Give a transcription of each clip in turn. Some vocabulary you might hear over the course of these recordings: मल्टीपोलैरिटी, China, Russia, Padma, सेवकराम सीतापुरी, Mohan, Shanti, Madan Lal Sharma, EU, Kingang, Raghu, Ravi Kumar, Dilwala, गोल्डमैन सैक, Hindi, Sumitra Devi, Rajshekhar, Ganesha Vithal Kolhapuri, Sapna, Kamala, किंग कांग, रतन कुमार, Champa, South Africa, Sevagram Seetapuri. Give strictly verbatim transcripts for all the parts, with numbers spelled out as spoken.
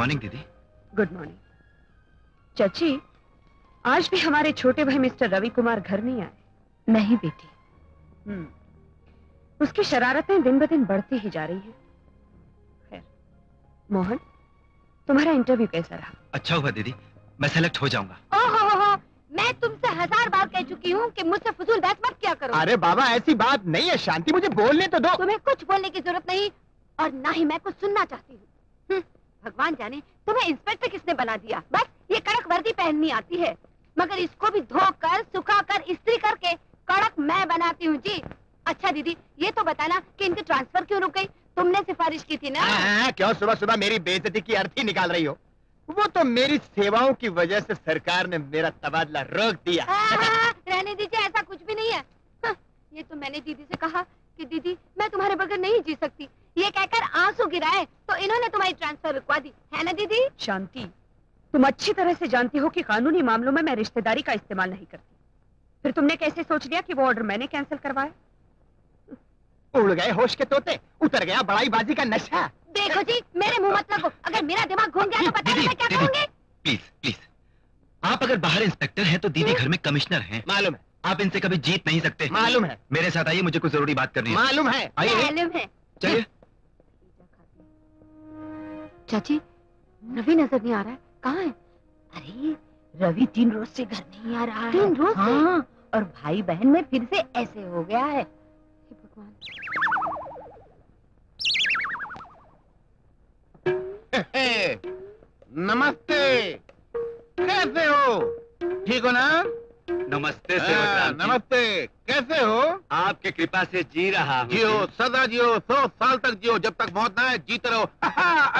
Morning दीदी। Good morning. चाची, आज भी हमारे छोटे भाई मिस्टर रवि कुमार घर नहीं आए। नहीं बेटी। हम्म, उसकी शरारतें दिन ब दिन बढ़ती ही जा रही हैं। खैर, मोहन तुम्हारा इंटरव्यू कैसा रहा? अच्छा हुआ दीदी, मैं सेलेक्ट हो जाऊंगा। ओहो हो हो, मैं तुमसे हजार बार कह चुकी हूँ कि मुझसे फजूल बात मत क्या करो। अरे बाबा ऐसी बात नहीं है, शांति मुझे बोलने तो दो। तुम्हें कुछ बोलने की जरूरत नहीं और ना ही मैं कुछ सुनना चाहती हूँ। भगवान जाने तुम्हें इंस्पेक्टर किसने बना दिया। बस ये कड़क वर्दी पहननी आती है, मगर इसको भी धोकर सुखाकर इस्त्री करके कड़क मैं बनाती हूँ जी। अच्छा दीदी ये तो बताना कि इनकी ट्रांसफर क्यों रुक गई? तुमने सिफारिश की थी ना? आ, आ, क्यों सुबह सुबह मेरी बेइज्जती की अर्थी निकाल रही हो? वो तो मेरी सेवाओं की वजह से सरकार ने मेरा तबादला रोक दिया। आ, आ, रहने दीजिए, ऐसा कुछ भी नहीं है। हाँ, ये तो मैंने दीदी से कहा कि दीदी मैं तुम्हारे बगैर नहीं जी सकती, ये कहकर आंसू गिराए तो इन्होंने तुम्हारी ट्रांसफर रुकवा दी है ना दीदी। शांति, तुम अच्छी तरह से जानती हो कि कानूनी मामलों में मैं रिश्तेदारी का इस्तेमाल नहीं करती, फिर तुमने कैसे सोच लिया कि वो ऑर्डर मैंने कैंसिल करवाया? उड़ गए होश के तोते, उतर गया बड़ाईबाजी का नशा। देखो जी मेरे मुंह मत लगो, अगर मेरा दिमाग घूम गया तो पता नहीं मैं क्या कहूंगी। प्लीज प्लीज, आप अगर बाहर इंस्पेक्टर हैं तो दीदी घर में कमिश्नर हैं। मालूम है, आप इनसे कभी जीत नहीं सकते। मालूम है। मेरे साथ आइए, मुझे कुछ जरूरी बात करनी है। मालूम है, आइए। मालूम है, चलिए। चाची रवि नजर नहीं आ रहा है, कहाँ है? अरे रवि तीन रोज से घर नहीं आ रहा है। तीन रोज? हाँ, और भाई बहन में फिर से ऐसे हो गया है। नमस्ते, कैसे हो? ठीक हो ना? नमस्ते सेवकराम। नमस्ते, कैसे हो? आपके कृपा से जी रहा हूँ। जियो, सदा जियो, सौ साल तक जियो, जब तक मौत ना आए जीते रहो।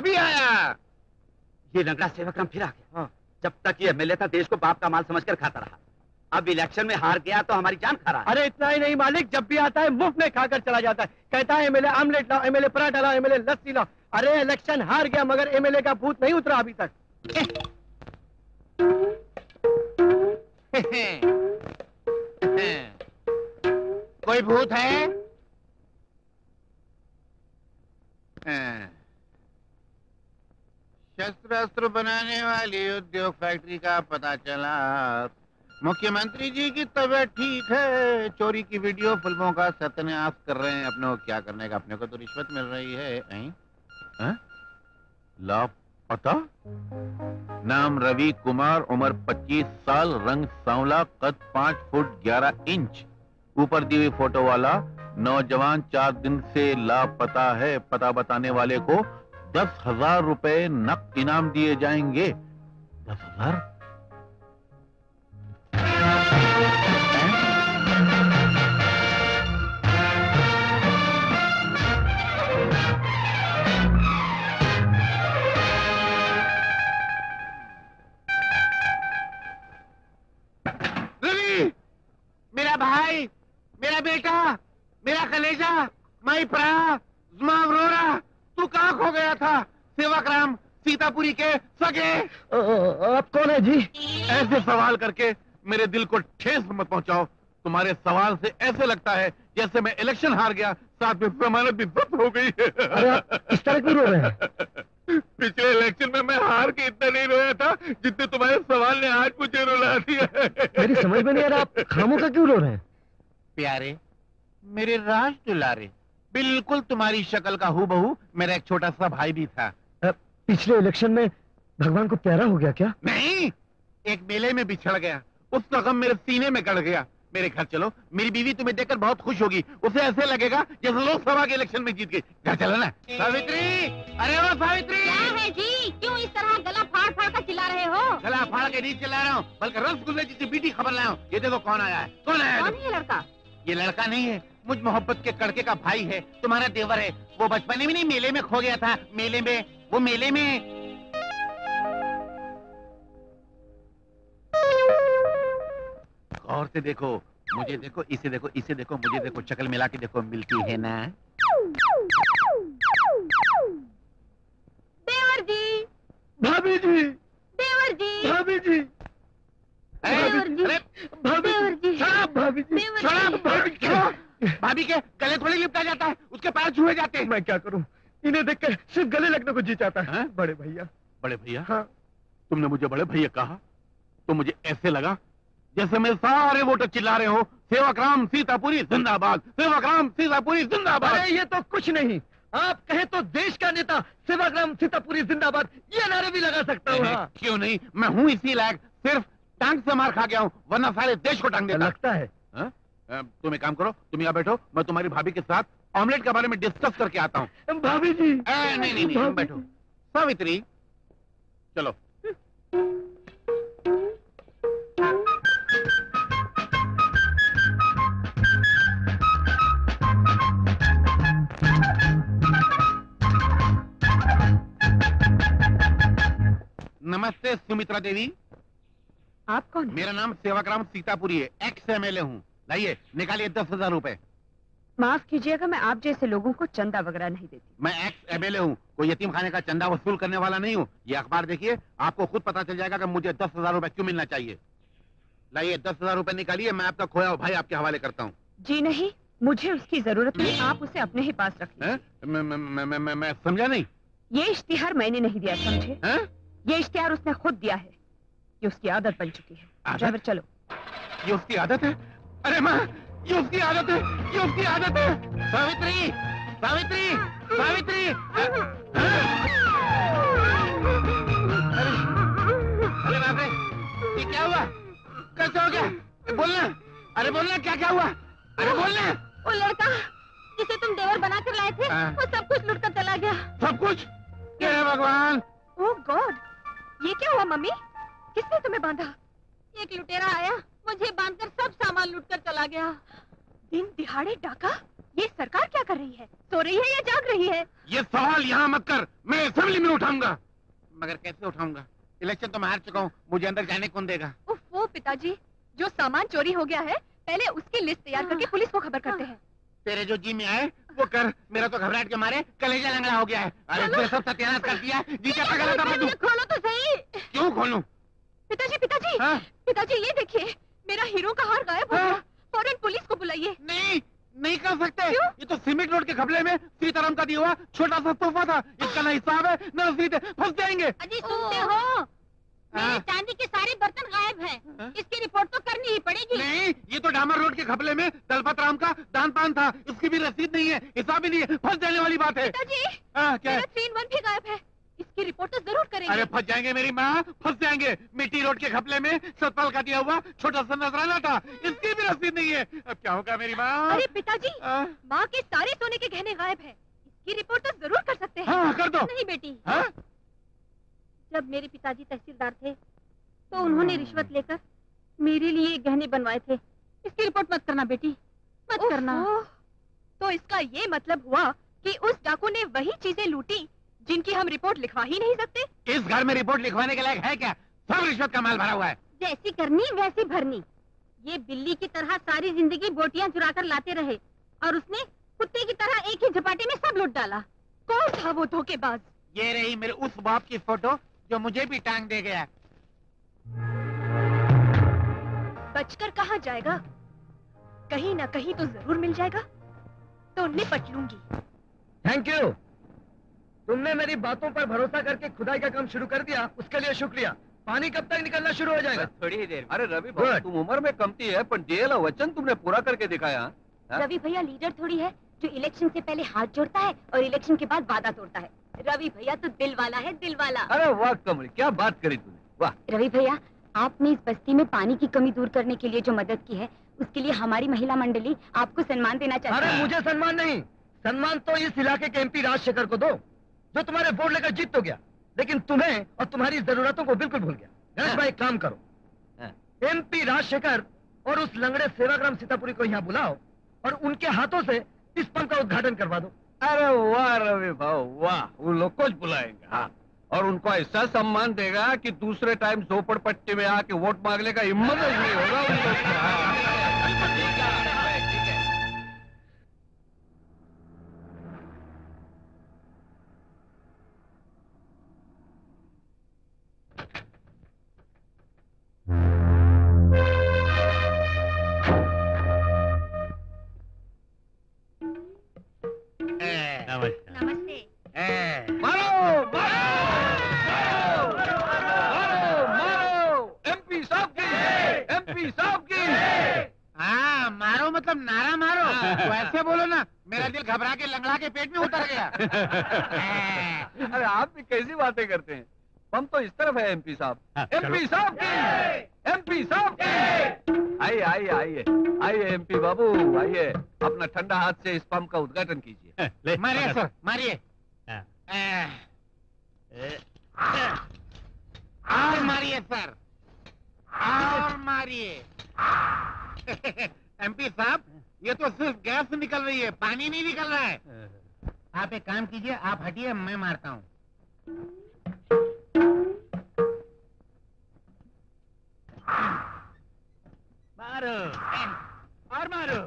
अभी आया ये लंगड़ा सेवकराम फिर आ गया। हाँ। जब तक ये एमएलए था देश को बाप का माल समझकर खाता रहा, अब इलेक्शन में हार गया तो हमारी जान खा रहा है। अरे इतना ही नहीं मालिक, जब भी आता है मुफ्त में खाकर चला जाता है। कहता है एमएलए आमलेट लाओ, एमएलए पराठा लाओ, एमएलए लस्सी लाओ। अरे इलेक्शन हार गया मगर एमएलए का भूत नहीं उतरा अभी तक। कोई भूत है? शस्त्र अस्त्र बनाने वाली उद्योग फैक्ट्री का पता चला। मुख्यमंत्री जी की तबीयत ठीक है, चोरी की वीडियो फिल्मों का सत्यानाश कर रहे हैं। अपने को क्या करने का, अपने को तो रिश्वत मिल रही है। लापता, नाम रवि कुमार, उम्र पच्चीस साल, रंग सांवला, कद पाँच फुट ग्यारह इंच। ऊपर दी हुई फोटो वाला नौजवान चार दिन से लापता है। पता बताने वाले को दस हजार रुपए नकद इनाम दिए जाएंगे। दस हजार? मेरा भाई, मेरा बेटा, मेरा कलेजा, माई प्राण, ज़मावरोरा, तू कहाँ खो गया था? सेवाग्राम सीतापुरी के सगे। आप कौन है जी? ऐसे सवाल करके मेरे दिल को ठेस मत पहुंचाओ। तुम्हारे सवाल से ऐसे लगता है जैसे मैं इलेक्शन हार गया, साथ में जमानत भी जब्त हो गई है। इस तरह क्यों रो रहे हैं? पिछले इलेक्शन में मैं हार के इतना नहीं रोया था जितने तुम्हारे सवाल ने आज मुझे रुला दिया। मेरी समझ में नहीं आ रहा, आप खामोखा क्यों रो रहे हैं? प्यारे मेरे राज दुलारे, बिल्कुल तुम्हारी शक्ल का हूबहू मेरा एक छोटा सा भाई भी था। पिछले इलेक्शन में भगवान को प्यारा हो गया क्या? नहीं, एक मेले में बिछड़ गया, उसका गम मेरे सीने में गड़ गया। मेरे घर चलो, मेरी बीवी तुम्हें देखकर बहुत खुश होगी, उसे ऐसे लगेगा जैसे लोकसभा के इलेक्शन में जीत गई। घर चलो ना। सावित्री, अरे वो सावित्री। क्या है जी, क्यों इस तरह गला फाड़ फाड़ कर चिल्ला रहे हो? गला फाड़ के नहीं चिल्ला रहा हूँ, बल्कि रसगुल्ले जैसी बीटी खबर लाया हूँ। ये देखो कौन आया है। कौन आया? कौन ये लड़का? ये लड़का नहीं है, मुझ मोहब्बत के कड़के का भाई है, तुम्हारा देवर है। वो बचपन में नहीं मेले में खो गया था। मेले में, वो मेले में। और से देखो, मुझे देखो, इसे देखो, इसे देखो, मुझे देखो, शक्ल मिला के देखो, मिलती है ना? देवर जी, भाभी जी, देवर जी, भाभी जी, देवर जी, भाभी जी, भाभी जी, भाभी जी, भाभी के गले थोड़ी लिपटा जाता है, उसके पैर छुए जाते हैं। मैं क्या करूं, इन्हें देखकर सिर्फ गले लगने को जी चाहता है। बड़े भैया बड़े भैया? हाँ। तुमने मुझे बड़े भैया कहा तो मुझे ऐसे लगा जैसे मैं सारे वोटर चिल्ला रहे हो सेवाग्राम सीतापुरी जिंदाबाद, सेवाग्राम सीतापुरी जिंदाबाद। अरे ये तो कुछ नहीं, आप कहे तो देश का नेता सेवाग्राम सीतापुरी जिंदाबाद ये नारे भी लगा सकता हूँ। क्यों नहीं, मैं हूँ इसी लायक, सिर्फ टांग से मार खा गया हूँ वरना सारे देश को टांग देता। लगता है तुम एक काम करो, तुम यहाँ बैठो, मैं तुम्हारी भाभी के साथ ऑमलेट के बारे में डिस्कस करके आता हूँ। भाभी जी नहीं नहीं नहीं बैठो। सावित्री चलो। नमस्ते सुमित्रा देवी। आप कौन? मेरा नाम सेवाग्राम सीतापुरी है, एक्स एमएलए हूँ। लाइए निकालिए दस हजार रूपए। माफ कीजिएगा, मैं आप जैसे लोगों को चंदा वगैरह नहीं देती। मैं एक्स एमएलए हूँ, कोई यतीम खाने का चंदा वसूल करने वाला नहीं हूँ। ये अखबार देखिए, आपको खुद पता चल जाएगा कि मुझे दस हजार रूपए क्यों मिलना चाहिए। लाइए दस हजार रूपए निकालिए, मैं आपका खोया भाई आपके हवाले करता हूँ। जी नहीं, मुझे उसकी जरूरत नहीं, आप उसे अपने ही पास रखिए। मैं समझा नहीं। ये इश्तिहार मैंने नहीं दिया, समझे? ये इश्तिहार उसने खुद दिया है, ये उसकी आदत बन चुकी है। ड्राइवर चलो। ये उसकी आदत है? अरे माँ, ये उसकी आदत है, ये उसकी आदत है। सावित्री, सावित्री, सावित्री। अरे बाप रे, ये क्या हुआ? कैसे हो गया? बोलना, अरे बोलना क्या क्या हुआ? अरे बोलना। वो लड़का जिसे तुम देवर बना कर लाए थे, वो सब कुछ लूट कर चला गया। सब कुछ? हे भगवान। ओह गॉड, ये क्या हुआ मम्मी? किसने तुम्हें बांधा? एक लुटेरा आया, मुझे बांधकर सब सामान लूटकर चला गया। दिन दिहाड़े डाका। ये सरकार क्या कर रही है? सो रही है या जाग रही है? ये सवाल यहाँ मत कर, मैं असेंबली में उठाऊंगा। मगर कैसे उठाऊंगा? इलेक्शन तो मैं हार चुका हूँ, मुझे अंदर जाने कौन देगा? उफ, वो पिताजी, जो सामान चोरी हो गया है पहले उसकी लिस्ट तैयार करके पुलिस को खबर करते हैं। तेरे जो जी में आए वो कर, मेरा तो घबराहट के मारे कलेजा लंगड़ा हो गया है। अरे सब सत्यानाश कर दिया। जी क्या पकड़ा? खोलो तो सही। क्यों खोलूं? पिताजी पिताजी पिताजी ये देखिए, मेरा हीरो का हार गायब हो गया। फौरन पुलिस को बुलाइए। नहीं नहीं कर सकते। क्यों? ये तो सीमेंट रोड के घपले में सीताराम का दिया हुआ छोटा सा तोहफा था, इसका ना हिसाब है ना सीधे फंस जाएंगे। अजी सुनते हो, मेरे चांदी के सारे बर्तन गायब हैं, इसकी रिपोर्ट तो करनी ही पड़ेगी। नहीं, ये तो डामर रोड के घपले में दलपत राम का दान पान था, इसकी भी रसीद नहीं है, हिसाब ही नहीं है, फंस जाने वाली बात है। पिताजी, मेरा तीन वन भी गायब है, इसकी रिपोर्ट तो जरूर करेंगे। अरे फंस जाएंगे मेरी माँ, फंस जाएंगे। मिट्टी रोड के घपले में सतपाल का दिया हुआ छोटा सा नजराना था, इसकी भी रसीद नहीं है, अब क्या होगा मेरी माँ? अरे पिताजी, माँ के सारे सोने के गहने गायब है, इसकी रिपोर्ट तो जरूर कर सकते हैं। कर दो। नहीं बेटी, जब मेरे पिताजी तहसीलदार थे तो उन्होंने रिश्वत लेकर मेरे लिए गहने बनवाए थे, इसकी रिपोर्ट मत करना बेटी, मत करना। तो इसका ये मतलब हुआ कि उस डाकू ने वही चीजें लूटी जिनकी हम रिपोर्ट लिखवा ही नहीं सकते। इस घर में रिपोर्ट लिखवाने के लायक है क्या? सब रिश्वत का माल भरा हुआ है। जैसी करनी वैसी भरनी। ये बिल्ली की तरह सारी जिंदगी बोटियाँ चुरा कर लाते रहे और उसने कुत्ते की तरह एक ही झपाटे में सब लूट डाला। कौन था वो धोखेबाज? ये रही मेरे उस बाप की फोटो जो मुझे भी टांग दे गया। बचकर कहाँ जाएगा? कहीं ना कहीं तो जरूर मिल जाएगा, तो निपट लूंगी। थैंक यू, तुमने मेरी बातों पर भरोसा करके खुदाई का काम शुरू कर दिया, उसके लिए शुक्रिया। पानी कब तक निकलना शुरू हो जाएगा? थोड़ी ही देर। अरे रवि भैया, तुम उम्र में कमती है पर जेल और वचन तुमने पूरा करके दिखाया। रवि भैया लीडर थोड़ी है जो इलेक्शन से पहले हाथ जोड़ता है और इलेक्शन के बाद वादा तोड़ता है। रवि भैया तो दिलवाला है, दिलवाला। अरे वाह कमल, क्या बात करी तूने, वाह। रवि भैया, आपने इस बस्ती में पानी की कमी दूर करने के लिए जो मदद की है, उसके लिए हमारी महिला मंडली आपको सम्मान देना चाहती है। अरे मुझे सम्मान नहीं, सम्मान तो इस इलाके के एमपी राजशेखर को दो, जो तुम्हारे वोट लेकर जीत तो गया लेकिन तुम्हें और तुम्हारी जरूरतों को बिल्कुल भूल गया। गणेश भाई, एक काम करो, एमपी राजशेखर और उस लंगड़े सेवाग्राम सीतापुरी को यहाँ बुलाओ और उनके हाथों से इस पंप का उद्घाटन करवा दो। अरे वाह रवि भाव, वाह, उन लोग को बुलाएंगे। हाँ, और उनको ऐसा सम्मान देगा कि दूसरे टाइम झोपड़पट्टी में आके वोट मांगने का हिम्मत नहीं होगा उनको। नमस्ते। मारो मारो मारो तुम नारा मारो तो ऐसे बोलो ना, मेरा दिल घबरा के लंगड़ा के पेट में उतर गया। अरे आप भी कैसी बातें करते हैं, हम तो इस तरफ है। एमपी साहब, एमपी साहब की, एमपी साहब की। आइए आइए आइए आइए एमपी बाबू, आइए अपना ठंडा हाथ से इस पंप का उद्घाटन कीजिए। मारिए सर, मारिए। और मारिए सर, और मारिए। एमपी साहब, ये तो सिर्फ गैस निकल रही है, पानी नहीं निकल रहा है। आप एक काम कीजिए, आप हटिए, मैं मारता हूँ। मारो और मारो।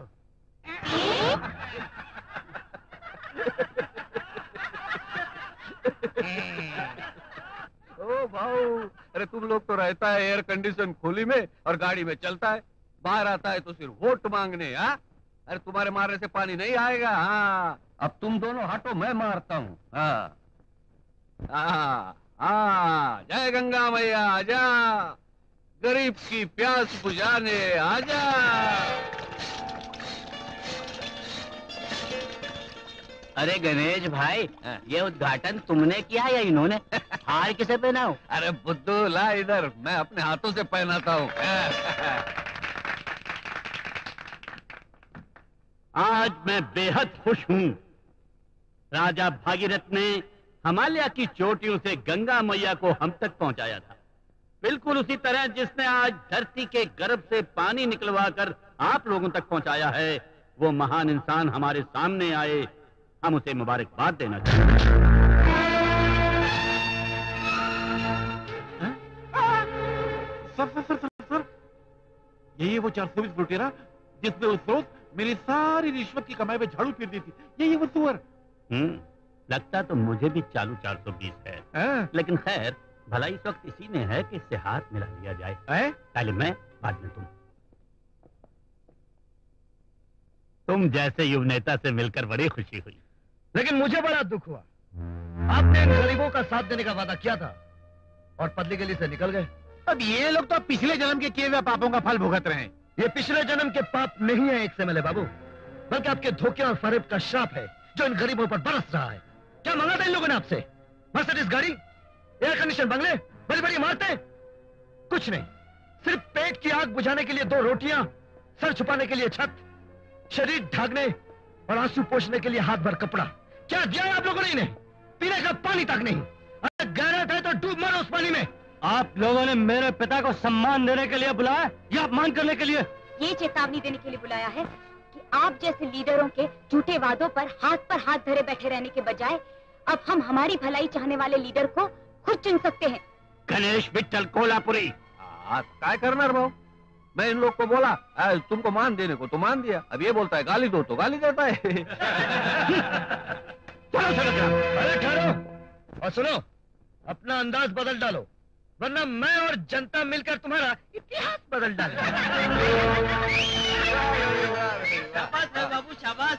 ओ भाऊ, अरे तुम लोग तो रहता है एयर कंडीशन खुली में और गाड़ी में चलता है, बाहर आता है तो सिर्फ वोट मांगने। हाँ, अरे तुम्हारे मारने से पानी नहीं आएगा। हाँ, अब तुम दोनों हटो, मैं मारता हूँ। हाँ हाँ हाँ, जय गंगा मैया, आजा गरीब की प्यास बुझाने, आजा। अरे गणेश भाई, ये उद्घाटन तुमने किया या इन्होंने? हार किसे पहनाओ? अरे बुद्धू, ला इधर, मैं अपने हाथों से पहनाता हूँ। आज मैं बेहद खुश हूँ। राजा भागीरथ ने हिमालय की चोटियों से गंगा मैया को हम तक पहुंचाया था, बिल्कुल उसी तरह जिसने आज धरती के गर्भ से पानी निकलवाकर आप लोगों तक पहुंचाया है। वो महान इंसान हमारे सामने आए, हम उसे मुबारकबाद देना चाहते हैं। सर सर सर सर, यही वो चार सौ बीस लुटेरा जिसने उस रोज मेरी सारी रिश्वत की कमाई में झाड़ू फिर दी थी, यही वो सुअर। लगता तो मुझे भी चालू चार सौ बीस है आ? लेकिन खैर भला इस वक्त इसी में है कि इससे हाथ मिला लिया जाए। पहले मैं, बाद में तुम। तुम जैसे युव नेता से मिलकर बड़ी खुशी हुई, लेकिन मुझे बड़ा दुख हुआ। आपने गरीबों का साथ देने का वादा किया था और पतली गली से निकल गए। अब ये लोग तो पिछले जन्म के किए हुए पापों का फल भुगत रहे हैं। ये पिछले जन्म के पाप नहीं है एक से मिले बाबू, बल्कि आपके धोखे और फरेब का श्राप है जो इन गरीबों पर बरस रहा है। क्या मांगा था इन लोगों ने आपसे? मर्सिडीज गाड़ी, एयर कंडीशन बंगले, बड़ी बड़ी इमारतें? कुछ नहीं, सिर्फ पेट की आग बुझाने के लिए दो रोटियां, सर छुपाने के लिए छत, शरीर ढांकने और आंसू पोंछने के लिए हाथ भर कपड़ा। क्या दिया आप लोगों ने इन्हें? पीने का पानी तक नहीं। अगर गैरत है तो डूब मरो उस पानी में। आप लोगों ने मेरे पिता को सम्मान देने के लिए बुलाया या अपमान करने के लिए? ये चेतावनी देने के लिए बुलाया है कि आप जैसे लीडरों के झूठे वादों पर हाथ पर हाथ धरे बैठे रहने के बजाय अब हम हमारी भलाई चाहने वाले लीडर को खुद चुन सकते हैं। गणेश विठल कोल्हापुरी। क्या करना भाऊ, मैं इन लोग को बोला आ, तुमको मान देने को तो मान दिया, अब ये बोलता है गाली दो तो गाली देता है। चलो चलो, अरे ठहरो और सुनो, अपना अंदाज बदल डालो वरना मैं और जनता मिलकर तुम्हारा इतिहास बदल डालेंगे। शाबाश बाबू, शाबाश।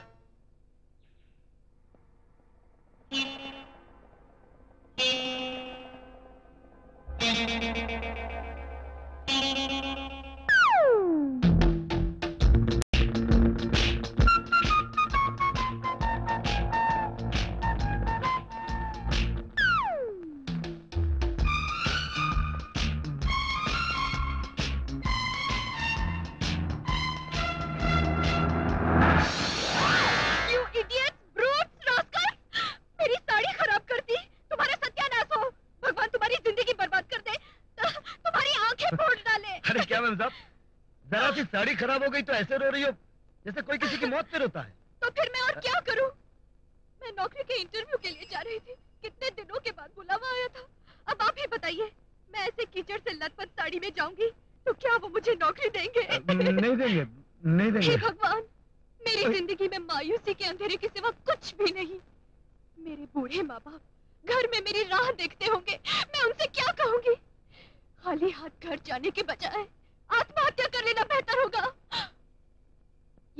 जरा सी साड़ी खराब हो गई तो ऐसे रो रही हो जैसे कोई किसी की मौत पे रोता है। तो फिर मैं और क्या करूं? मैं नौकरी के इंटरव्यू के लिए जा रही थी, कितने दिनों के बाद बुलावा आया था। अब आप ही बताइए, मैं ऐसे कीचड़ से लथपथ साड़ी में जाऊंगी तो क्या वो मुझे नौकरी देंगे? नहीं देंगे, नहीं देंगे। भगवान, मेरी जिंदगी में मायूसी के अंधेरे के सिवा कुछ भी नहीं। मेरे बूढ़े माँ बाप घर में मेरी राह देखते होंगे, मैं उनसे क्या कहूँगी? खाली हाथ घर जाने के बजाय आत्महत्या कर लेना बेहतर होगा।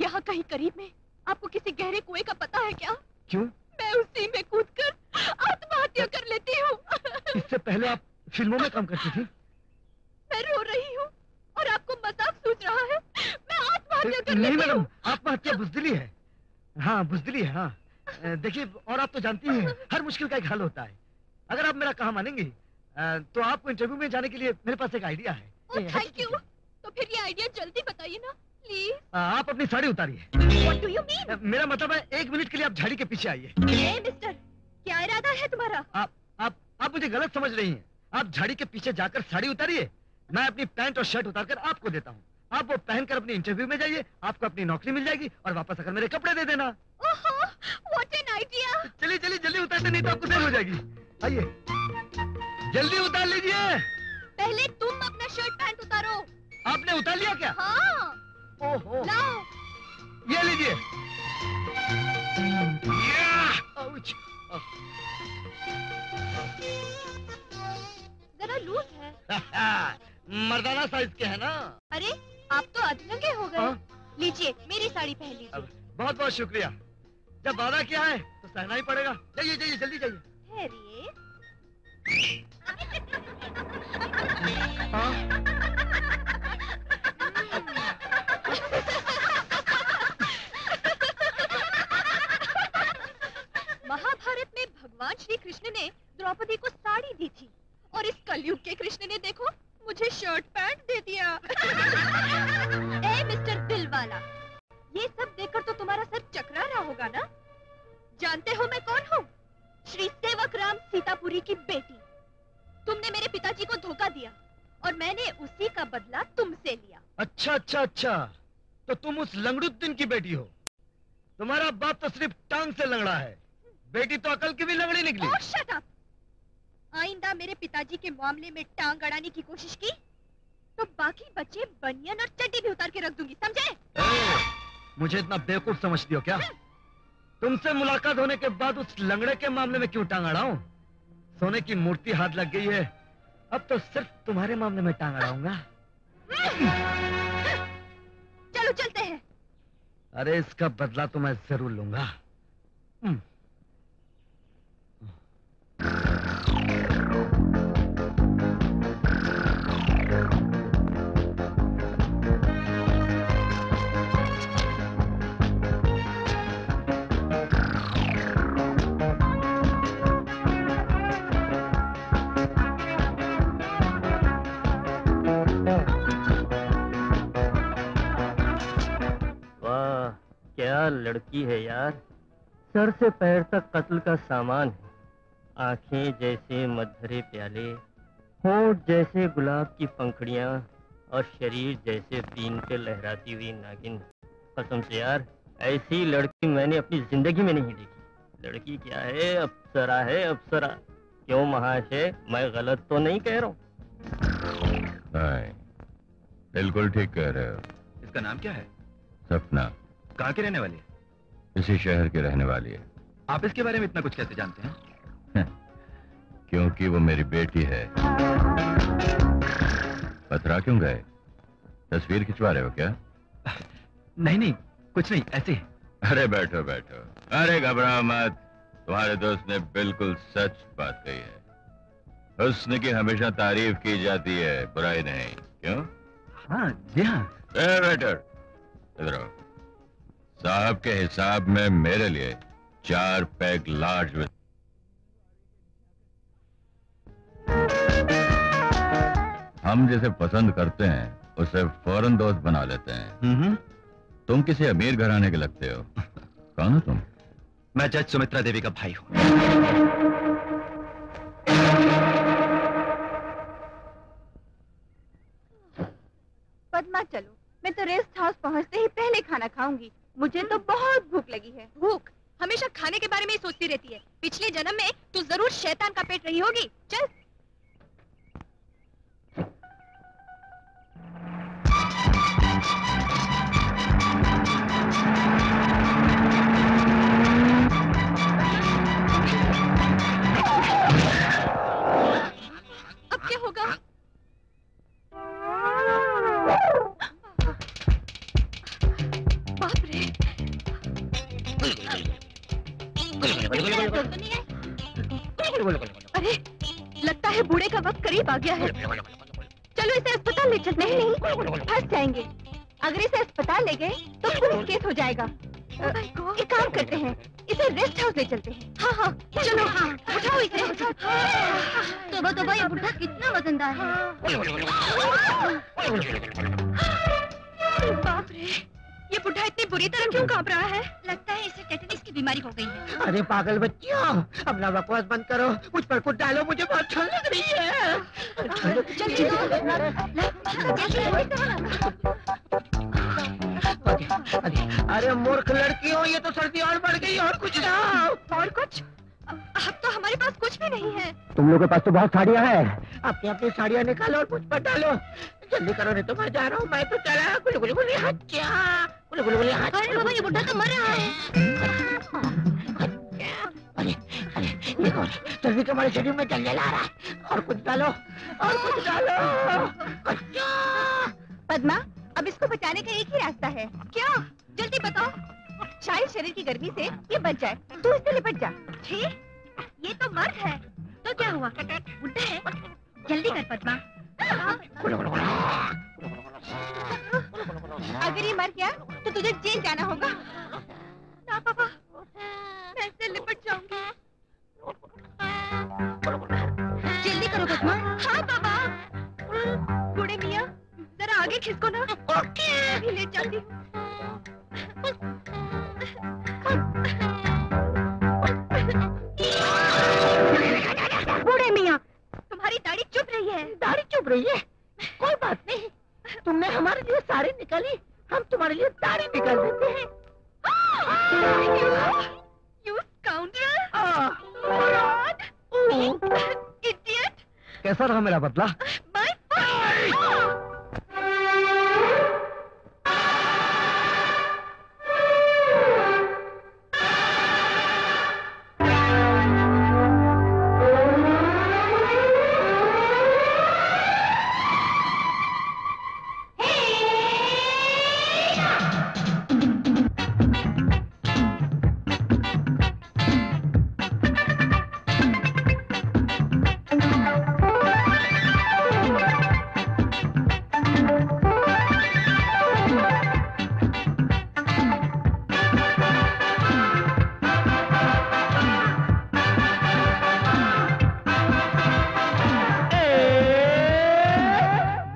यहाँ कहीं करीब में आपको किसी गहरे कुएं का पता है क्या? क्यों? मैं उसी में कूदकर आत्महत्या कर लेती हूँ। इससे पहले आप फिल्मों में काम करती थी। मैं रो रही हूँ और आपको मजाक सूझ रहा है। मैं आत्म नहीं मैडम, आत्महत्या बुजदिली है। हाँ बुजदिली है। हाँ देखिए, और आप तो जानती हैं हर मुश्किल का एक हल होता है। अगर आप मेरा कहा मानेंगी तो आपको इंटरव्यू में जाने के लिए मेरे पास एक आइडिया है। Thank you. तो फिर ये आइडिया जल्दी बताइए ना प्लीज। आप अपनी sari उतारिए। What do you mean? मेरा मतलब है एक मिनट के लिए आप झाड़ी के पीछे आइए। ए मिस्टर, क्या इरादा है तुम्हारा? आप आप आप मुझे गलत समझ रही हैं। आप झाड़ी के पीछे जाकर साड़ी उतारिए, मैं अपनी पैंट और शर्ट उतारकर आपको देता हूँ। आप वो पहनकर अपने इंटरव्यू में जाइए, आपको अपनी नौकरी मिल जाएगी और वापस आकर मेरे कपड़े दे देना। ओहो, व्हाट एन आइडिया। चलिए चलिए जल्दी उतारते, नहीं तो आपको देर हो जाएगी। आइए जल्दी उतार लीजिए। पहले तुम अपना शर्ट पैंट उतारो। आपने उतार लिया क्या? हाँ। ओहो, लाओ ये लीजिए। जरा लूज है। मर्दाना साइज के है ना। अरे आप तो अधनंगे हो गए। लीजिए मेरी साड़ी पहन लीजिए। बहुत बहुत शुक्रिया। जब वादा किया है तो सहना ही पड़ेगा। जाइए जाइए जल्दी जाइए। महाभारत में भगवान श्री कृष्ण ने द्रौपदी को साड़ी दी थी और इस कलयुग के कृष्ण ने देखो मुझे शर्ट पैंट दे दिया। ए मिस्टर दिलवाला, ये सब देखकर तो तुम्हारा सर चकरा रहा होगा ना। जानते हो मैं कौन हूँ? श्री सेवकराम सीतापुरी की बेटी। तुमने मेरे पिताजी को धोखा दिया और मैंने उसी का बदला तुमसे लिया। अच्छा अच्छा अच्छा, तो तुम उस लंगड़ुद्दीन की बेटी हो। तुम्हारा बाप तो सिर्फ टांग से लंगड़ा है, बेटी तो अकल की भी लंगड़ी निकली। oh, shut up! आइंदा मेरे पिताजी के मामले में टांग अड़ाने की कोशिश की तो बाकी बच्चे बनियान और चड्डी भी उतार के रख दूंगी, समझे? ए, मुझे इतना बेवकूफ समझती हो क्या? तुमसे मुलाकात होने के बाद उस लंगड़े के मामले में क्यों टांग अड़ाऊं? सोने की मूर्ति हाथ लग गई है, अब तो सिर्फ तुम्हारे मामले में टांग अड़ाऊंगा। चलो चलते हैं। अरे इसका बदला तो मैं जरूर लूंगा। क्या लड़की है यार, सर से पैर तक कत्ल का सामान है। आंखें जैसे मधुरे प्याले, होंठ जैसे गुलाब की पंखड़ियां और शरीर जैसे बीन पे लहराती हुई नागिन। कसम से यार, ऐसी लड़की मैंने अपनी जिंदगी में नहीं देखी। लड़की क्या है, अप्सरा है, अप्सरा। क्यों महाशय, मैं गलत तो नहीं कह रहा हूँ? नहीं, बिल्कुल ठीक कह रहे हो। इसका नाम क्या है? सपना। कहाँ के रहने वाली है? इसी शहर के रहने वाली है। आप इसके बारे में इतना कुछ कैसे जानते हैं? क्योंकि वो मेरी बेटी है। पथरा क्यों गए? तस्वीर खिंचवा रहे हो क्या? नहीं नहीं कुछ नहीं, ऐसे ही। अरे बैठो बैठो, अरे घबराओ मत। तुम्हारे दोस्त ने बिल्कुल सच बात कही है। हुस्न की हमेशा तारीफ की जाती है, बुराई नहीं, क्यों? हाँ जी हाँ। बेटर इधर आओ। साहब के हिसाब में मेरे लिए चार पैक लार्ज विद। हम जिसे पसंद करते हैं उसे फौरन दोस्त बना लेते हैं। तुम किसी अमीर घराने के लगते हो। कौन हो तुम? मैं जज सुमित्रा देवी का भाई हूँ। पद्मा चलो, मैं तो रेस्ट हाउस पहुँचते ही पहले खाना खाऊंगी। मुझे तो बहुत भूख लगी है। भूख हमेशा खाने के बारे में ही सोचती रहती है। पिछले जन्म में तो जरूर शैतान का पेट रही होगी। चल। अब क्या होगा? अरे लगता है बूढ़े का वक्त करीब आ गया है। चलो इसे अस्पताल ले चलते हैं। नहीं, फंस जाएंगे। अगर इसे अस्पताल ले गए तो पुलिस केस हो जाएगा। oh एक काम करते हैं, इसे रेस्ट हाउस ले चलते हैं। हाँ हाँ चलो, हाँ उठाओ इसे। तोबा तोबा, ये बुढ़ा कितना वजनदार है। बाप रे, ये बुढ़ा इतनी बुरी तरह क्यों कांप रहा है? लगता है इसे टेटनिस की बीमारी हो गई है। अरे पागल बच्चियों, अपना बकवास बंद करो, मुझ पर कुछ डालो, मुझे बहुत ठंड लग रही है। अरे मूर्ख लड़कियों, ये तो सर्दी और बढ़ गई। और कुछ ना, और कुछ अब तो हमारे पास कुछ भी नहीं है। तुम लोग के पास तो बहुत साड़ियाँ हैं, अपनी अपनी साड़ियाँ निकालो और मुझ पर डालो। जल्दी करो नहीं तो मैं जा रहा हूँ। मैं तो चला। गुली गुली गुली हाँ क्या? गुली गुली गुली हाँ। अरे बाबा, ये बुढ़ा तो मर रहा है। अरे अरे ये कौन? जल्दी तुम्हारे शरीर में जलजला आ रहा है। और कुछ डालो, और कुछ डालो। अच्छा पद्मा, अब इसको बचाने का एक ही रास्ता है। क्या? जल्दी बताओ। शायद शरीर की गर्मी से ये बच जाए। तू इससे लिपट जा। ठीक, ये तो मर्द है तो क्या हुआ, बुढ़ा है। जल्दी कर पद्मा। अगर ये मर गया तो तुझे जेल जाना होगा। ना पापा, मैं इससे लिपट जाऊंगी। जल्दी करो पद्मा। हाँ पापा। बूढ़े मियाँ, जरा आगे खिसको ना। ओके, अभी ले जाती हूँ। बूढ़े मियाँ, तुम्हारी दाढ़ी चुभ रही है। दाढ़ी चुभ रही है? कोई बात नहीं, तुमने हमारे लिए साड़ी निकाली, हम तुम्हारे लिए दाढ़ी निकाल देते हैं। You scoundrel! Moron! Idiot! कैसा रहा मेरा बदला? My fault!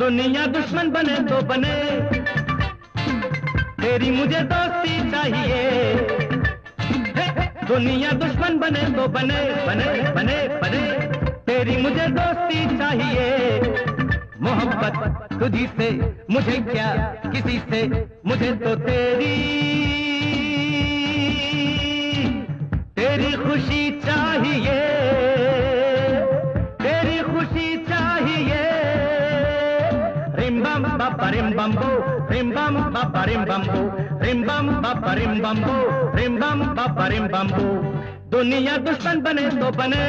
दुनिया दुश्मन बने तो बने, तेरी मुझे दोस्ती चाहिए। दुनिया दुश्मन बने तो बने बने बने बने, तेरी मुझे दोस्ती चाहिए। मोहब्बत तुझी से मुझे क्या किसी से, मुझे तो तेरी तेरी खुशी चाहिए। तेरी खुशी चाहिए। Rimbam baparim bambo, rimbam baparim bambo, rimbam baparim bambo, rimbam baparim bambo. दुनिया दुश्मन बने तो बने।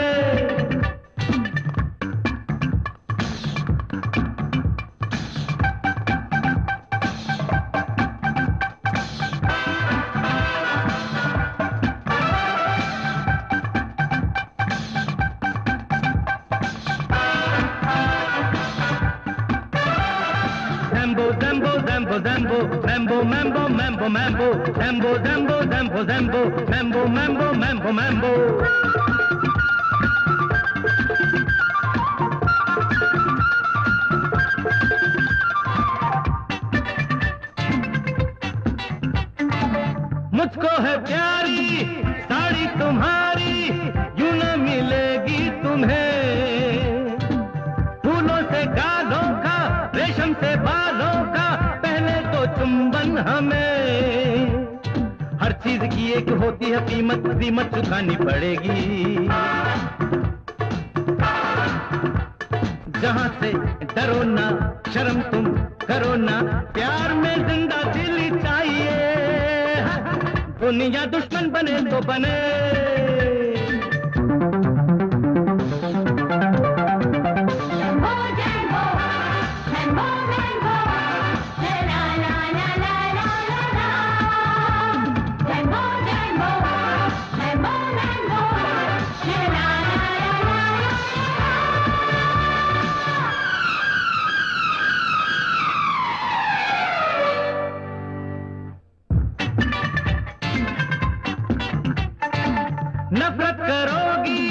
Mambo, mambo, mambo, mambo, mambo, mambo, mambo, mambo, mambo. मुझको है प्यारी साड़ी तुम्हारी, यूं न मिलेगी तुम्हें। फूलों से गालों का, रेशम से बालों का, पहले तो चुंबन हमें। चीज की एक होती है कीमत, कीमत चुकानी पड़ेगी। जहाँ से डरो ना, शर्म तुम करो ना, प्यार में जिंदा दिली चाहिए। दुनिया दुश्मन बने तो बने। नफरत करोगी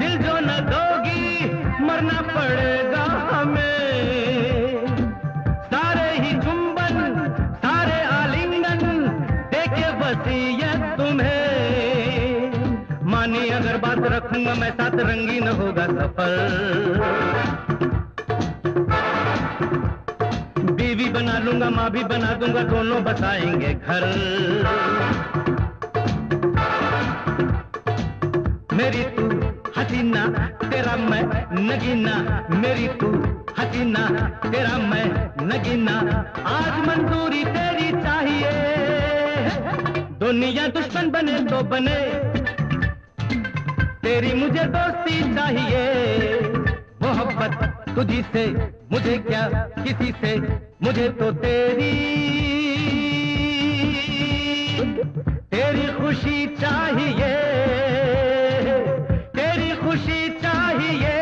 दिल जो न दोगी मरना पड़ेगा हमें। सारे ही चुंबन सारे आलिंगन देके वसीयत तुम्हें मानी। अगर बात रखूंगा मैं साथ रंगीन होगा सफल। बीवी बना लूंगा माँ भी बना दूंगा दोनों बसाएंगे घर। मेरी तू हसीना तेरा मैं नगीना, मेरी तू हसीना तेरा मैं नगीना। आज मंजूरी तेरी चाहिए, दुनिया दुश्मन बने तो बने तेरी मुझे दोस्ती चाहिए। मोहब्बत तुझी से मुझे क्या किसी से, मुझे तो तेरी तेरी खुशी चाहिए, खुशी चाहिए।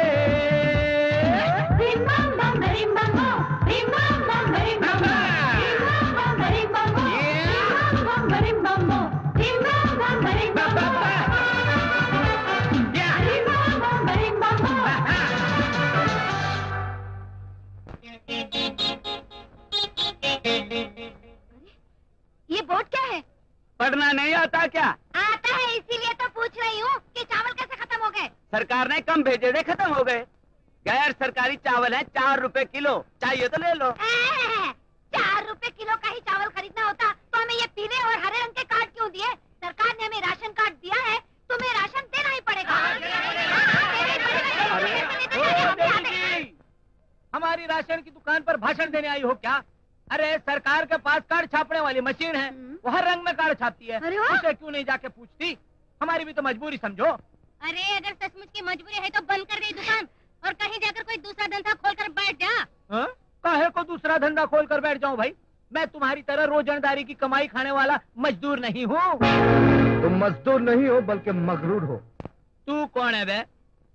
ये बोर्ड क्या है? पढ़ना नहीं आता क्या? आता है, इसीलिए तो पूछ रही हूँ कि चावल कैसे खत्म हो गए? सरकार ने कम भेजे थे, खत्म हो गए। गैर सरकारी चावल है, चार रुपए किलो, चाहिए तो ले लो। चार रुपए किलो का ही चावल खरीदना होता तो हमें ये पीले और हरे रंग के कार्ड क्यों दिए? सरकार ने हमें राशन कार्ड दिया है, तुम्हें राशन देना ही पड़ेगा। हमारी राशन की दुकान पर भाषण देने आई हो क्या? अरे सरकार के पास कार्ड छापने वाली मशीन है, वो हर रंग में कार्ड छापती है, उसे क्यों नहीं जाके पूछती? हमारी भी तो मजबूरी समझो। अरे अगर सचमुच की मजबूरी है तो बंद कर दे दुकान और कहीं जाकर कोई दूसरा धंधा खोलकर बैठ जा। हाँ? काहे को दूसरा धंधा खोलकर बैठ जाऊं भाई? मैं तुम्हारी तरह रोजंदारी की कमाई खाने वाला मजदूर नहीं हूँ। तुम मजदूर नहीं हो बल्कि मगरूर हो। तू कौन है बे?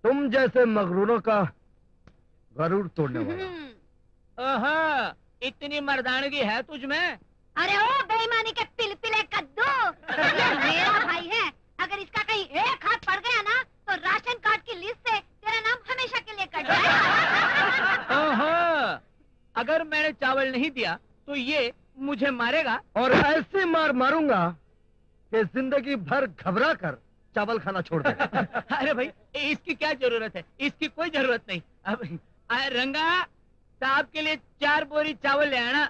तुम जैसे मगरूरों का गरूर तोड़ने वाला। इतनी मर्दानगी है तुझमें? अरे ओ बेईमानी के पिलपिले कद्दू, ये मेरा भाई है, अगर इसका कहीं एक हाथ पड़ गया ना तो राशन कार्ड की लिस्ट से तेरा नाम हमेशा के लिए कट जाएगा। ओहो, अगर मैंने चावल नहीं दिया तो ये मुझे मारेगा और ऐसे मार मारूंगा कि जिंदगी भर घबरा कर चावल खाना छोड़ देगा। अरे भाई इसकी क्या जरूरत है, इसकी कोई जरूरत नहीं। अब रंगा साहब के लिए चार बोरी चावल ले आना।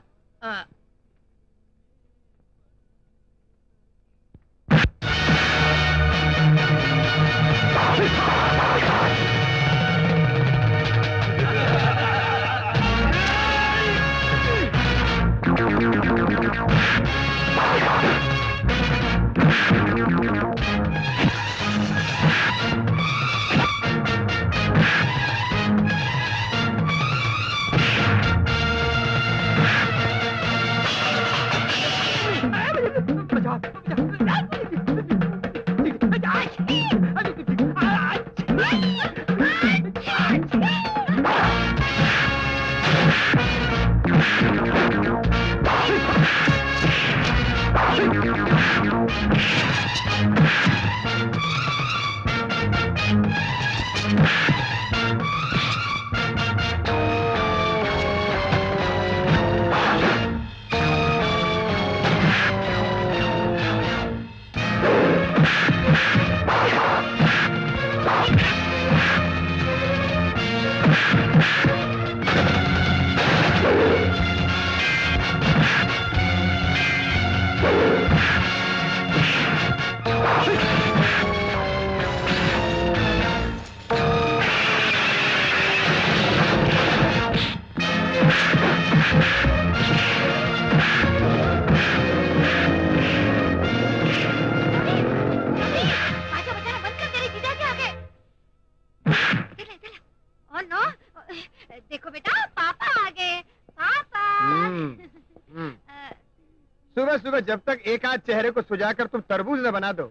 जब तक एक आध चेहरे को सुझाकर तुम तरबूज न बना दो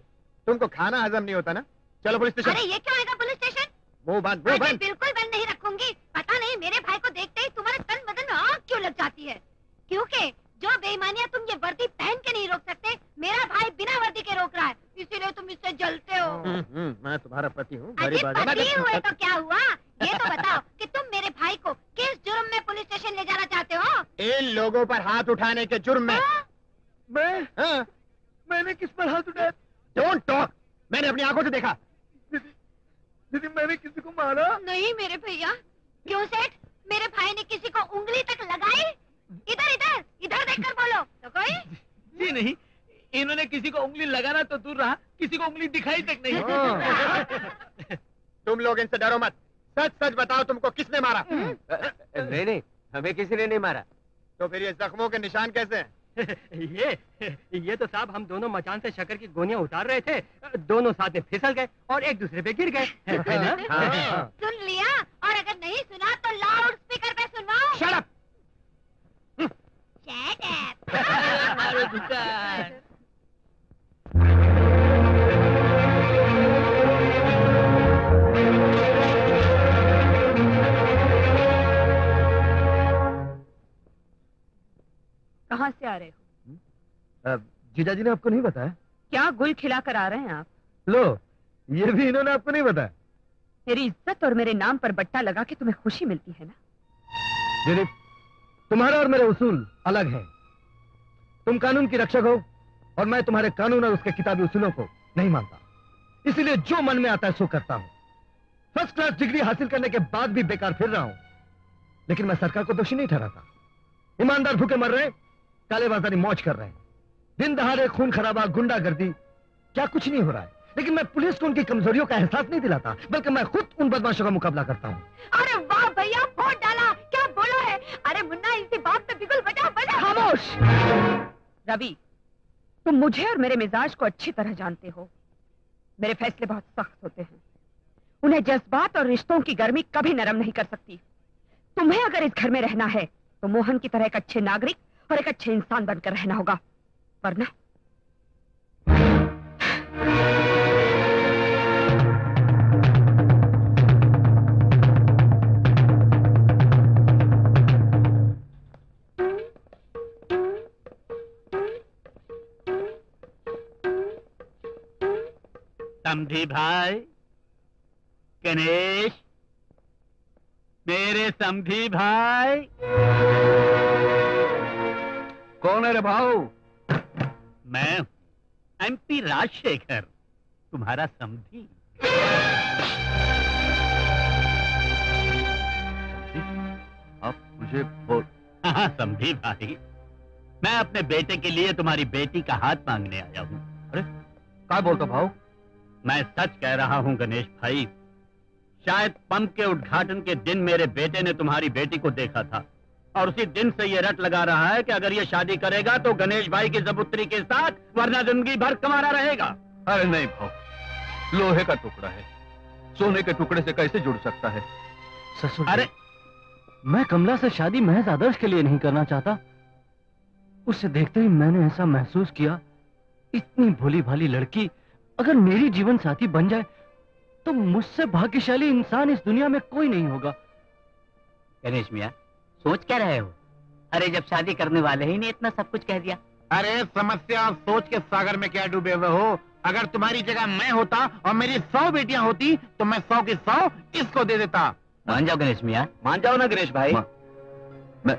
तुमको खाना हजम नहीं होता ना। चलो पुलिस स्टेशन। अरे ये क्यों आएगा पुलिस स्टेशन? मुंह बंद, मुंह बंद। बिल्कुल बंद नहीं रखूंगी। पता नहीं मेरे भाई को देखते ही तुम्हारे तन बदन में आग क्यों लग जाती है, क्योंकि जो बेईमानियां तुम ये वर्दी पहन के नहीं रोक सकते मैं तुम्हारा पति हूँ। तो क्या हुआ ये तो बताओ कि तुम मेरे भाई को किस जुर्म में पुलिस स्टेशन ले जाना चाहते हो? इन लोगों पर हाथ उठाने के जुर्म में। मैं? हाँ? मैंने किस पर हाथ उठाया? Don't talk. मैंने अपनी आंखों से देखा। दीदी मैंने किसी को मारा नहीं मेरे भैया। क्यों सेठ मेरे भाई ने किसी को उंगली तक लगाई? इधर इधर इधर देखकर बोलो। तो कोई जी नहीं, इन्होंने किसी को उंगली लगाना तो दूर रहा, किसी को उंगली दिखाई तक नहीं। तुम लोग इनसे डरो मत, सच सच बताओ तुमको किसने मारा? नहीं नहीं हमें किसी ने नहीं मारा। तो फिर ये जख्मों के निशान कैसे हैं? ये ये तो साहब हम दोनों मचान से शक्कर की गोनियां उतार रहे थे, दोनों साथ में फिसल गए और एक दूसरे पे गिर गए। सुन लिया? और अगर नहीं सुना तो लाउड स्पीकर पे सुनवाओ। Shut up. कहाँ से आ रहे हो? जीजा जी ने आपको नहीं बताया? क्या गुल खिला कर आ रहे हैं आप? लो ये भी इन्होंने आपको नहीं बताया? मेरी इज्जत और मेरे नाम पर बट्टा लगा के तुम्हें खुशी मिलती है ना? तुम्हारा और मेरे उसूल अलग हैं। तुम कानून की रक्षक हो और मैं तुम्हारे कानून और उसके किताबी उसूलों को नहीं मानता, इसीलिए जो मन में आता है सो करता हूं। फर्स्ट क्लास डिग्री हासिल करने के बाद भी बेकार फिर रहा हूं, लेकिन मैं सरकार को दोषी नहीं ठहराता। ईमानदार भूखे मर रहे, कालेबाजारी मौज कर रहे हैं, दिन दहाड़े खून खराबा, गुंडागर्दी, क्या कुछ नहीं हो रहा है। लेकिन मैं पुलिस को उनकी कमजोरियों का एहसास नहीं दिलाता, बल्कि मैं खुद उन बदमाशों का मुकाबला करता हूँ। अरे वाह भैया, बहुत डाला, क्या बोला है। अरे मुन्ना इनसे बात तो बिगुल बजा बजा। खामोश। रवि, तुम मुझे और मेरे मिजाज को अच्छी तरह जानते हो। मेरे फैसले बहुत सख्त होते हैं, उन्हें जज्बात और रिश्तों की गर्मी कभी नरम नहीं कर सकती। तुम्हें अगर इस घर में रहना है तो मोहन की तरह एक अच्छे नागरिक और एक अच्छे इंसान बनकर रहना होगा, वरना समधी भाई गणेश, मेरे समधी भाई। कौन है रे भाऊ? मैं एमपी राजशेखर, तुम्हारा समधी। आप मुझे बोल। हाँ समधी भाई, मैं अपने बेटे के लिए तुम्हारी बेटी का हाथ मांगने आया हूँ। अरे क्या बोलता भाऊ? मैं सच कह रहा हूँ गणेश भाई। शायद पंप के उद्घाटन के दिन मेरे बेटे ने तुम्हारी बेटी को देखा था और उसी दिन से ये रट लगा रहा है कि अगर ये शादी करेगा तो गणेश भाई की जबूतरी के साथ, वरना जिंदगी भर कमारा रहेगा। अरे नहीं भाऊ, लोहे का टुकड़ा है, सोने के टुकड़े से कैसे जुड़ सकता है? ससुर, अरे मैं कमला से शादी महज आदर्श के लिए नहीं करना चाहता। उसे देखते ही मैंने ऐसा महसूस किया, इतनी भोली भाली लड़की अगर मेरी जीवन साथी बन जाए तो मुझसे भाग्यशाली इंसान इस दुनिया में कोई नहीं होगा। गणेश मियां सोच क्या रहे हो? अरे जब शादी करने वाले ही ने इतना सब कुछ कह दिया। अरे समस्या और सोच के सागर में क्या डूबे हुए हो। अगर तुम्हारी जगह मैं होता और मेरी सौ बेटियां होती तो मैं सौ की सौ इसको दे देता। मान जाओ गणेश मियां, मान जाओ ना गणेश भाई। मैं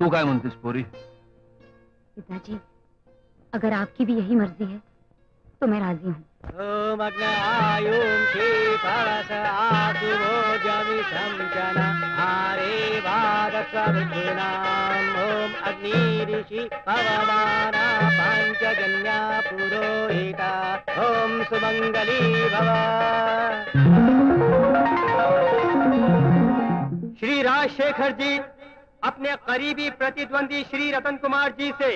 तू क्या मुंतिस पूरी? पिताजी अगर आपकी भी यही मर्जी है तो मैं राजी हूँ। ओम अग्नि ऋषि पवमाना पंचजन्या पुरोहिता ओम सुमंगली भव। श्री राजशेखर जी अपने करीबी प्रतिद्वंदी श्री रतन कुमार जी से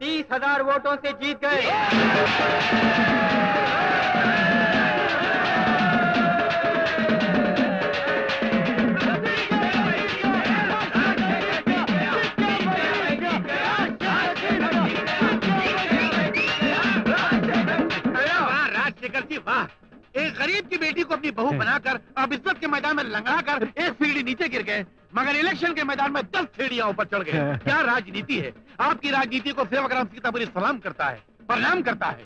तीस हजार वोटों से जीत गए। राजशेखर जी वाह, एक गरीब की बेटी को अपनी बहू बनाकर अब इज्जत के मैदान में लंगा कर एक सीढ़ी नीचे गिर गए, मगर इलेक्शन के मैदान में दस सीढ़ियां ऊपर चढ़ गए। क्या राजनीति है आपकी! राजनीति को सेवाग्राम सीतापुरी सलाम करता है। प्रणाम करता है।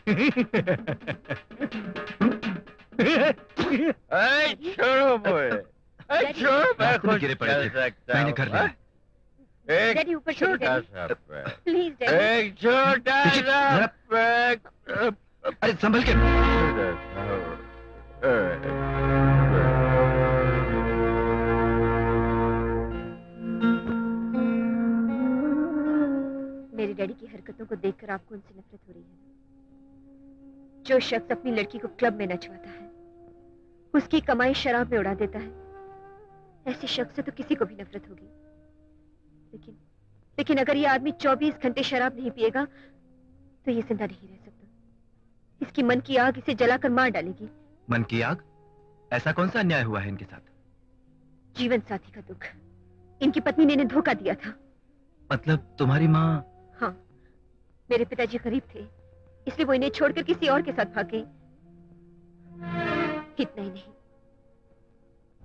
छोड़ो छोड़ो, मैं खुद कर सकता हूं। मैंने कर लिया। एक छोटा सा पैक, एक छोटा सा पैक। अरे संभल के। मेरे डैडी की हरकतों को देखकर आपको उनसे नफरत हो रही है। जो शख्स अपनी लड़की को क्लब में नचवाता है, उसकी कमाई शराब में उड़ा देता है, ऐसे शख्स से तो किसी को भी नफरत होगी। लेकिन लेकिन अगर ये आदमी चौबीस घंटे शराब नहीं पिएगा तो ये जिंदा नहीं रह सकता। इसकी मन की आग इसे जलाकर मार डालेगी। मन की आग? ऐसा कौन सा अन्याय हुआ है इनके साथ? जीवन साथी का दुख। इनकी पत्नी ने इन्हें धोखा दिया था। मतलब तुम्हारी माँ? हाँ, मेरे पिताजी गरीब थे, इसलिए वो इन्हें छोड़कर किसी और के साथ भाग गई। इतना ही नहीं,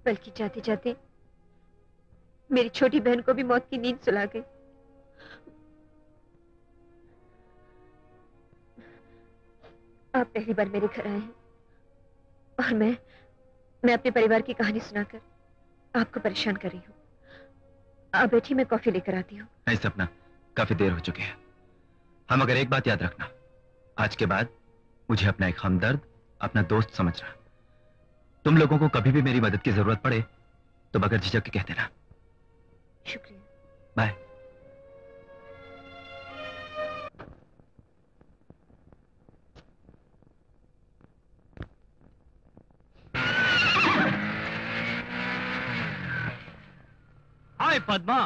बल्कि जाते जाते मेरी छोटी बहन को भी मौत की नींद सुला गई। आप पहली बार मेरे घर आए हैं और मैं मैं अपने परिवार की कहानी सुनाकर आपको परेशान कर रही हूँ। आप बैठी, मैं कॉफी लेकर आती हूँ। नहीं सपना, काफी देर हो चुकी है। हम अगर एक बात याद रखना, आज के बाद मुझे अपना एक हमदर्द, अपना दोस्त समझना। तुम लोगों को कभी भी मेरी मदद की जरूरत पड़े तो बगैर झिझक के कह देना। शुक्रिया, बाय। हाय पद्मा।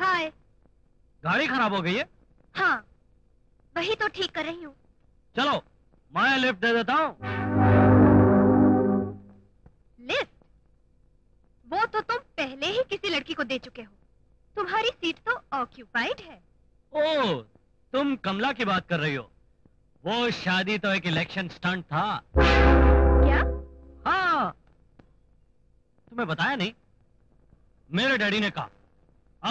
हाय। गाड़ी खराब हो गई है? हाँ, वही तो ठीक कर रही हूँ। चलो मैं लिफ्ट दे देता हूँ। लिफ्ट? वो तो तुम पहले ही किसी लड़की को दे चुके हो। तुम्हारी सीट तो ऑक्यूपाइड है। ओह, तुम कमला की बात कर रही हो। वो शादी तो एक इलेक्शन स्टंट था। क्या? हाँ, तुम्हें बताया नहीं? मेरे डैडी ने कहा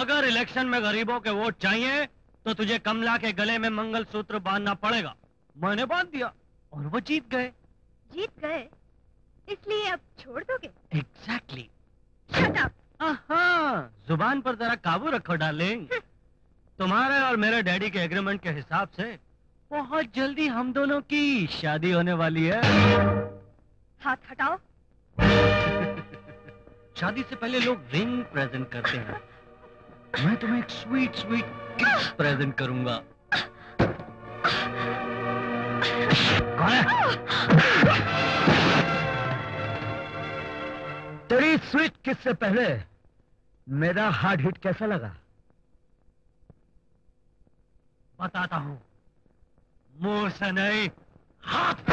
अगर इलेक्शन में गरीबों के वोट चाहिए तो तुझे कमला के गले में मंगलसूत्र बांधना पड़ेगा। मैंने बांध दिया और वो जीत गए। जीत गए, इसलिए अब छोड़ दोगे? एग्जैक्टली। Shut up. हाँ, जुबान पर जरा काबू रखो डार्लिंग। तुम्हारे और मेरे डैडी के एग्रीमेंट के हिसाब से बहुत जल्दी हम दोनों की शादी होने वाली है। हाथ हटाओ। शादी से पहले लोग रिंग प्रेजेंट करते हैं, मैं तुम्हें एक स्वीट स्वीट किस प्रेजेंट करूंगा। कौन है? तेरी स्वीट किस से पहले मेरा हार्ड हिट कैसा लगा? बताता हूं, मुंह से नहीं, हाथ।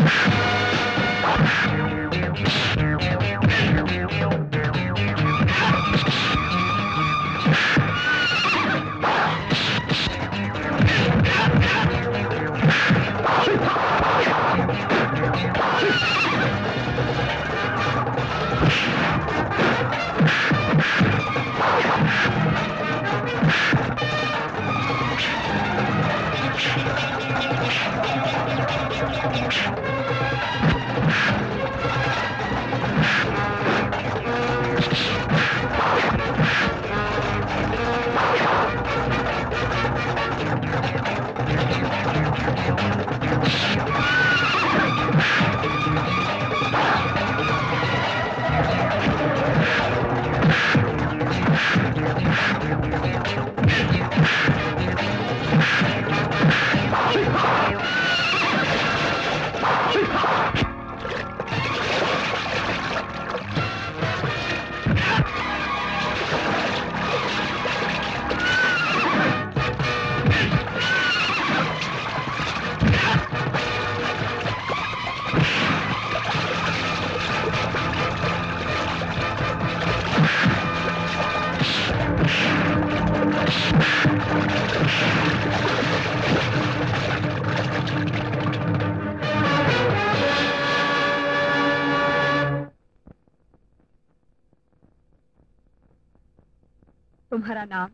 तुम्हारा नाम?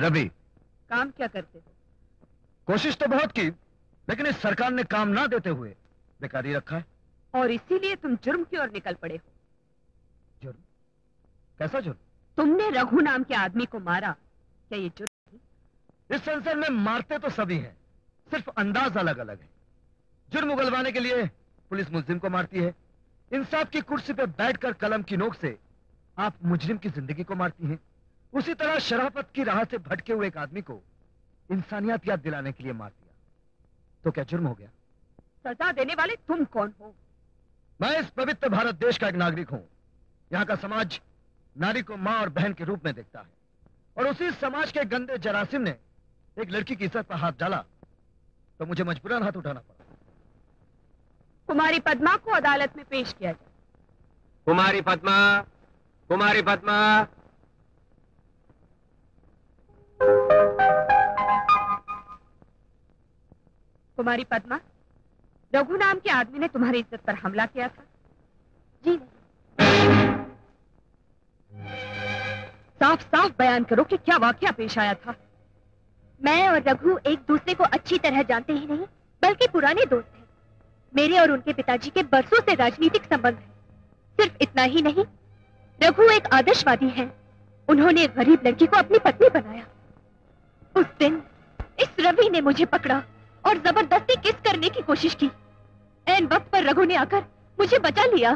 रवि। काम क्या करते हो? कोशिश तो बहुत की लेकिन इस सरकार ने काम ना देते हुए बेकारी रखा है और इसीलिए तुम जुर्म की ओर निकल पड़े हो। जुर्म? कैसा जुर्म? तुमने रघु नाम के आदमी को मारा, क्या ये जुर्म है? इस संसार में मारते तो सभी हैं, सिर्फ अंदाज अलग अलग है। जुर्म उगलवाने के लिए पुलिस मुजरिम को मारती है, इंसाफ की कुर्सी पर बैठकर कलम की नोक से आप मुजरिम की जिंदगी को मारती हैं, उसी तरह शराफत की राह से भटके हुए एक आदमी को इंसानियत याद दिलाने के लिए मार दिया तो क्या जुर्म हो गया? सजा देने वाले तुम कौन हो? मैं इस पवित्र भारत देश का एक नागरिक हूँ। यहाँ का समाज नारी को माँ और बहन के रूप में देखता है और उसी समाज के गंदे जरासिम ने एक लड़की की इज्जत पर हाथ डाला तो मुझे मजबूरन हाथ उठाना पड़ा। कुमारी पद्मा को अदालत में पेश किया जाए। कुमारी पद्मा, कुमारी पद्मा। कुमारी पद्मा, रघु नाम के आदमी ने तुम्हारी इज्जत पर हमला किया था। जी साफ साफ बयान करो कि क्या वाकया पेश आया था। मैं और रघु एक दूसरे को अच्छी तरह जानते ही नहीं बल्कि पुराने दोस्त हैं। मेरे और उनके पिताजी के बरसों से राजनीतिक संबंध है। सिर्फ इतना ही नहीं, रघु एक आदर्शवादी है। उन्होंने गरीब लड़की को अपनी पत्नी बनाया। उस दिन इस रवि ने मुझे पकड़ा और जबरदस्ती किस करने की कोशिश की। ऐन वक्त पर रघु ने आकर मुझे बचा लिया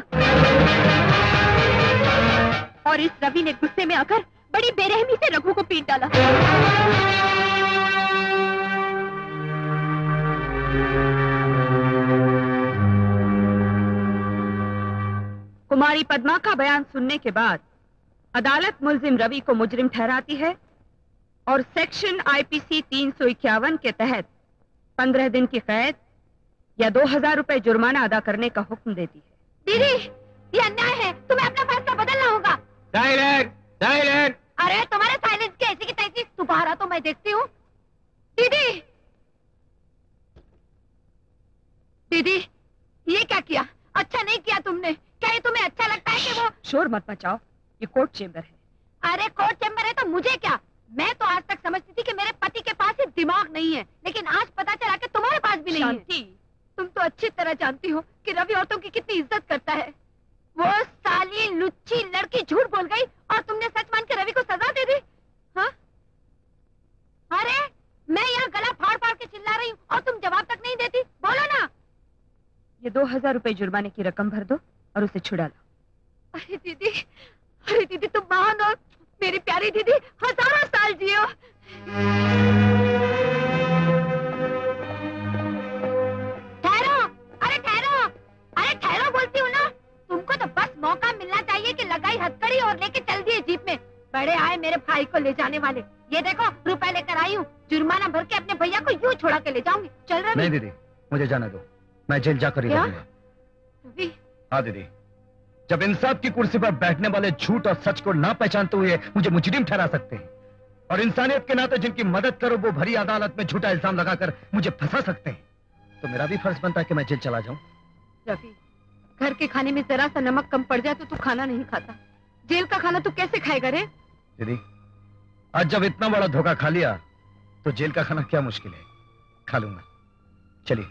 और इस रवि ने गुस्से में आकर बड़ी बेरहमी से रघु को पीट डाला। कुमारी पद्मा का बयान सुनने के बाद अदालत मुलजिम रवि को मुजरिम ठहराती है और सेक्शन आईपीसी तीन सौ इक्यावन के तहत पंद्रह दिन की कैद या दो हजार रूपए जुर्माना अदा करने का हुक्म देती है। दीदी, ये अन्याय है, तुम्हें अपना फैसला बदलना होगा। Silent, silent. अरे तुम्हारे साइलेंस के ऐसी की तैसी, तुम्हारा तो मैं देखती हूँ। दीदी, दीदी, ये क्या किया? अच्छा नहीं किया तुमने। क्या ये तुम्हें अच्छा लगता है कि वो? शोर मत मचाओ, ये कोर्ट चेम्बर है। अरे कोर्ट चेम्बर है तो मुझे क्या? मैं तो आज तक समझती थी कि मेरे पति के पास ही दिमाग नहीं है, लेकिन आज पता चला कि तुम्हारे पास भी नहीं है। शांति, तुम तो अच्छी तरह जानती हो कि रवि औरतों की कितनी इज्जत करता है। वो साली लुच्ची लड़की झूठ बोल गई और तुमने सच मान के रवि को सजा दे दी। हाँ, अरे मैं यहाँ गला फाड़ फाड़ के चिल्ला रही हूँ और तुम जवाब तक नहीं देती। बोलो ना, ये दो हजार रूपए जुर्माने की रकम भर दो और उसे छुड़ा लो। अरे दीदी, अरे दीदी तुम महान हो, मेरी प्यारी दीदी, हजारों साल जियो। ठहरो, अरे ठहरो, अरे ठहरो बोलती हूँ ना। तुमको तो बस मौका मिलना चाहिए कि लगाई हथकड़ी और लेके चल दिए जीप में। बड़े आए मेरे भाई को ले जाने वाले। ये देखो रुपए लेकर आई हूँ, जुर्माना भर के अपने भैया को यूँ छोड़ा के ले जाऊंगी। चल रहा नहीं दीदी, मुझे जाना दो, मैं जेल जाकर ही रहूंगा। हाँ दीदी, जब इंसाफ की कुर्सी पर बैठने वाले झूठ और सच को ना पहचानते हुए मुझे मुजरिम ठहरा सकते हैं और इंसानियत के नाते जिनकी मदद करो वो भरी अदालत में झूठा इल्जाम लगाकर मुझे फंसा सकते हैं, तो मेरा भी फर्ज बनता है कि मैं जेल चला जाऊं। रवि, घर के खाने में जरा सा नमक कम पड़ जाए तो तू खाना नहीं खाता। जेल का खाना तू कैसे खाएगा रे? दीदी, आज जब इतना बड़ा धोखा खा लिया तो जेल का खाना क्या मुश्किल है, खा लूंगा। चलिए।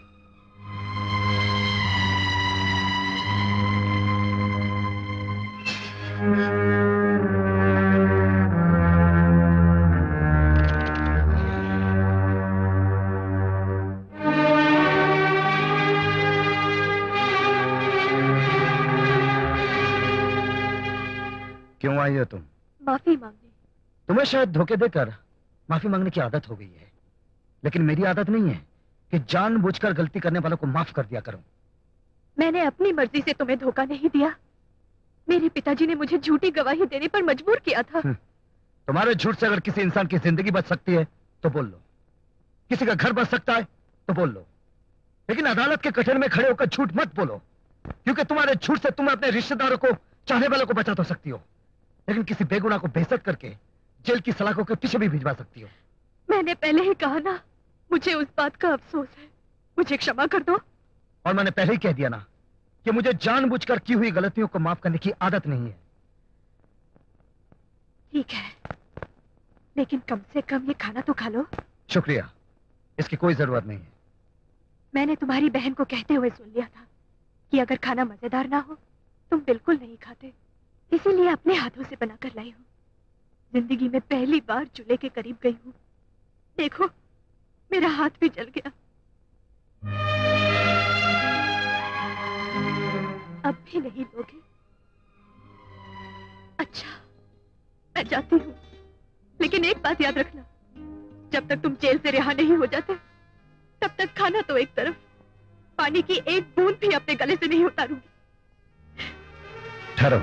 क्यों आई हो तुम? माफी मांगने। तुम्हें शायद धोखे देकर माफी मांगने की आदत हो गई है, लेकिन मेरी आदत नहीं है कि जानबूझकर गलती करने वालों को माफ कर दिया करूं। मैंने अपनी मर्जी से तुम्हें धोखा नहीं दिया। मेरे पिताजी ने मुझे झूठी गवाही देने पर मजबूर किया था। तुम्हारे झूठ से अगर किसी इंसान की जिंदगी बच सकती है तो बोल लो, किसी का घर बच सकता है तो बोल लो, लेकिन अदालत के कटहल में खड़े होकर झूठ मत बोलो, क्योंकि तुम्हारे झूठ से तुम अपने रिश्तेदारों को, चाहने वालों को बचा तो सकती हो, लेकिन किसी बेगुनाह को बेइज्जत करके जेल की सलाखों के पीछे भी भिजवा सकती हो। मैंने पहले ही कहा ना, मुझे उस बात का अफसोस है, मुझे क्षमा कर दो। और मैंने पहले ही कह दिया ना कि मुझे जानबूझकर की हुई गलतियों को माफ करने की आदत नहीं है। ठीक है, लेकिन कम से कम ये खाना तो खा लो। शुक्रिया, इसकी कोई जरूरत नहीं है। मैंने तुम्हारी बहन को कहते हुए सुन लिया था कि अगर खाना मजेदार ना हो तुम बिल्कुल नहीं खाते, इसीलिए अपने हाथों से बनाकर लाई हूँ। जिंदगी में पहली बार चूल्हे के करीब गई हूँ, देखो मेरा हाथ भी जल गया। अब भी नहीं लोगे? अच्छा मैं जाती हूँ, लेकिन एक बात याद रखना, जब तक तुम जेल से रिहा नहीं हो जाते तब तक खाना तो एक तरफ, पानी की एक बूंद भी अपने गले से नहीं उतारूंगी। ठहरो।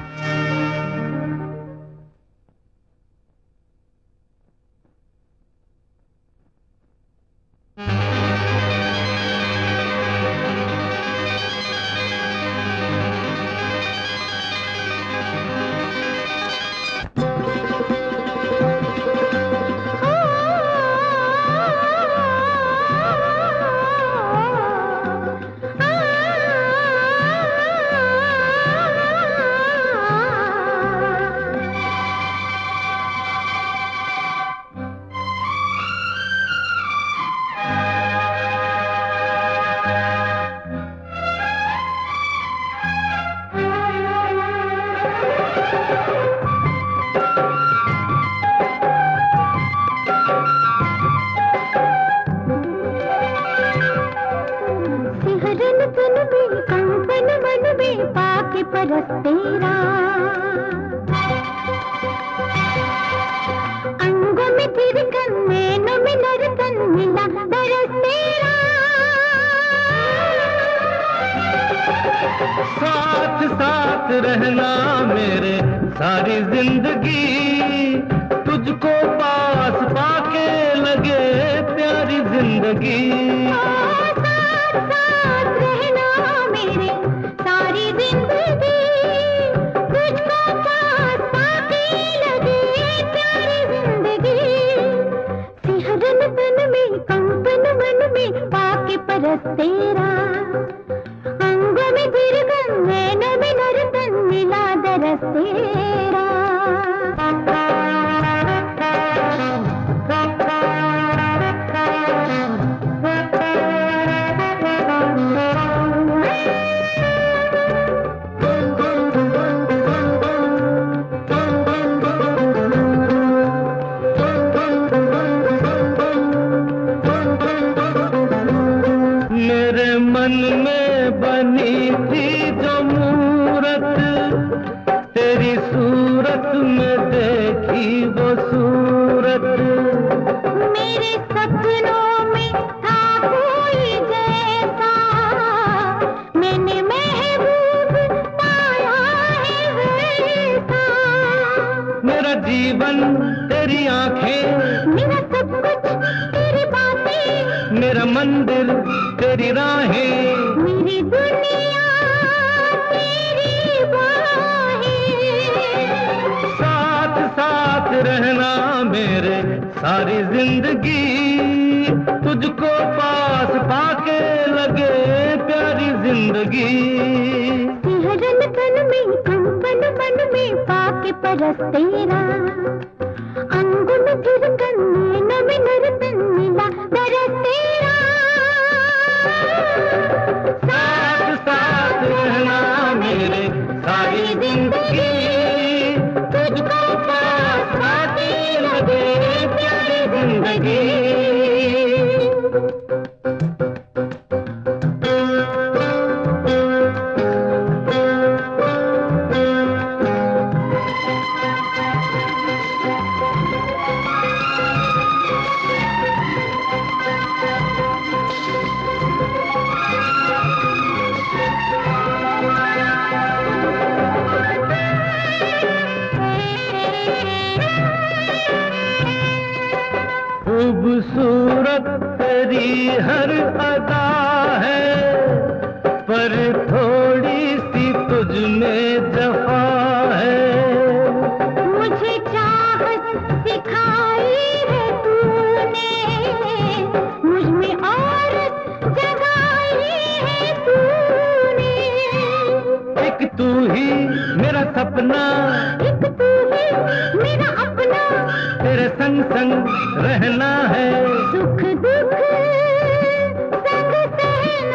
रहना है सुख दुख संग सहना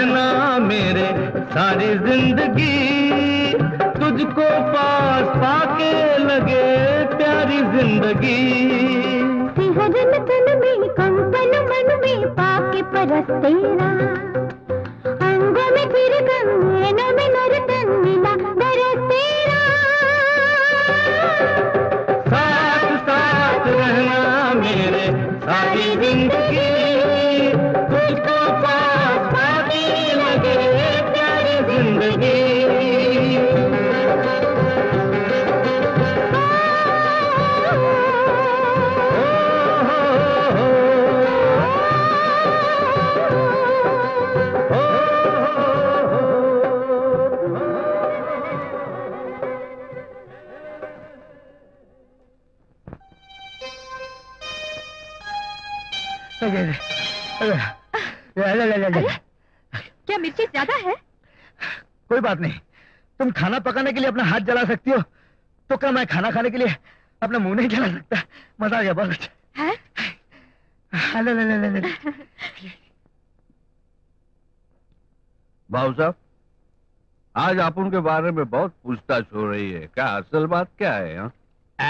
रहना मेरे सारी जिंदगी, तुझको पास पाके लगे प्यारी जिंदगी। सिहरन तन में कंपन मन में पाके परस तेरा, अंगों में तिरकन नैनों में नर्तन मिला बरस तेरा। साथ साथ रहना मेरे सारी जिंदगी, तुझको पास पाके लगे प्यारी जिंदगी। क्या मिर्ची ज्यादा है? कोई बात नहीं, तुम खाना पकाने के लिए अपना हाथ जला सकती हो, तो क्या मैं खाना खाने के लिए अपना मुंह नहीं जला सकता? मजा आ गया बहुत। है? ले ले ले ले ले। बाबू साहब, आज आप उनके बारे में बहुत पूछताछ हो रही है, क्या असल बात क्या है? हा?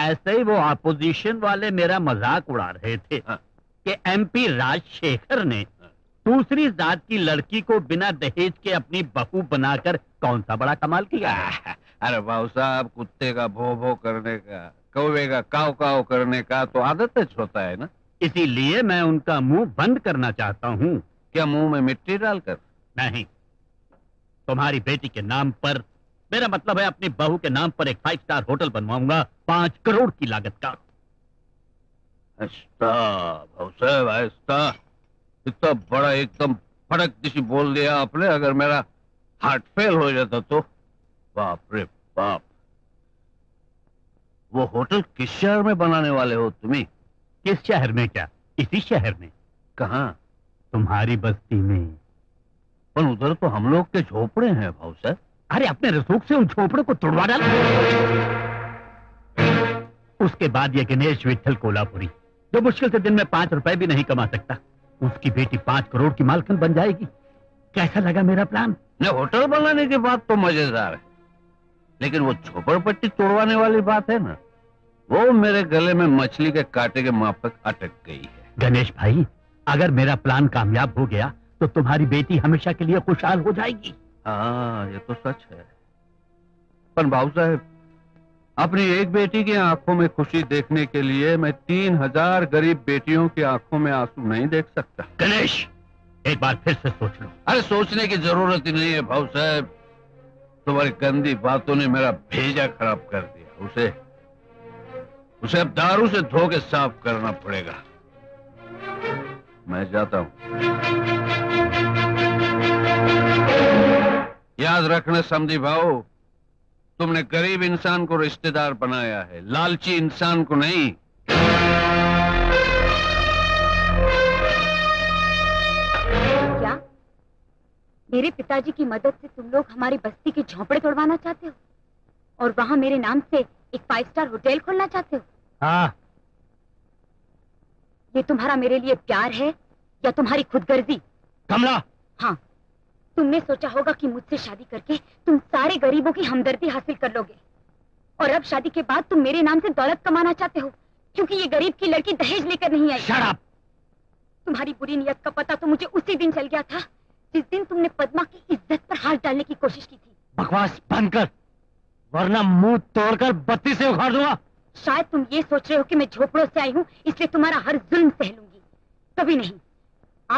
ऐसे ही वो अपोजिशन वाले मेरा मजाक उड़ा रहे थे हा? कि एमपी राजशेखर ने दूसरी जात की लड़की को बिना दहेज के अपनी बहू बनाकर कौन सा बड़ा कमाल किया। अरे बाबू साहब, कुत्ते का भो भो करने का, कौवे का काव काव करने का तो आदत होता है ना, इसीलिए मैं उनका मुंह बंद करना चाहता हूँ। क्या मुंह में मिट्टी डालकर? नहीं, तुम्हारी बेटी के नाम पर, मेरा मतलब है अपनी बहू के नाम पर एक फाइव स्टार होटल बनवाऊंगा पांच करोड़ की लागत का। आहिस्ता, इतना बड़ा एकदम फटक दिशी बोल दिया आपने, अगर मेरा हार्ट फेल हो जाता तो। बाप रे बाप, वो होटल किस शहर में बनाने वाले हो तुम्ही? किस शहर में? क्या इसी शहर में? कहाँ? तुम्हारी बस्ती में। पर उधर तो हम लोग के झोपड़े हैं भाऊ सर। अरे अपने रसूख से उन झोपड़ों को तोड़वा डाला, उसके बाद ये गणेश विठल कोल्हापुरी जो मुश्किल से दिन में पांच रुपए भी नहीं कमा सकता, उसकी बेटी पांच करोड़ की मालकिन बन जाएगी। कैसा लगा मेरा प्लान? नहीं, होटल बनाने की बात तो मजेदार है, लेकिन वो झोपड़पट्टी तोड़वाने वाली बात है ना, वो मेरे गले में मछली के कांटे के माफक अटक गई है। गणेश भाई, अगर मेरा प्लान कामयाब हो गया तो तुम्हारी बेटी हमेशा के लिए खुशहाल हो जाएगी। हाँ, ये तो सच है, पर बाबू साहब, अपनी एक बेटी की आंखों में खुशी देखने के लिए मैं तीन हजार गरीब बेटियों की आंखों में आंसू नहीं देख सकता। गणेश, एक बार फिर से सोच लो। अरे सोचने की जरूरत ही नहीं है भाऊ साहब, तुम्हारी गंदी बातों ने मेरा भेजा खराब कर दिया, उसे उसे अब दारू से धो के साफ करना पड़ेगा। मैं जाता हूँ। याद रखना समधी भाऊ, तुमने गरीब इंसान को रिश्तेदार बनाया है, लालची इंसान को नहीं। क्या मेरे पिताजी की मदद से तुम लोग हमारी बस्ती के झोपड़े तोड़वाना चाहते हो और वहाँ मेरे नाम से एक फाइव स्टार होटल खोलना चाहते हो? हाँ। ये तुम्हारा मेरे लिए प्यार है या तुम्हारी खुदगर्जी? कमला। हाँ, तुमने सोचा होगा कि मुझसे शादी करके तुम सारे गरीबों की हमदर्दी हासिल कर लोगे, और अब शादी के बाद तुम मेरे नाम से दौलत कमाना चाहते हो क्योंकि ये गरीब की लड़की दहेज लेकर नहीं आई। Shut up! तुम्हारी बुरी नियत का पता तो मुझे उसी दिन चल गया था जिस दिन तुमने पद्मा की इज्जत पर हाथ डालने की कोशिश की थी। बकवास बंद कर, वरना मुंह तोड़कर बत्ती से उखाड़ दूंगा। शायद तुम ये सोच रहे हो कि मैं झोपड़ों से आई हूँ इसलिए तुम्हारा हर जुल्म सह लूंगी, कभी नहीं।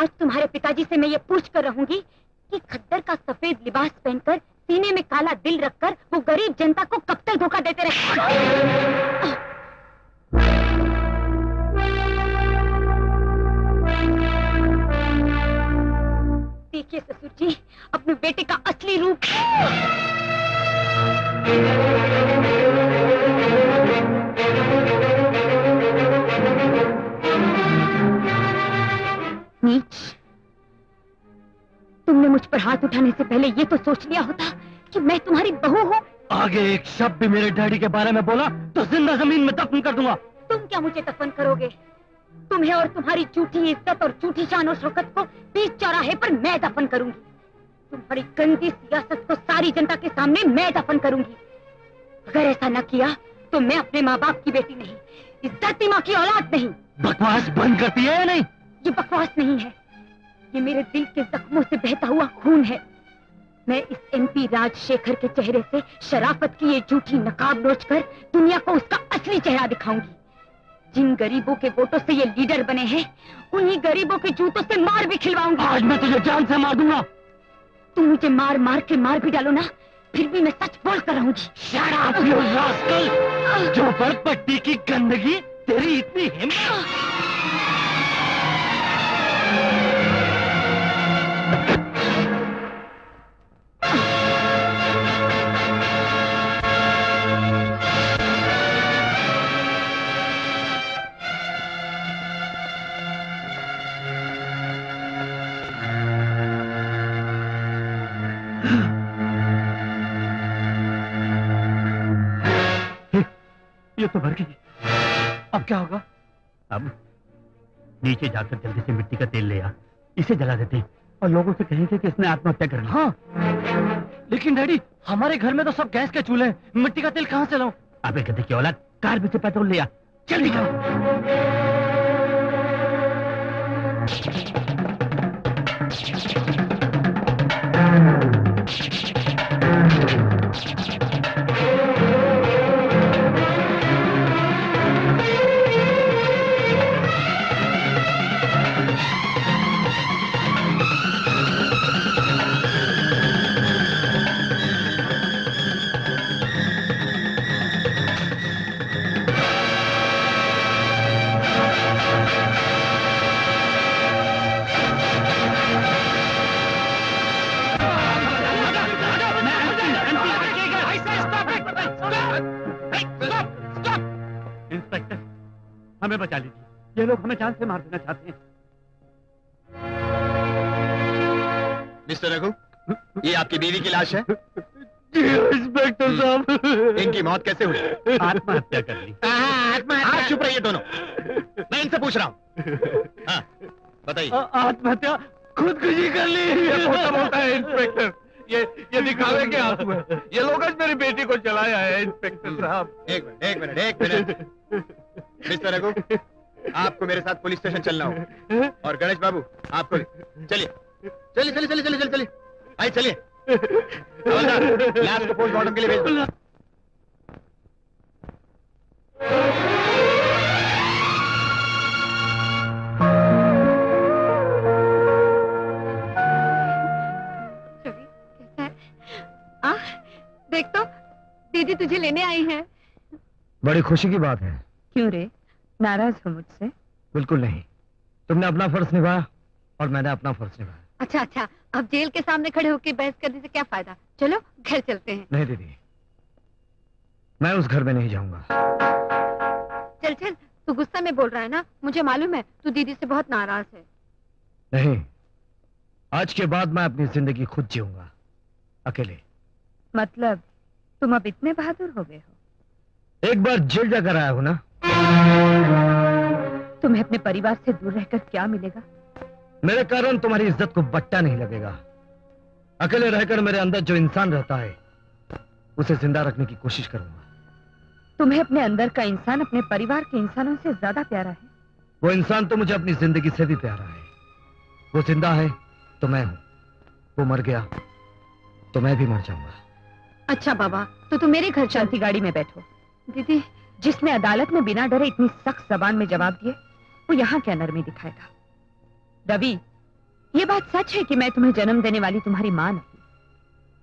आज तुम्हारे पिताजी से मैं ये पूछ कर रहूंगी कि खद्दर का सफेद लिबास पहनकर, सीने में काला दिल रखकर वो गरीब जनता को कब तक धोखा देते रहे? देखिए ससुर जी, अपने बेटे का असली रूप। नीच, तुमने मुझ पर हाथ उठाने से पहले ये तो सोच लिया होता कि मैं तुम्हारी बहू हूँ। आगे एक शब्द भी मेरे डैडी के बारे में बोला तो जिंदा जमीन में दफन कर दूंगा। तुम क्या मुझे दफन करोगे? तुम्हें और तुम्हारी झूठी इज्जत और झूठी शान और शौकत को बीच चौराहे पर मैं दफन करूंगी। तुम्हारी गंदी सियासत को सारी जनता के सामने मैं दफन करूंगी। अगर ऐसा न किया तो मैं अपने माँ बाप की बेटी नहीं, इस धरती माँ की औलाद नहीं। बकवास बंद करती है या नहीं? ये बकवास नहीं है, ये मेरे दिल के जख्मों से बहता हुआ खून है। मैं इस एमपी राजशेखर के चेहरे से शराफत की ये झूठी नकाब नोचकर दुनिया को उसका असली चेहरा दिखाऊंगी। जिन गरीबों के वोटों से ये लीडर बने हैं, उन्हीं गरीबों के जूतों से मार भी खिलवाऊंगी। आज मैं तुझे जान से मार दूंगा। तुम मुझे मार मार के मार भी डालो ना, फिर भी मैं सच बोल कर रहूंगी। शराब पियो रास्कल, जो पर पट्टी की गंदगी, तेरी इतनी हिम्मत। ये तो भर गई, अब क्या होगा? अब नीचे जाकर जल्दी से मिट्टी का तेल ले आ, इसे जला देते हैं और लोगों से कहेंगे कि इसने आत्महत्या कर ली। हाँ, लेकिन डैडी हमारे घर में तो सब गैस के चूल्हे हैं, मिट्टी का तेल कहाँ से लाऊं? आप एक गधे की औलाद, कार में से पेट्रोल ले आ, जल्दी करो। हमें बचा लीजिए, ये लोग हमें जान से मार देना चाहते हैं। मिस्टर रघु, ये आपकी बीवी की लाश है। जी इंस्पेक्टर साहब। इनकी मौत कैसे हुई? आत्महत्या कर ली। आप चुप रहिए दोनों, मैं इनसे पूछ रहा हूँ। हाँ, बताइए। आत्महत्या खुदकुशी कर ली। ये बोलता है इंस्पेक्टर, ये ये दिखावे के आप में, ये लोग आज मेरी बेटी को चलाया है। इंस्पेक्टर साहब एक मिनट एक मिनट एक मिनट मिस्टर रघु, आपको मेरे साथ पुलिस स्टेशन चलना होगा, और गणेश बाबू आपको। चलिए चलिए चलिए चलिए चलिए चलिए आई चलिए, लास्ट पोस्टमार्टम के लिए भेज दो। आ, देख तो दीदी तुझे लेने आई है। बड़ी खुशी की बात है। क्यों रे, नाराज हो मुझसे? बिल्कुल नहीं, तुमने अपना फर्ज निभाया और मैंने अपना फर्ज निभाया। अच्छा अच्छा, अब जेल के सामने खड़े होकर बहस करने से क्या फायदा, चलो घर चलते हैं। नहीं दीदी, मैं उस घर में नहीं जाऊंगा। चल चल, तू गुस्सा में बोल रहा है ना, मुझे मालूम है तू दीदी से बहुत नाराज है। नहीं, आज के बाद मैं अपनी जिंदगी खुद जीऊंगा, अकेले। मतलब तुम अब इतने बहादुर हो गए हो? एक बार जेल जाकर आया हूँ ना। तुम्हें अपने परिवार से दूर रहकर क्या मिलेगा? मेरे कारण तुम्हारी इज्जत को बट्टा नहीं लगेगा। अकेले रहकर मेरे अंदर जो इंसान रहता है उसे जिंदा रखने की कोशिश करूंगा। तुम्हें अपने अंदर का इंसान अपने परिवार के इंसानों से ज्यादा प्यारा है। वो इंसान तो मुझे अपनी जिंदगी से भी प्यारा है। वो जिंदा है तो मैं हूँ, वो मर गया तो मैं भी मर जाऊंगा। अच्छा बाबा, तो तुम मेरे घर शांति गाड़ी में बैठो। दीदी, जिसने अदालत में बिना डरे इतनी सख्त जबान में जवाब दिए, वो यहाँ क्या नरमी दिखाएगा? रवि, ये बात सच है कि मैं तुम्हें जन्म देने वाली तुम्हारी माँ नहीं,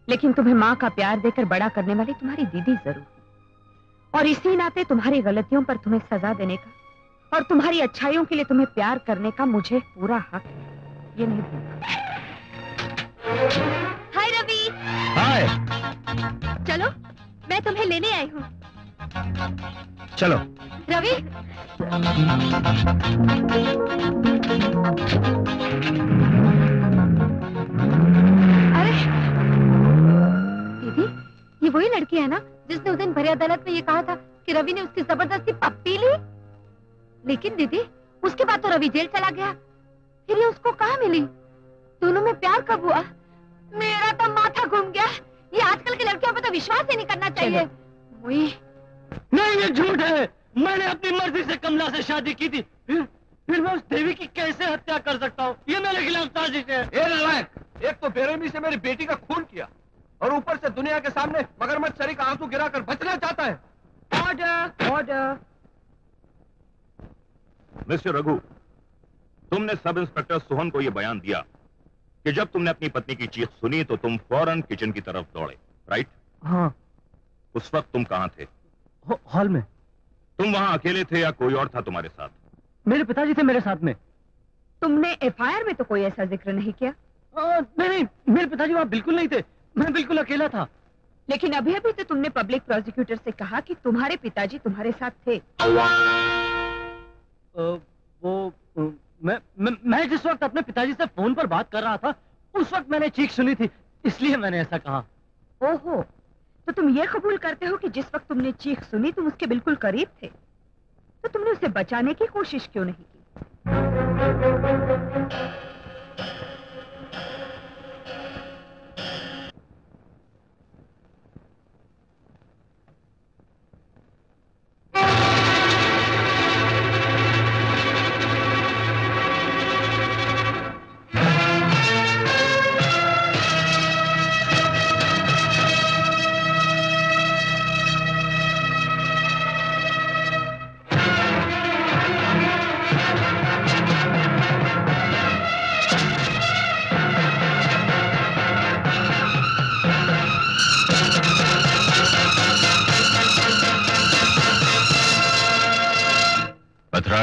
लेकिन तुम्हें माँ का प्यार देकर बड़ा करने वाली तुम्हारी दीदी जरूर है। और इसी नाते तुम्हारी गलतियों पर तुम्हें सजा देने का और तुम्हारी अच्छाइयों के लिए तुम्हें प्यार करने का मुझे पूरा हक है, ये नहीं भूलना। हाय रवि। हाय। चलो, मैं तुम्हें लेने आई हूँ। चलो रवि। अरे दीदी, ये वही लड़की है ना जिसने उस दिन भरी अदालत में ये कहा था कि रवि ने उसकी जबरदस्ती पप्पी ली। लेकिन दीदी, उसके बाद तो रवि जेल चला गया, फिर ये उसको कहाँ मिली? दोनों में प्यार कब हुआ? मेरा तो माथा घूम गया। ये आजकल के लड़कियों पे तो विश्वास ही नहीं करना चाहिए। नहीं, ये झूठ है। मैंने अपनी मर्जी से कमला से शादी की थी, फिर मैं उस देवी की कैसे हत्या कर सकता हूँ? ये मेरे खिलाफ साजिश है। एक तो बेरहमी से मेरी बेटी का खून किया और ऊपर से दुनिया के सामने मगरमच्छ शरीर का आंसू गिरा कर बचना चाहता है। Order, order. मिस्टर रघु, तुमने सब इंस्पेक्टर सोहन को यह बयान दिया कि जब तुमने अपनी पत्नी की चीख सुनी तो तुम फौरन किचन की तरफ दौड़े, राइट? हाँ। उस वक्त तुम कहाँ थे? हॉल में। तुम वहाँ अकेले थे या कोई और था तुम्हारे साथ? मेरे पिताजी थे मेरे साथ में। तुमने एफ आई आर में तो कोई ऐसा जिक्र नहीं किया। आ, नहीं, मेरे पिताजी वहाँ बिल्कुल नहीं थे, मैं बिल्कुल अकेला था। लेकिन अभी अभी तो तुमने पब्लिक प्रोसिक्यूटर से कहा कि तुम्हारे पिताजी तुम्हारे साथ थे। आ, वो मैं, मैं मैं जिस वक्त अपने पिताजी से फोन पर बात कर रहा था उस वक्त मैंने चीख सुनी थी, इसलिए मैंने ऐसा कहा। ओहो, तो तुम ये कबूल करते हो कि जिस वक्त तुमने चीख सुनी तुम उसके बिल्कुल करीब थे, तो तुमने उसे बचाने की कोशिश क्यों नहीं की?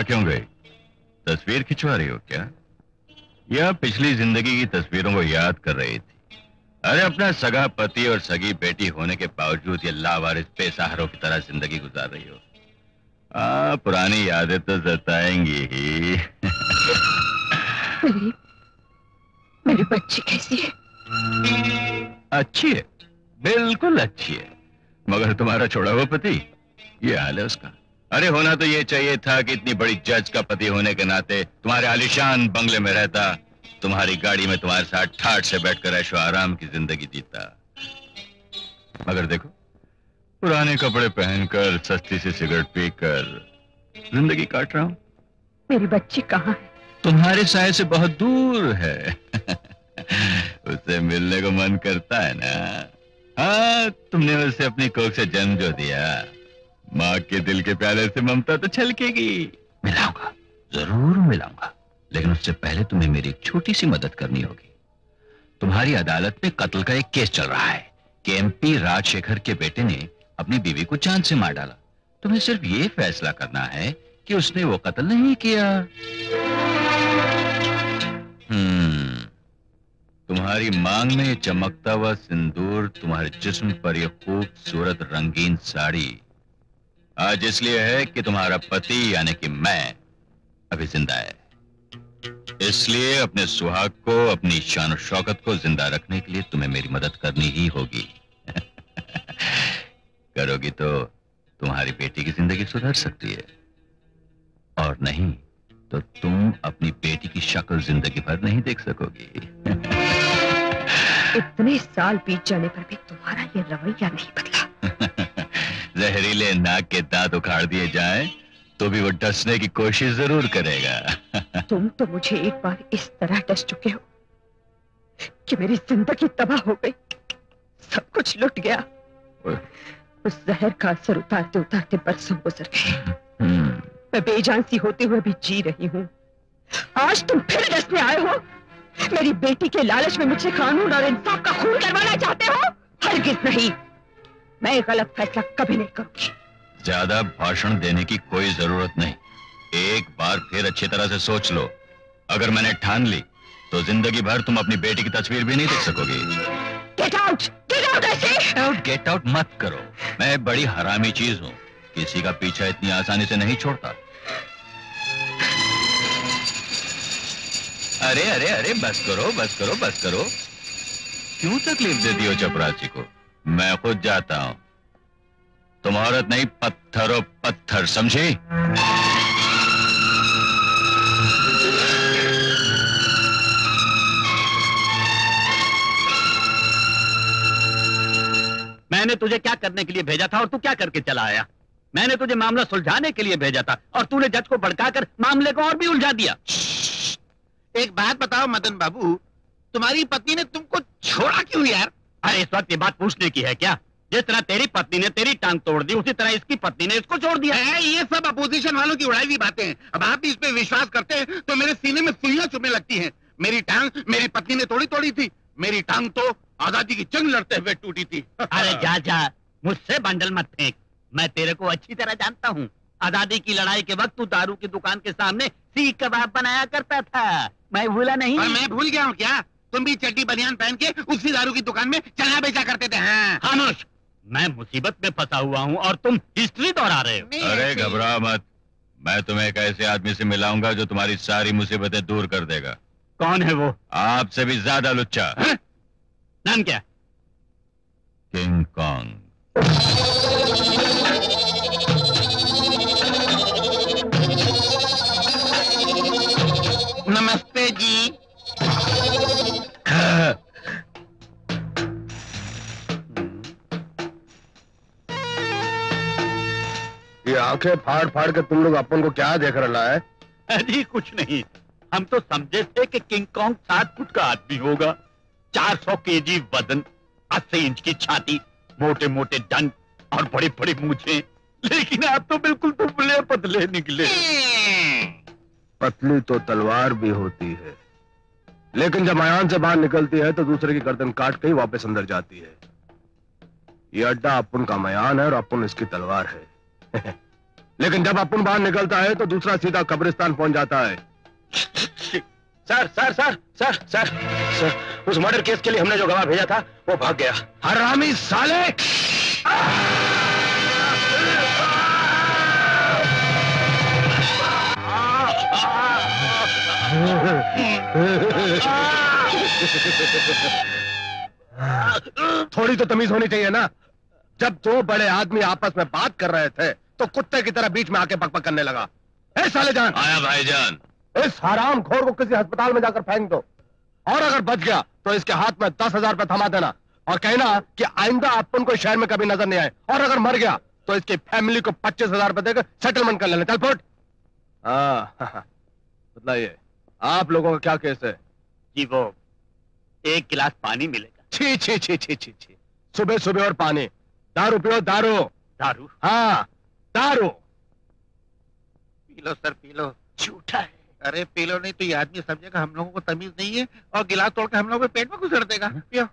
क्यों गई? तस्वीर खिंचवा रही हो क्या? यह पिछली जिंदगी की तस्वीरों को याद कर रही थी। अरे अपना सगा पति और सगी बेटी होने के बावजूद ये लावारिस बेसहारों की तरह जिंदगी गुजार रही हो। आ, पुरानी यादें तो जताएंगी ही। मेरी बच्ची कैसी है? अच्छी है, बिल्कुल अच्छी है। मगर तुम्हारा छोड़ा हुआ पति, ये हाल है उसका। अरे होना तो ये चाहिए था कि इतनी बड़ी जज का पति होने के नाते तुम्हारे आलिशान बंगले में रहता, तुम्हारी गाड़ी में तुम्हारे साथ ठाट से बैठकर ऐशो आराम की जिंदगी जीता। मगर देखो, पुराने कपड़े पहनकर सस्ती सी सिगरेट पीकर जिंदगी काट रहा हूँ। मेरी बच्ची कहाँ है? तुम्हारे साये से बहुत दूर है। उससे मिलने को मन करता है ना? हाँ, तुमने उसे अपनी कोख से जन्म जो दिया, माँ के दिल के प्याले से ममता तो छलकेगी। मिलाऊंगा, जरूर मिलाऊंगा, लेकिन उससे पहले तुम्हें मेरी एक छोटी सी मदद करनी होगी। तुम्हारी अदालत में कत्ल का एक केस चल रहा है कि एम पी राजशेखर के बेटे ने अपनी बीवी को जान से मार डाला। तुम्हें सिर्फ ये फैसला करना है कि उसने वो कत्ल नहीं किया। हम्म, तुम्हारी मांग में चमकता हुआ सिंदूर, तुम्हारे जिस्म पर यह खूबसूरत रंगीन साड़ी आज इसलिए है कि तुम्हारा पति यानी कि मैं अभी जिंदा है। इसलिए अपने सुहाग को, अपनी शान और शौकत को जिंदा रखने के लिए तुम्हें मेरी मदद करनी ही होगी। करोगी तो तुम्हारी बेटी की जिंदगी सुधर सकती है, और नहीं तो तुम अपनी बेटी की शक्ल जिंदगी भर नहीं देख सकोगी। इतने साल बीत जाने पर भी तुम्हारा ये रवैया नहीं बदला। जहरीले नाक के दांत उखाड़ दिए जाएं तो भी वो डसने की कोशिश जरूर करेगा। तुम तो मुझे एक बार इस तरह डस चुके हो कि मेरी जिंदगी तबाह हो गई, सब कुछ लुट गया। उस जहर का असर उतारते उतारते बरसों गुजर गए। मैं बेजान सी होते हुए भी जी रही हूँ। आज तुम फिर डसने आए हो? मेरी बेटी के लालच में मुझे कानून और इंसाफ का खून करवाना चाहते हो? हरगिज नहीं, मैं गलत फैसला कभी नहीं करूंगी। ज्यादा भाषण देने की कोई जरूरत नहीं। एक बार फिर अच्छी तरह से सोच लो, अगर मैंने ठान ली तो जिंदगी भर तुम अपनी बेटी की तस्वीर भी नहीं देख सकोगी। Get out, get out, get out, get out मत करो। मैं बड़ी हरामी चीज हूँ, किसी का पीछा इतनी आसानी से नहीं छोड़ता। अरे अरे अरे, बस करो बस करो बस करो, क्यों तकलीफ देती हो चपरासी को? मैं खुद जाता हूं। तुम औरत नहीं, पत्थर हो पत्थर, समझी? मैंने तुझे क्या करने के लिए भेजा था और तू क्या करके चला आया? मैंने तुझे मामला सुलझाने के लिए भेजा था और तूने जज को भड़काकर मामले को और भी उलझा दिया। एक बात बताओ मदन बाबू, तुम्हारी पत्नी ने तुमको छोड़ा क्यों यार? अरे इस वक्त ये बात पूछने की है क्या? जिस तरह तेरी पत्नी ने तेरी टांग तोड़ दी उसी तरह इसकी पत्नी ने इसको छोड़ दिया है। ये सब अपोजिशन वालों की उड़ाई हुई बातें हैं। अब आप भी इस पे विश्वास करते हैं तो मेरे सीने में सुइयां चुभने लगती हैं। मेरी टांग मेरी पत्नी ने तोड़ी तोड़ी थी, मेरी टांग तो आजादी की जंग लड़ते हुए टूटी थी। अरे जा जा, मुझसे बंडल मत फेंक, मैं तेरे को अच्छी तरह जानता हूँ। आजादी की लड़ाई के वक्त तू दारू की दुकान के सामने सीख कबाब बनाया करता था, मैं भूला नहीं। मैं भूल गया हूँ क्या? तुम भी चड्डी बनियान पहन के उसी दारू की दुकान में चना बेचा करते थे। खामोश, मैं मुसीबत में फंसा हुआ हूँ और तुम हिस्ट्री दोहरा रहे हो। अरे घबरा मत, मैं तुम्हें एक ऐसे आदमी से मिलाऊंगा जो तुम्हारी सारी मुसीबतें दूर कर देगा। कौन है वो? आपसे भी ज्यादा लुच्चा। नाम क्या? किंग कांग। नमस्ते जी। हाँ। ये आंखें फाड़ फाड़ के तुम लोग अपन को क्या देख रहा है? अरे कुछ नहीं, हम तो समझे थे कि किंग कॉन्ग सात फुट का आदमी होगा, चार सौ केजी वजन, अस्सी इंच की छाती, मोटे मोटे डंड और बड़ी बड़ी मूछें, लेकिन आप तो बिल्कुल दुबले पतले निकले। पतली तो तलवार भी होती है लेकिन जब आयान से बाहर निकलती है तो दूसरे की गर्दन काट के ही वापस अंदर जाती है। ये अड्डा अपुन का मयान है और अपुन इसकी तलवार है। लेकिन जब अपुन बाहर निकलता है तो दूसरा सीधा कब्रिस्तान पहुंच जाता है। Sir sir sir sir sir sir उस मर्डर केस के लिए हमने जो गवाह भेजा था वो भाग गया। हरामी साले! थोड़ी तो तमीज होनी चाहिए ना। जब दो बड़े आदमी आपस में बात कर रहे थे तो कुत्ते की तरह बीच में आके बकबक करने लगा। ए साले जान! आया भाई जान। इस हराम खोर को किसी अस्पताल में जाकर फेंक दो और अगर बच गया तो इसके हाथ में दस हजार रुपये थमा देना और कहना कि आइंदा आप उनको शहर में कभी नजर नहीं आए, और अगर मर गया तो इसकी फैमिली को पच्चीस हजार रुपये देकर सेटलमेंट कर लेना। चल फुट। हाँ बताइए आप लोगों का क्या केस है? जी वो एक गिलास पानी मिलेगा। छी छी छी छी छी छी, सुबह सुबह और पानी। दारू पियो, दारू दारू। हाँ दारू पी लो सर, पी लो। झूठा है। अरे पी लो नहीं तो ये आदमी समझेगा हम लोगों को तमीज नहीं है और गिलास तोड़कर हम लोगों के पेट में घुसर देगा। पियो।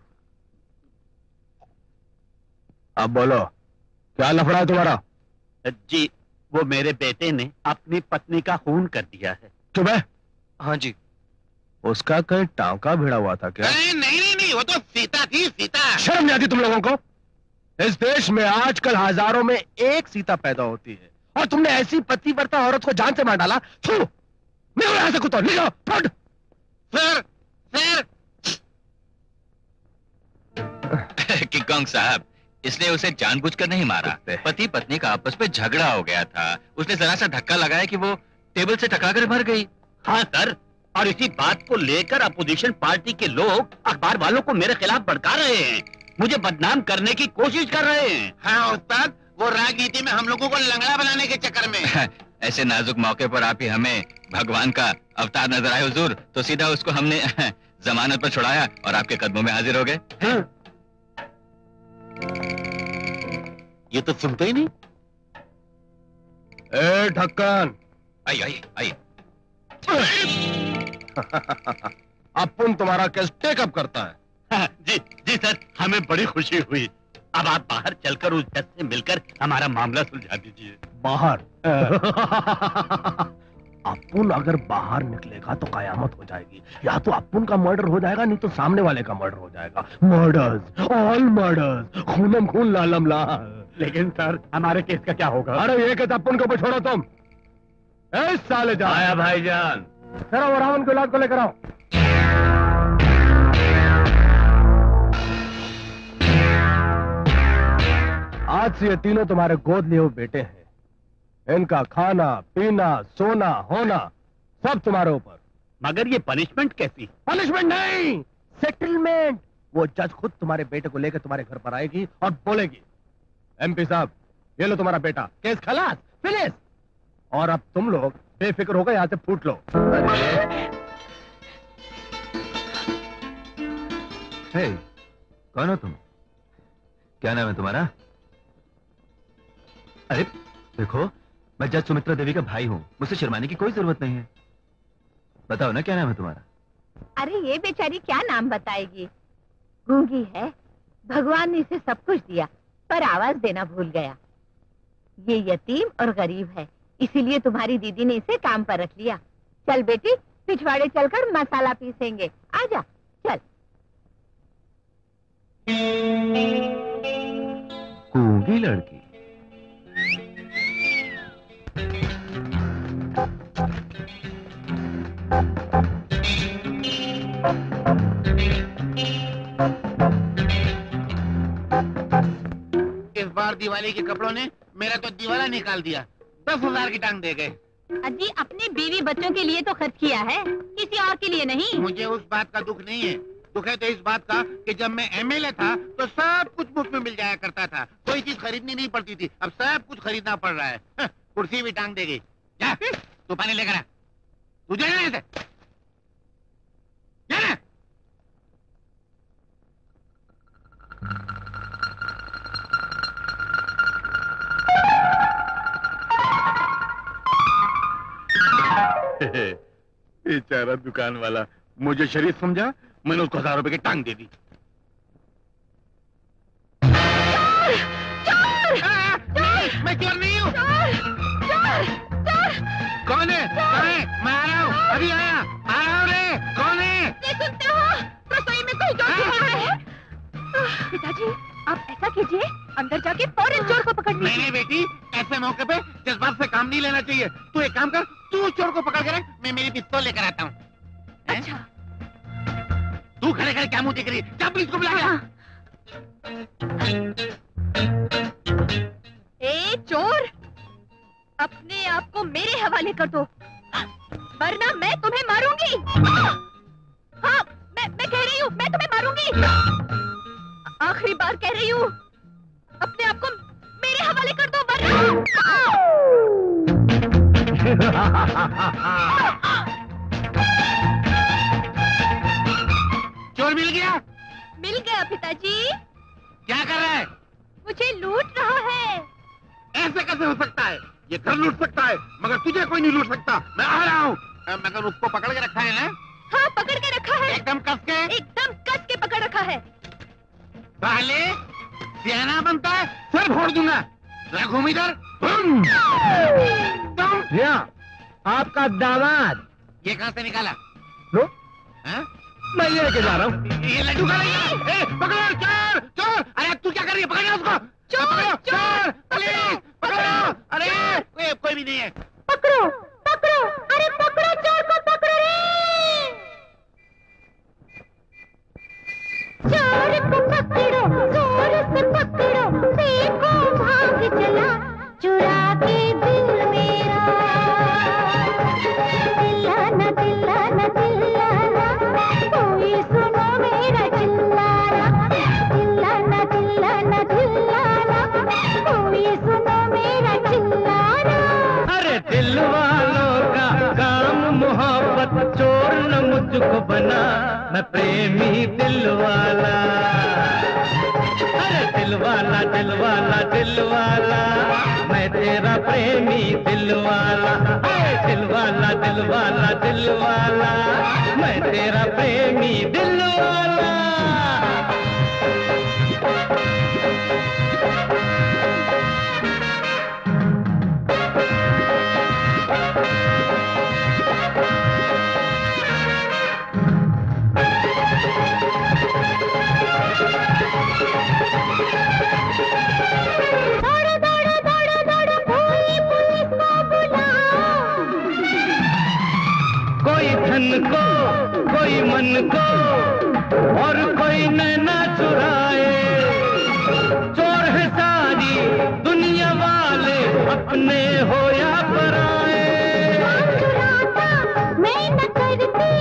अब बोलो क्या लफड़ा है तुम्हारा? जी वो मेरे बेटे ने अपनी पत्नी का खून कर दिया है। तुम्हें? हाँ जी। उसका कहीं टांका भिड़ा हुआ था क्या? नहीं नहीं नहीं, वो तो सीता थी, सीता। शर्म नहीं आती तुम लोगों को? इस देश में आजकल हजारों में एक सीता पैदा होती है और तुमने ऐसी पतिव्रता औरत को जान से मार डाला। थू, निकलो यहाँ से कुत्ता, निकलो। फट। Sir sir. किंगकांग साहब, इसलिए उसे जानबूझकर नहीं मारा। पति पत्नी का आपस में झगड़ा हो गया था, उसने जरा सा धक्का लगाया कि वो टेबल से टकराकर मर गई। हाँ सर, और इसी बात को लेकर अपोजिशन पार्टी के लोग अखबार वालों को मेरे खिलाफ भड़का रहे हैं, मुझे बदनाम करने की कोशिश कर रहे हैं। हाँ उस्ताद, वो राजनीति में हम लोगों को लंगड़ा बनाने के चक्कर में। हाँ, ऐसे नाजुक मौके पर आप ही हमें भगवान का अवतार नजर आए हुजूर, तो सीधा उसको हमने जमानत पर छुड़ाया और आपके कदमों में हाजिर हो गए। हाँ। ये तो सुनते ही नहीं। ए ढक्कन, आई आई आई। अपुन तुम्हारा केस टेकअप करता है। हाँ, जी जी सर, हमें बड़ी खुशी हुई। अब आप बाहर चलकर उस जज से मिलकर हमारा मामला सुलझा दीजिए। बाहर? अपुन अगर बाहर निकलेगा तो कयामत हो जाएगी। या तो अपुन का मर्डर हो जाएगा नहीं तो सामने वाले का मर्डर हो जाएगा। मर्डर्स, ऑल मर्डर्स, खूनम खून लालम लाल। लेकिन सर हमारे केस का क्या होगा? अरे ये केस अपुन को छोड़ो तुम। ए साले जान। आया भाई जान। सर वो रावण के औलाद को लेकर आओ। आज से ये तीनों तुम्हारे गोद लिए हुए बेटे हैं। इनका खाना पीना सोना होना सब तुम्हारे ऊपर। मगर ये पनिशमेंट कैसी? पनिशमेंट नहीं, सेटलमेंट। वो जज खुद तुम्हारे बेटे को लेकर तुम्हारे घर पर आएगी और बोलेगी, एमपी साहब ये लो तुम्हारा बेटा, केस खलास, फिनिश। और अब तुम लोग बेफिक्र होकर यहाँ से फूट लो। हे, कौन हो तुम? क्या नाम है तुम्हारा? अरे देखो, मैं जज सुमित्रा देवी का भाई हूँ, मुझसे शर्माने की कोई जरूरत नहीं है। बताओ ना क्या नाम है तुम्हारा? अरे ये बेचारी क्या नाम बताएगी, गूंगी है, भगवान ने इसे सब कुछ दिया पर आवाज देना भूल गया। ये यतीम और गरीब है, इसीलिए तुम्हारी दीदी ने इसे काम पर रख लिया। चल बेटी, पिछवाड़े चलकर मसाला पीसेंगे, आजा चल। गूंगी लड़की, इस बार दिवाली के कपड़ों ने मेरा तो दीवाला निकाल दिया, दस हजार की टांग दे गए। अजी अपने बीवी बच्चों के लिए तो खर्च किया है, किसी और के लिए नहीं। मुझे उस बात का दुख नहीं है, दुख है तो इस बात का कि जब मैं एमएलए था तो सब कुछ मुफ्त में मिल जाया करता था, कोई चीज खरीदनी नहीं पड़ती थी, अब सब कुछ खरीदना पड़ रहा है। कुर्सी भी टांग दे गई। जा तू पानी लेकर आ, तुझे नहीं है जाना। बेचारा दुकान वाला मुझे शरीफ समझा, मैंने उसको हजार रुपए की टांग दे दी। चोर, चोर, आ, चोर, मैं चोर नहीं हूँ। कौन है? कौन है? मैं आ रहा हूँ, अभी आया, आ रहा हूँ रे। कौन है? ये सुनते हो, रसोई में कोई चोर हो रहा है। पिताजी आप ऐसा कीजिए, अंदर जाके फौरन चोर को पकड़ लीजिए। नहीं बेटी, ऐसे मौके पे जज्बात से काम नहीं लेना चाहिए। तू एक काम कर, तू चोर को पकड़ के रख, मैं मेरी पिस्तौल लेकर आता हूँ। अच्छा। तू खड़े खड़े क्या मुंह देख रही है? जा पुलिस को बुला। ए चोर, अपने आप को मेरे हवाले कर दो, वरना मैं तुम्हें मारूंगी। हाँ, मैं मैं कह रही हूँ, मैं तुम्हें मारूंगी। आखिरी बार कह रही हूँ, अपने आप को मेरे हवाले कर दो, वरना। चोर मिल गया? मिल गया पिताजी। क्या कर रहा है? मुझे लूट रहा है। ऐसे कैसे हो सकता है? ये घर लूट सकता है मगर तुझे कोई नहीं लूट सकता। मैं आ रहा हूँ। मगर उसको पकड़ के रखा है ना? हाँ पकड़ के रखा है, एकदम कस के, एकदम कस के पकड़ रखा है। पहले सियाना बनता है सर फोड़ दूंगा। घूम इधर, आपका दामाद। ये कहाँ से निकाला? लो हाँ? मैं ये लेके जा रहा हूँ। ये लड्डू का नहीं है। पकड़ो चोर, चोर। अरे तू क्या कर रही है? पकड़ो उसको। चोर, चोर, पुलिस, पकड़ो। अरे कोई कोई भी नहीं है। पकड़ो, पकड़ो, अरे पकड़ो चोर को, पकड़ो रे। चोर को पकड़ो, चोर को पकड़ो, देखो भाग चला, चुरा के दिल मेरा, दिला ना दिला ना दिला। अरे दिल वालों का काम मोहब्बत, चोर न मुझको बना, मैं प्रेमी दिल वाला। अरे दिल वाला दिल वाला दिल वाला, मैं तेरा प्रेमी दिल वाला। अरे दिल वाला दिल वाला दिल वाला, मैं तेरा प्रेमी दिल वाला। को कोई मन को और कोई नैना चुराए, चोर है सारी दुनिया वाले, अपने हो या पराए। चुराता मैं न करती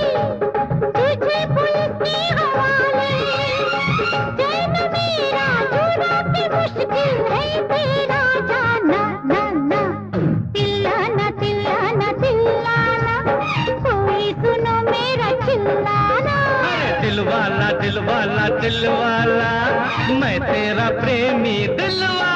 तुझे पुलिस के हवाले, दिलवाला दिलवाला मैं तेरा प्रेमी दिलवाला।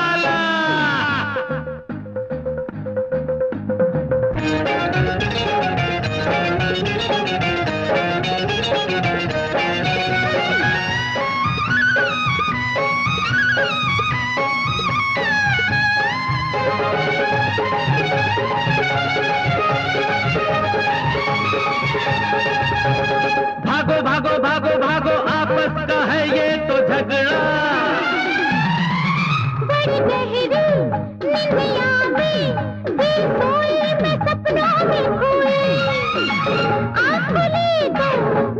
भागो भागो भागो भागो आपस का है ये तो झगड़ा, बड़ी गहरी निंदिया भी दिल खोए मैं सपनों में खोए। आपको ले दो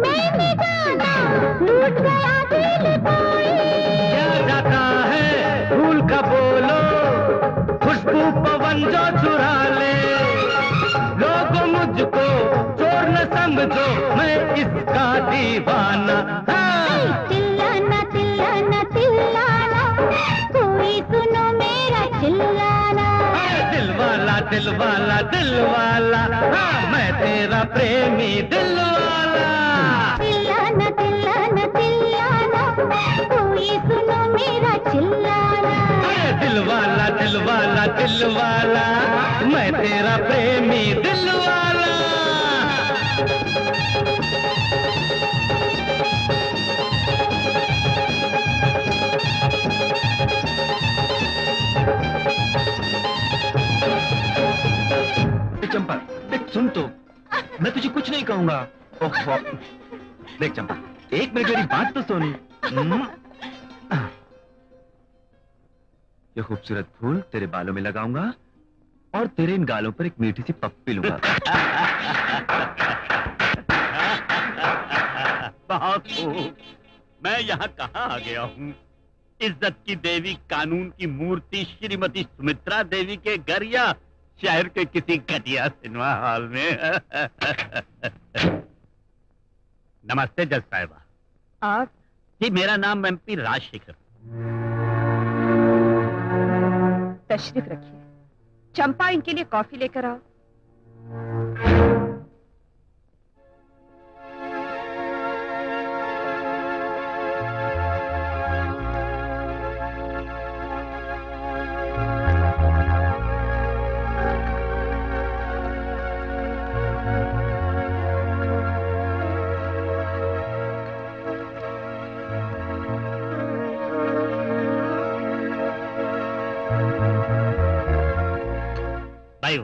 मैंने जाना लूट गया दिल खोए। क्या जाता है फूल का बोलो खुशबू पवन जो चुरा ले। लोगों मुझको चोर न समझो मैं इसका दीवाना। चिल्लाना चिल्लाना चिल्लाना कोई सुनो मेरा चिल्लाना। दिलवाला दिलवाला दिलवाला हाँ मैं तेरा प्रेमी दिलवाला। चिल्लाना चिल्लाना चिल्लाना कोई सुनो मेरा चिल्लाना। दिलवाला दिलवाला दिलवाला मैं तेरा प्रेमी दिलवाला। चंपा देख सुन तो मैं तुझे कुछ नहीं कहूंगा। ओह देख चंपा एक मिनट मेरी बात तो सुन। ये खूबसूरत फूल तेरे बालों में लगाऊंगा और तेरे इन गालों पर एक मीठी सी पप्पी लूंगा। बहुत खूब, मैं यहाँ कहाँ आ गया हूँ। इज्जत की देवी कानून की मूर्ति श्रीमती सुमित्रा देवी के घर या शहर के किसी घटिया सिनेमा हॉल में। नमस्ते जज साहिबा। आप जी मेरा नाम एमपी राजशेखर। तशरीफ रखिए। चंपा इनके लिए कॉफी लेकर आओ।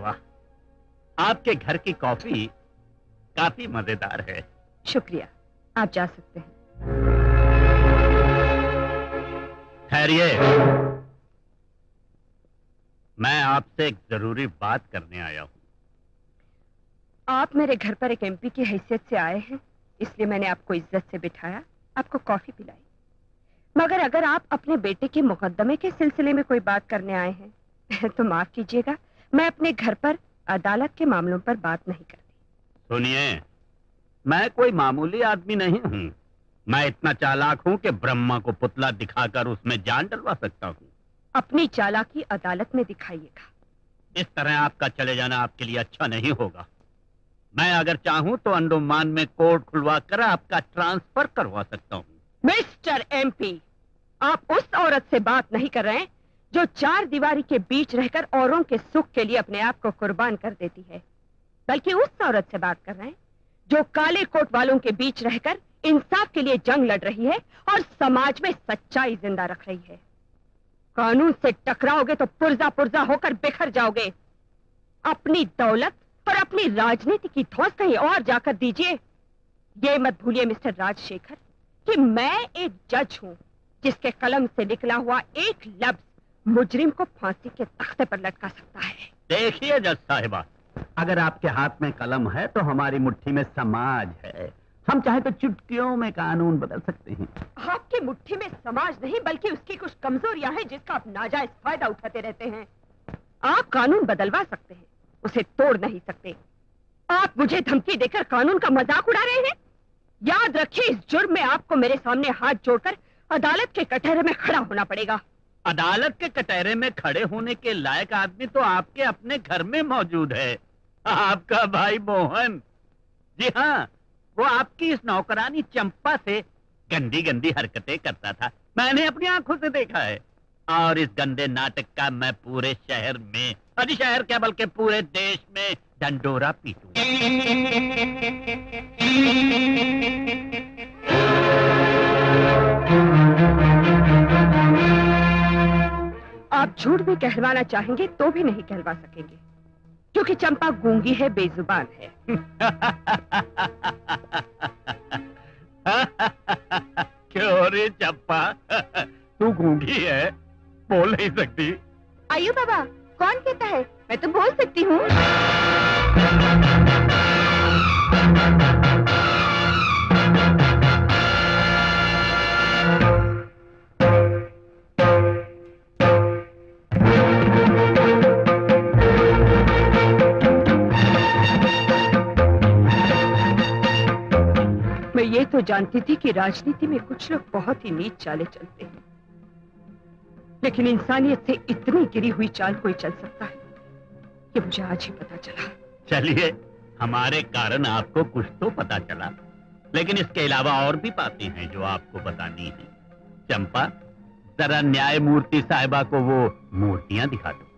वाह, आपके घर की कॉफी काफी मजेदार है। शुक्रिया, आप जा सकते हैं। ठहरिए, मैं आपसे एक जरूरी बात करने आया हूँ। आप मेरे घर पर एक एमपी की हैसियत से आए हैं, इसलिए मैंने आपको इज्जत से बिठाया, आपको कॉफी पिलाई। मगर अगर आप अपने बेटे के मुकदमे के सिलसिले में कोई बात करने आए हैं तो माफ कीजिएगा, मैं अपने घर पर अदालत के मामलों पर बात नहीं करती। सुनिए, मैं कोई मामूली आदमी नहीं हूँ। मैं इतना चालाक हूँ कि ब्रह्मा को पुतला दिखाकर उसमें जान डलवा सकता हूँ। अपनी चालाकी अदालत में दिखाइएगा। इस तरह आपका चले जाना आपके लिए अच्छा नहीं होगा। मैं अगर चाहूँ तो अंडमान में कोर्ट खुलवा कर आपका ट्रांसफर करवा सकता हूँ। मिस्टर एमपी, आप उस औरत से बात नहीं कर रहे हैं जो चार दीवारी के बीच रहकर औरों के सुख के लिए अपने आप को कुर्बान कर देती है, बल्कि उस औरत से बात कर रहे हैं जो काले कोट वालों के बीच रहकर इंसाफ के लिए जंग लड़ रही है और समाज में सच्चाई जिंदा रख रही है। कानून से टकराओगे तो पुर्जा पुर्जा होकर बिखर जाओगे। अपनी दौलत और अपनी राजनीति की धौंस कहीं और जाकर दीजिए। ये मत भूलिए मिस्टर राजशेखर कि मैं एक जज हूँ जिसके कलम से निकला हुआ एक लफ्ज मुजरिम को फांसी के तख्ते पर लटका सकता है। देखिए जज साहिबा, अगर आपके हाथ में कलम है तो हमारी मुट्ठी में समाज है। हम चाहे तो चुटकियों में कानून बदल सकते हैं। आपकी मुट्ठी में समाज नहीं बल्कि उसकी कुछ कमजोरियां हैं जिसका आप नाजायज फायदा उठाते रहते हैं। आप कानून बदलवा सकते हैं, उसे तोड़ नहीं सकते। आप मुझे धमकी देकर कानून का मजाक उड़ा रहे हैं। याद रखिए, इस जुर्म में आपको मेरे सामने हाथ जोड़कर अदालत के कटहरे में खड़ा होना पड़ेगा। अदालत के कटहरे में खड़े होने के लायक आदमी तो आपके अपने घर में मौजूद है, आपका भाई मोहन। जी हाँ, वो आपकी इस नौकरानी चंपा से गंदी गंदी हरकतें करता था। मैंने अपनी आंखों से देखा है और इस गंदे नाटक का मैं पूरे शहर में, अरे शहर क्या बल्कि पूरे देश में डंडोरा पीटूंगा। आप झूठ भी कहलवाना चाहेंगे तो भी नहीं कहलवा सकेंगे क्योंकि चंपा गूंगी है, बेजुबान है। क्यों रे चंपा, तू गूंगी है, बोल नहीं सकती? आयु बाबा, कौन कहता है, मैं तो बोल सकती हूँ। मैं ये तो जानती थी कि राजनीति में कुछ लोग बहुत ही नीच चालें चलते हैं, लेकिन इंसानियत से इतनी गिरी हुई चाल कोई चल सकता है, ये मुझे आज ही पता चला। चलिए, हमारे कारण आपको कुछ तो पता चला, लेकिन इसके अलावा और भी बातें हैं जो आपको बतानी है। चंपा, जरा न्यायमूर्ति साहिबा को वो मूर्तियां दिखा दो।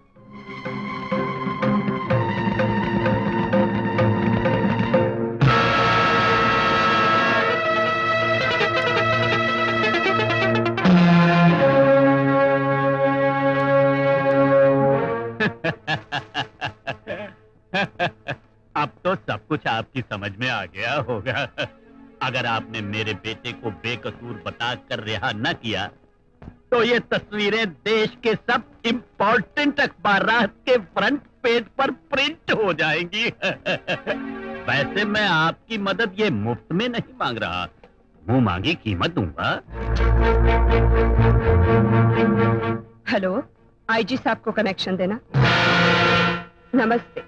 अब तो सब कुछ आपकी समझ में आ गया होगा। अगर आपने मेरे बेटे को बेकसूर बताकर रिहा न किया तो ये तस्वीरें देश के सब इम्पोर्टेंट अखबारात के फ्रंट पेज पर प्रिंट हो जाएंगी। वैसे मैं आपकी मदद ये मुफ्त में नहीं मांग रहा, मुंह मांगी कीमत दूंगा। हेलो, आईजी साहब को कनेक्शन देना। नमस्ते,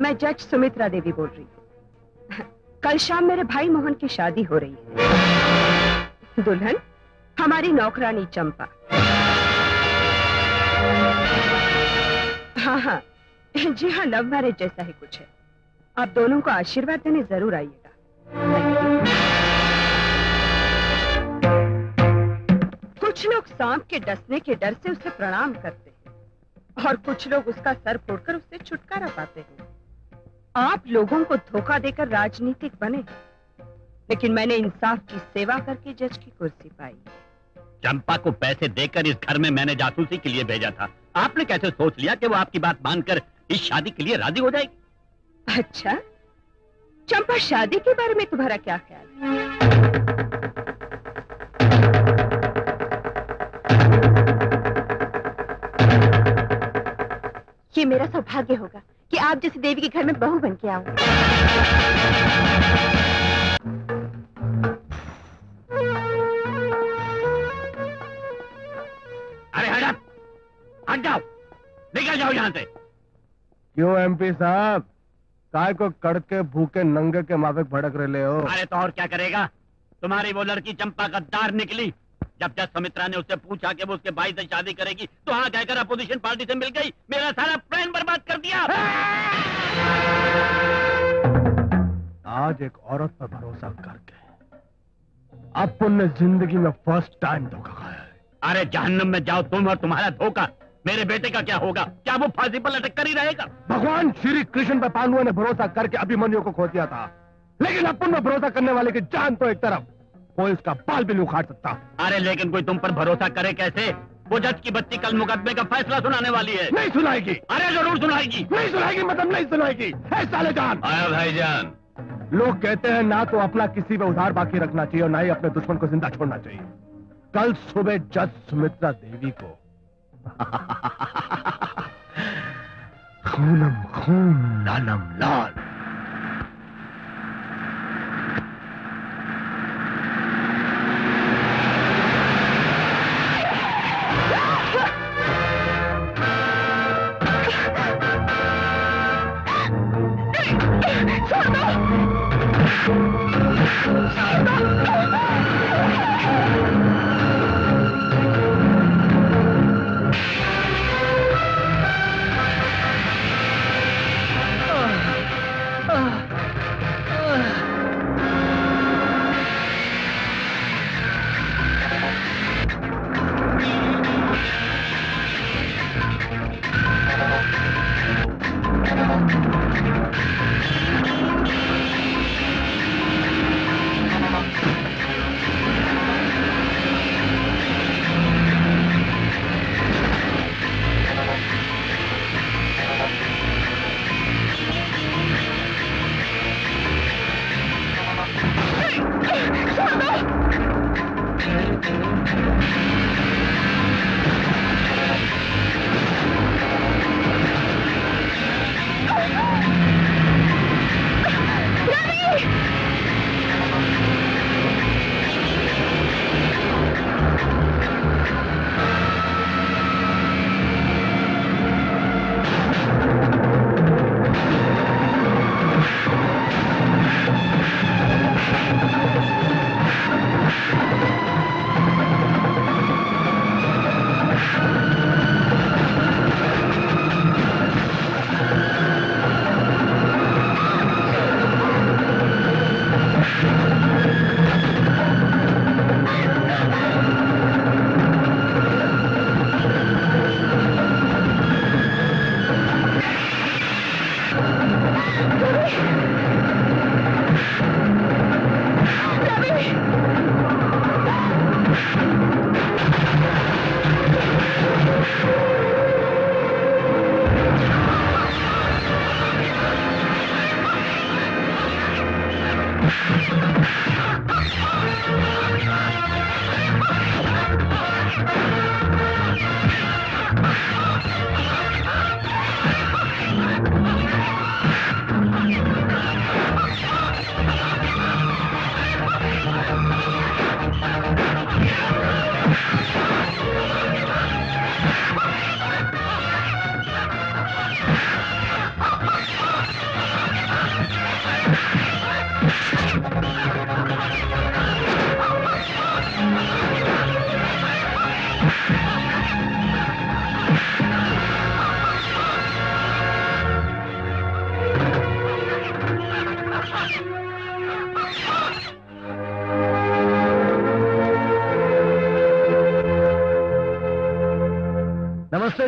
मैं जज सुमित्रा देवी बोल रही हूँ। कल शाम मेरे भाई मोहन की शादी हो रही है। दुल्हन हमारी नौकरानी चंपा। हाँ हाँ जी हाँ, लव मैरिज जैसा ही कुछ है। आप दोनों को आशीर्वाद देने जरूर आइएगा। कुछ लोग सांप के डसने के डर से उसे प्रणाम करते हैं और कुछ लोग उसका सर फोड़कर उससे छुटकारा पाते हैं। आप लोगों को धोखा देकर राजनीतिक बने, लेकिन मैंने इंसाफ की सेवा करके जज की कुर्सी पाई। चंपा को पैसे देकर इस घर में मैंने जासूसी के लिए भेजा था। आपने कैसे सोच लिया कि वो आपकी बात मानकर इस शादी के लिए राजी हो जाएगी? अच्छा, चंपा शादी के बारे में तुम्हारा क्या ख्याल है? ये मेरा सौभाग्य होगा कि आप जैसे देवी के घर में बहू बन के आओ। अरे हट जाओ, हट जाओ, निकल जाओ यहाँ से। क्यों एमपी साहब, काय को कड़के भूखे नंगे के माफिक भड़क रहे हो? अरे तो और क्या करेगा, तुम्हारी वो लड़की चंपा गद्दार निकली। जब जब सुमित्रा ने उससे पूछा कि वो उसके भाई से शादी करेगी तो हाँ कहकर अपोजिशन पार्टी से मिल गई। मेरा सारा प्लान बर्बाद कर दिया। आज एक औरत पर भरोसा करके अपन ने जिंदगी में फर्स्ट टाइम धोखा खाया है। अरे जहन्नम में जाओ तुम और तुम्हारा धोखा। मेरे बेटे का क्या होगा? क्या वो फांसी पर लटक कर ही रहेगा? भगवान श्री कृष्ण पर पांडुओं ने भरोसा करके अभिमन्यु को खो दिया था, लेकिन अपन में भरोसा करने वाले की जान तो एक तरफ, कोई उसका बाल भी उखाड़ सकता। अरे लेकिन कोई तुम पर भरोसा करे कैसे? वो जज की बच्ची कल मुकदमे का फैसला सुनाने वाली है। नहीं सुनाएगी। अरे जरूर सुनाएगी। नहीं सुनाएगी मतलब नहीं सुनाएगी। ऐ साले जान। आया भाई जान। लोग कहते हैं ना तो अपना किसी पे उधार बाकी रखना चाहिए और ना ही अपने दुश्मन को जिंदा छोड़ना चाहिए। कल सुबह जज सुमित्रा देवी को खूनम खून लालम लाल।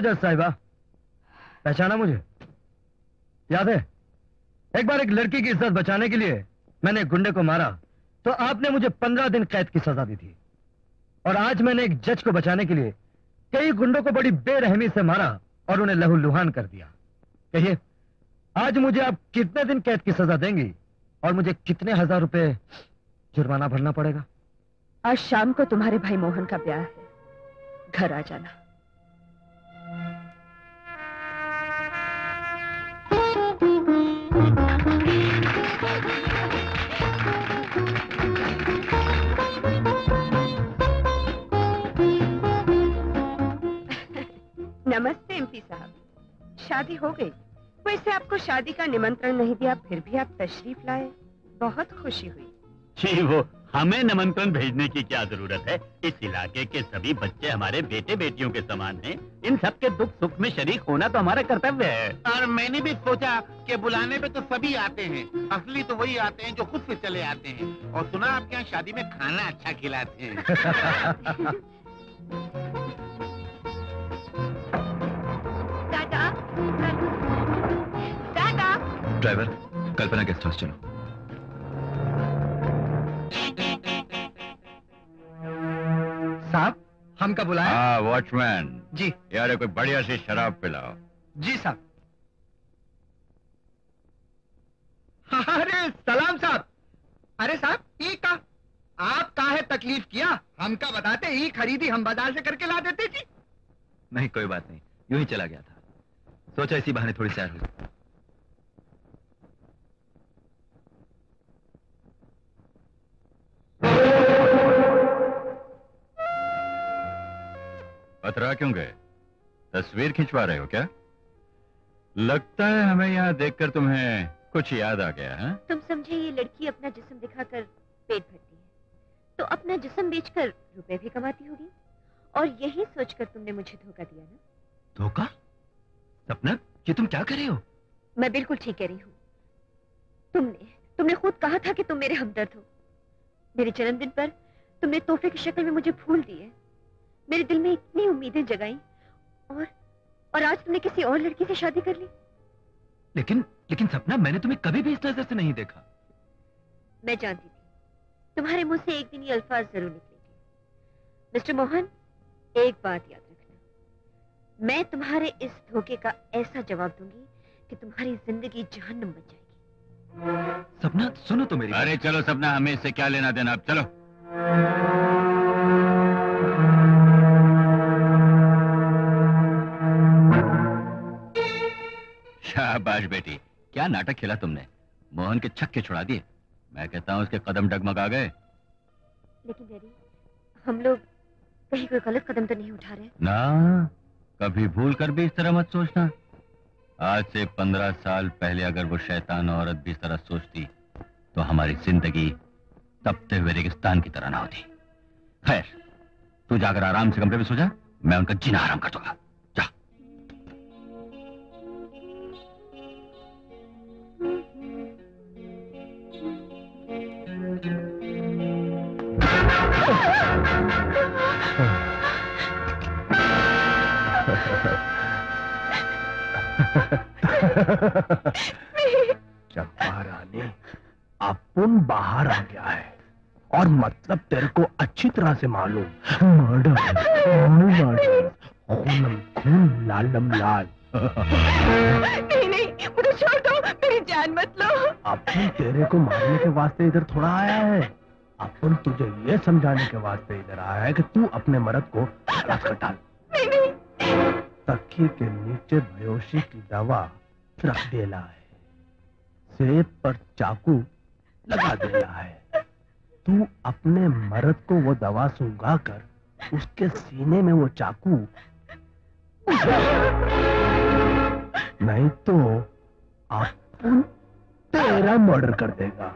जज साहिबा, पहचाना मुझे? याद है एक बार एक लड़की की इज्जत बचाने के लिए मैंने एक गुंडे को मारा तो आपने मुझे पंद्रह दिन कैद की सजा दी थी। और आज मैंने एक जज को बचाने के लिए कई गुंडों को बड़ी बेरहमी से मारा और उन्हें लहूलुहान कर दिया। कहिए आज मुझे आप कितने दिन कैद की सजा देंगी और मुझे कितने हजार रुपए जुर्माना भरना पड़ेगा? आज शाम को तुम्हारे भाई मोहन का ब्याह है, घर आ जाना। नमस्ते एमपी साहब, शादी हो गई। वैसे आपको शादी का निमंत्रण नहीं दिया, फिर भी आप तशरीफ लाए, बहुत खुशी हुई। जी वो हमें निमंत्रण भेजने की क्या जरूरत है? इस इलाके के सभी बच्चे हमारे बेटे बेटियों के समान हैं। इन सब के दुख सुख में शरीक होना तो हमारा कर्तव्य है। और मैंने भी सोचा कि बुलाने पे तो सभी आते हैं, असली तो वही आते हैं जो खुद से चले आते हैं। और सुना आपके यहाँ शादी में खाना अच्छा खिलाते हैं। ड्राइवर, कल्पना गेस्ट हाउस चलो। साहब, हमका बुलाया? हाँ वॉचमैन जी, यार कोई बढ़िया सी शराब पिलाओ। जी साहब। अरे सलाम साहब। अरे साहब ये का आप का है तकलीफ किया, हमका बताते ये खरीदी हम बाजार से करके ला देते जी। नहीं कोई बात नहीं, यूं ही चला गया था, सोचा इसी बहाने थोड़ी सैर हुई। अतरा क्यों गए? तस्वीर खिंचवा रहे हो क्या? लगता है हमें यहाँ देखकर तुम्हें कुछ याद आ गया है। तुम समझे, ये लड़की अपना जिस्म दिखाकर पेट भरती है तो अपना जिस्म बेचकर रुपए भी कमाती होगी, और यही सोचकर तुमने मुझे धोखा दिया ना। धोखा? सपना ये तुम क्या कर रहे हो? मैं बिल्कुल ठीक कह रही हूँ। तुमने तुमने खुद कहा था कि तुम मेरे हमदर्द हो। मेरे जन्मदिन पर तुमने तोहफे की शक्ल में मुझे फूल दिए, मेरे दिल में इतनी उम्मीदें जगाई, और और आज तुमने किसी और लड़की से शादी कर ली। लेकिन लेकिन सपना, मैंने तुम्हें कभी भी इस नजर से नहीं देखा। मैं जानती थी तुम्हारे मुंह से एक दिन ये अल्फाज जरूर निकलेंगे। मिस्टर मोहन, एक बात याद रखना, मैं तुम्हारे इस धोखे का ऐसा जवाब दूंगी कि तुम्हारी जिंदगी जहन्नुम बन जाएगी। सपना सुनो तो मेरी। अरे चलो सपना, हमें इससे क्या लेना देना, आप चलो। शाबाश बेटी, क्या नाटक खेला तुमने, मोहन के छक्के छुड़ा दिए। मैं कहता हूँ उसके कदम डगमगा गए। लेकिन डैडी, हम लोग कहीं कोई गलत कदम तो नहीं उठा रहे ना? कभी भूल कर भी इस तरह मत सोचना। आज से पंद्रह साल पहले अगर वो शैतान औरत भी इस तरह सोचती तो हमारी जिंदगी तपते हुए रेगिस्तान की तरह ना होती। खैर, तू जाकर आराम से कमरे में सो जा, मैं उनका जीना आराम कर दूंगा। खून बाहर आ गया है और मतलब तेरे को अच्छी तरह से मालूम। मर्डर, मर्डर, खूनम खून, लालम लाल। नहीं नहीं, मुझे छोड़ दो, मेरी जान मत लो। अपन तेरे को मारने के वास्ते इधर थोड़ा आया है, अपन तुझे ये समझाने के वास्ते इधर आया है कि तू अपने मर्द को रख डाल। नहीं नहीं, तकिए के नीचे भयोशी की दवा रख देला है, सेब पर चाकू लगा देला है। तू अपने मर्द को वो दवा सूंघा कर उसके सीने में वो चाकू, नहीं तो अपन तेरा मर्डर कर देगा।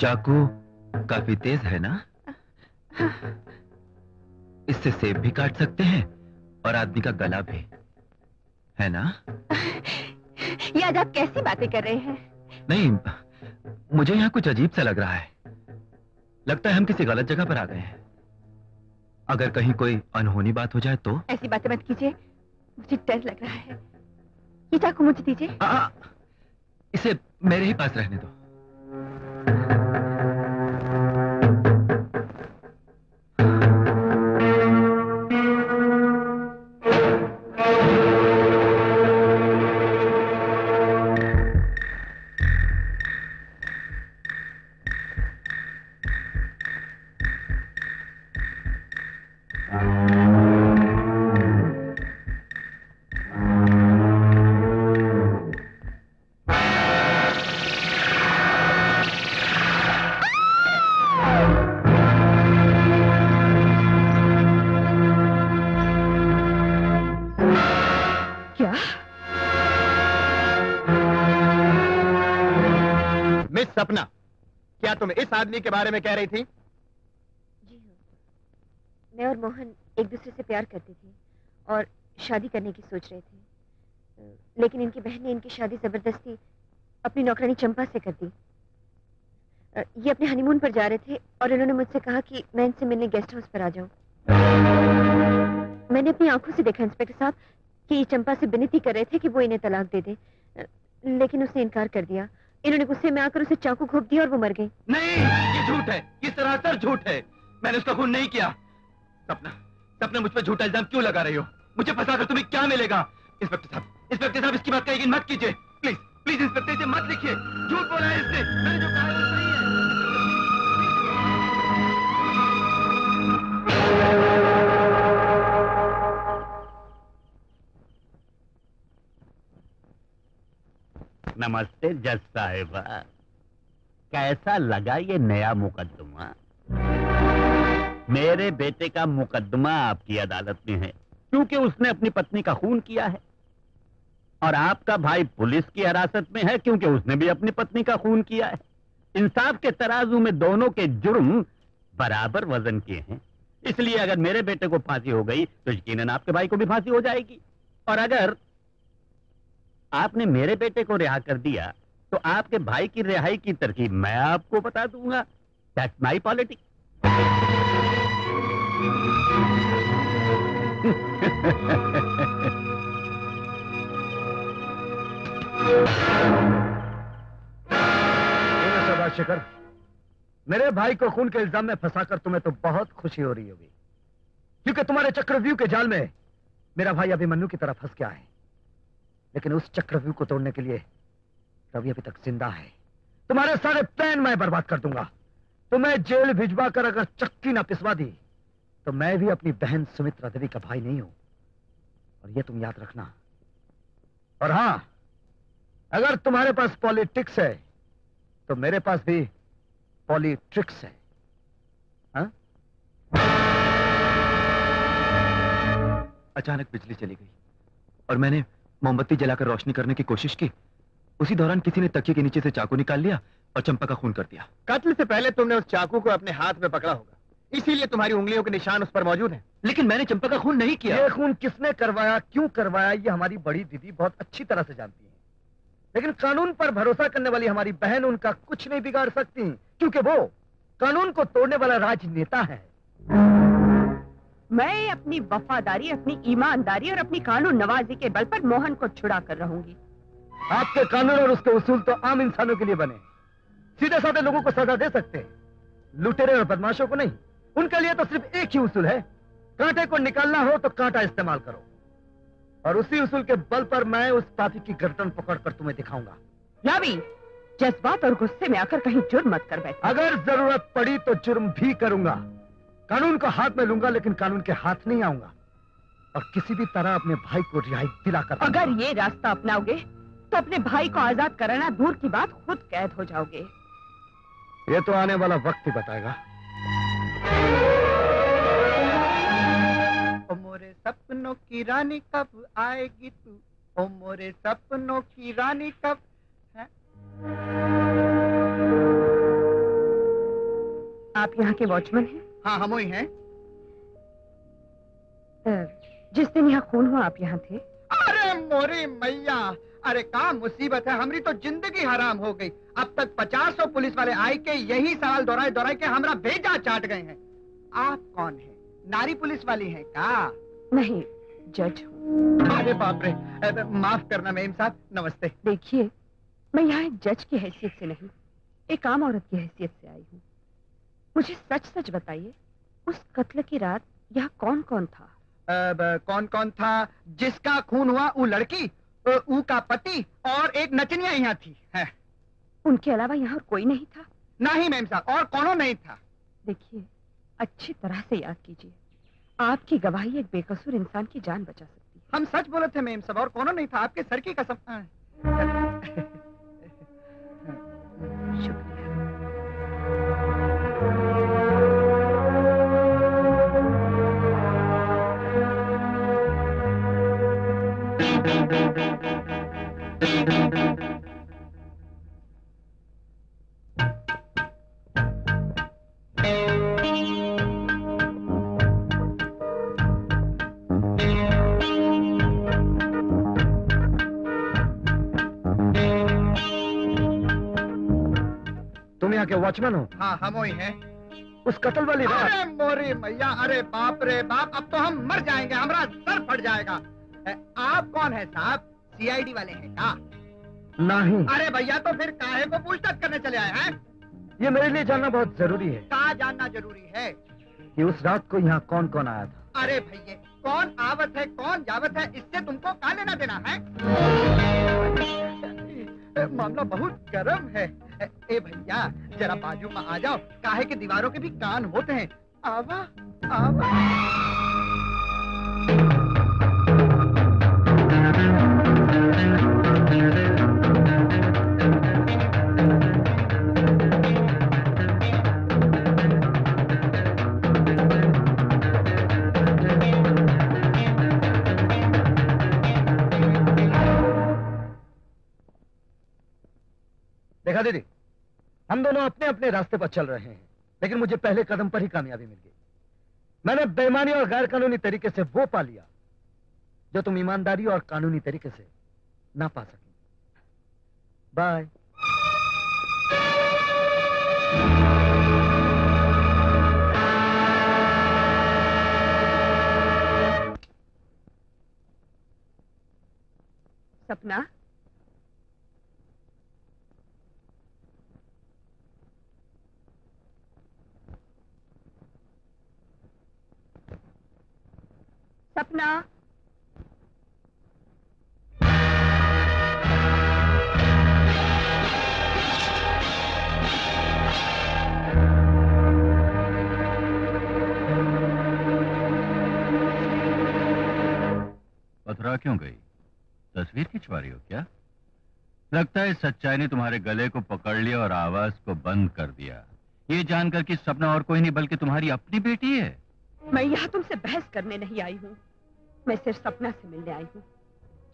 चाकू काफी तेज है ना, इससे सेब भी काट सकते हैं और आदमी का गला भी, है ना? यार आप कैसी बातें कर रहे हैं? नहीं, मुझे यहाँ कुछ अजीब सा लग रहा है, लगता है हम किसी गलत जगह पर आ गए हैं। अगर कहीं कोई अनहोनी बात हो जाए तो? ऐसी बातें मत कीजिए, मुझे डर लग रहा है। ये चाकू मुझे दीजिए। इसे मेरे ही पास रहने दो। तुम इस आदमी के बारे में कह रही थी? जी हाँ, मैं और मोहन एक दूसरे से प्यार करते थे और शादी करने की सोच रहे थे, लेकिन इनकी बहन ने इनकी शादी जबरदस्ती अपनी नौकरानी चंपा से कर दी। ये अपने हनीमून पर जा रहे थे और इन्होंने मुझसे कहा कि मैं इनसे मिलने गेस्ट हाउस पर आ जाऊं। मैंने अपनी आंखों से देखा इंस्पेक्टर साहब कि ये चंपा से विनती कर रहे थे कि वो इन्हें तलाक दे दे, लेकिन उसने इनकार कर दिया। इन्होंने गुस्से में आकर उसे चाकू घोंप दिया और वो मर गई। नहीं, ये झूठ है, ये सरासर झूठ है, मैंने उसका खून नहीं किया। सपना, सपना मुझ पर झूठा इल्जाम क्यों लगा रही हो? मुझे फंसाकर तुम्हें क्या मिलेगा? इंस्पेक्टर साहब, इंस्पेक्टर साहब, इसकी बात का यकीन मत कीजिए, प्लीज प्लीज इंस्पेक्टर से मत लिखिए, झूठ बोला है इसने, मैंने जो कहा वो सही है। नमस्ते जज साहिबा, कैसा लगा ये नया मुकदमा? मेरे बेटे का मुकदमा आपकी अदालत में है क्योंकि उसने अपनी पत्नी का खून किया है, और आपका भाई पुलिस की हिरासत में है क्योंकि उसने भी अपनी पत्नी का खून किया है। इंसाफ के तराजू में दोनों के जुर्म बराबर वजन किए हैं, इसलिए अगर मेरे बेटे को फांसी हो गई तो यकीनन आपके भाई को भी फांसी हो जाएगी, और अगर आपने मेरे बेटे को रिहा कर दिया तो आपके भाई की रिहाई की तरकीब मैं आपको बता दूंगा। That's my politics. राजशेखर, मेरे भाई को खून के इल्जाम में फंसाकर तुम्हें तो बहुत खुशी हो रही होगी, क्योंकि तुम्हारे चक्रव्यूह के जाल में मेरा भाई अभिमन्यु की तरह फंस गया है, लेकिन उस चक्रव्यूह को तोड़ने के लिए रवि अभी तक जिंदा है। तुम्हारे सारे प्लान मैं बर्बाद कर दूंगा। तुम्हें जेल भिजवा कर अगर चक्की ना पिसवा दी तो मैं भी अपनी बहन सुमित्रा देवी का भाई नहीं हूं, और यह तुम याद रखना। और हां, अगर तुम्हारे पास पॉलिटिक्स है तो मेरे पास भी पॉलिट्रिक्स है। हाँ? अचानक बिजली चली गई और मैंने मोमबत्ती जलाकर रोशनी करने की कोशिश की। उसी दौरान किसी ने तकिए के नीचे से चाकू निकाल लिया और चंपा का खून कर दिया। कत्ल से पहले तुमने उस चाकू को अपने हाथ में पकड़ा होगा, इसीलिए तुम्हारी उंगलियों के निशान उस पर मौजूद हैं। लेकिन मैंने चंपा का खून नहीं किया। ये खून किसने करवाया, क्यों करवाया, ये हमारी बड़ी दीदी बहुत अच्छी तरह से जानती है। लेकिन कानून पर भरोसा करने वाली हमारी बहन उनका कुछ नहीं बिगाड़ सकती, क्योंकि वो कानून को तोड़ने वाला राजनेता है। मैं अपनी वफादारी, अपनी ईमानदारी और अपनी कानून नवाजी के बल पर मोहन को छुड़ा कर रहूंगी। आपके कानून और उसके उसूल तो आम इंसानों के लिए बने, सीधे साधे लोगों को सजा दे सकते हैं, लुटेरे और बदमाशों को नहीं। उनके लिए तो सिर्फ एक ही उसूल है, कांटे को निकालना हो तो कांटा इस्तेमाल करो। और उसी उसूल के बल पर मैं उस पापी की गर्दन पकड़कर तुम्हें दिखाऊंगा। रवि, जज्बात और गुस्से में आकर कहीं जुर्म मत कर बैठ। अगर जरूरत पड़ी तो जुर्म भी करूंगा, कानून को हाथ में लूंगा लेकिन कानून के हाथ नहीं आऊंगा, और किसी भी तरह अपने भाई को रिहाई दिलाकर। अगर ये रास्ता अपनाओगे तो अपने भाई को आजाद कराना दूर की बात, खुद कैद हो जाओगे। ये तो आने वाला वक्त ही बताएगा। ओ मोरे सपनों की रानी कब आएगी तू, ओ मोरे सपनों की रानी कब। आप यहाँ के वॉचमैन हैं? हाँ, हम वही हैं। जिस दिन यहाँ खून हुआ आप यहाँ थे? अरे मोरे मैया, अरे क्या मुसीबत है, हमारी तो जिंदगी हराम हो गई। अब तक पचासों पुलिस वाले आए के यही सवाल दोहराए दोहराए के हमरा भेजा चाट गए हैं। आप कौन हैं? नारी पुलिस वाली हैं का? नहीं, जज हूँ। अरे बाप रे, माफ करना मेम साहब, नमस्ते। देखिए, मैं यहाँ जज की हैसियत से नहीं, एक आम औरत की हैसियत से आई हूँ। मुझे सच सच बताइए, उस कत्ल की रात यहाँ कौन कौन था? आ, कौन कौन था? जिसका खून हुआ वो लड़की, ऊ का पति और एक नचनिया यहाँ थी। है। उनके अलावा यहाँ कोई नहीं था? नहीं मैम साहब, और कौनों नहीं था। देखिए, अच्छी तरह से याद कीजिए, आपकी गवाही एक बेकसूर इंसान की जान बचा सकती है। हम सच बोले थे मैम साहब, और कौनों नहीं था, आपके सर की कसम। शुक्रिया। के वॉचमैन हो? हाँ, हम वही हैं। उस कत्ल वाली रात? अरे मोरी मैया, अरे बाप रे बाप, अब तो हम मर जाएंगे, हमारा सर फट जाएगा। आप कौन है साहब, सीआईडी वाले हैं का? नहीं। अरे भैया, तो फिर काहे को पूछताछ करने चले आए हैं? ये मेरे लिए जानना बहुत जरूरी है। क्या जानना जरूरी है? कि उस रात को यहाँ कौन कौन आया था। अरे भैया, कौन आवत है कौन जावत है, इससे तुमको क्या लेना देना है? मामला बहुत गर्म है। ए भैया, जरा बाजू में आ जाओ, काहे के दीवारों के भी कान होते हैं। आवा आवा। देखा दीदी, हम दोनों अपने अपने रास्ते पर चल रहे हैं, लेकिन मुझे पहले कदम पर ही कामयाबी मिल गई। मैंने बेईमानी और गैर कानूनी तरीके से वो पा लिया जो तुम ईमानदारी और कानूनी तरीके से ना पा सकी। बाय। सपना, सपना, पथरा क्यों गई? तस्वीर खिंचवा रही हो क्या? लगता है सच्चाई ने तुम्हारे गले को पकड़ लिया और आवाज को बंद कर दिया। ये जानकर कि सपना और कोई नहीं बल्कि तुम्हारी अपनी बेटी है। मैं यहाँ तुमसे बहस करने नहीं आई हूँ, मैं सिर्फ सपना से मिलने आई हूँ,